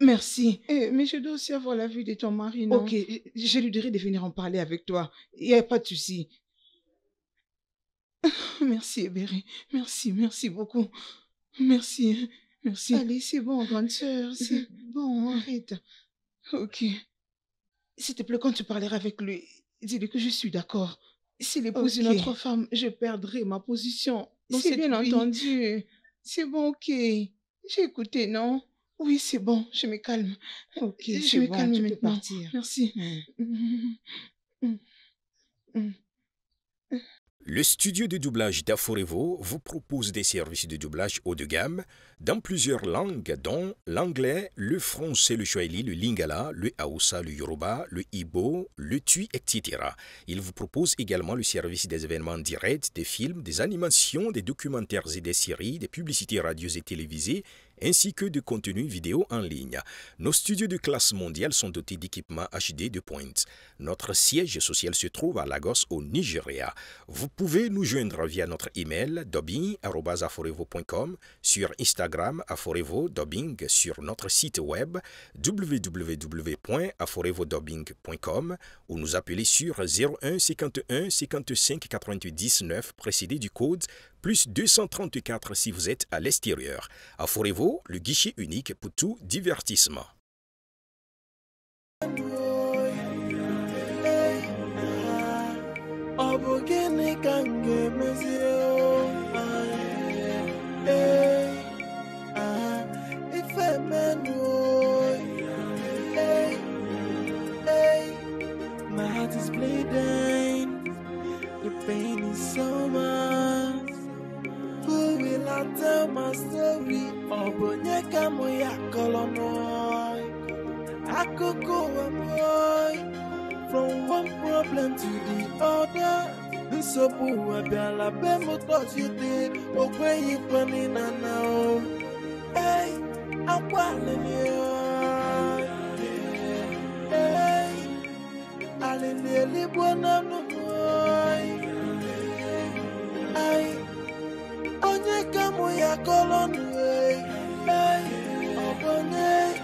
Merci. Eh, mais je dois aussi avoir l'avis de ton mari, non? Ok, je lui dirai de venir en parler avec toi. Il n'y a pas de souci. Merci, Ebere. Merci, merci beaucoup. Merci, merci. Allez, c'est bon, grande sœur. C'est bon, arrête. Ok. S'il te plaît, quand tu parleras avec lui, dis-lui que je suis d'accord. S'il épouse une autre femme, je perdrai ma position. C'est bien entendu. C'est bon, ok. J'ai écouté, non? Oui, c'est bon. Je me calme. Ok, je me calme maintenant. Merci. Le studio de doublage d'Aforevo vous propose des services de doublage haut de gamme dans plusieurs langues, dont l'anglais, le français, le swahili, le lingala, le hausa, le yoruba, le igbo, le tui, et cetera. Il vous propose également le service des événements directs, des films, des animations, des documentaires et des séries, des publicités radios et télévisées, ainsi que de contenu vidéo en ligne. Nos studios de classe mondiale sont dotés d'équipements H D de pointe. Notre siège social se trouve à Lagos, au Nigeria. Vous pouvez nous joindre via notre email dobbing arobase aforevo point com, sur Instagram aforevo dobbing, sur notre site web w w w point aforevo dobbing point com ou nous appeler sur zéro un cinquante et un cinquante-cinq quatre-vingt-dix-neuf précédé du code plus deux cent trente-quatre si vous êtes à l'extérieur. Aforevo, le guichet unique pour tout divertissement. I tell my story, Oguémogne moya kolomoy. I could go a boy from one problem to the other. This so poor, I be la be mo touch you dey. Ogbeni pani na na o. Hey, akwaleni. Hey, aleni libo na no boy. Hey. Onyeka moya kolonwe, hey, obone,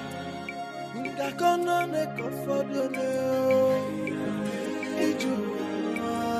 nda konone kofodone, iju, oh, oh,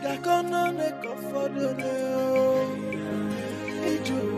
I I can't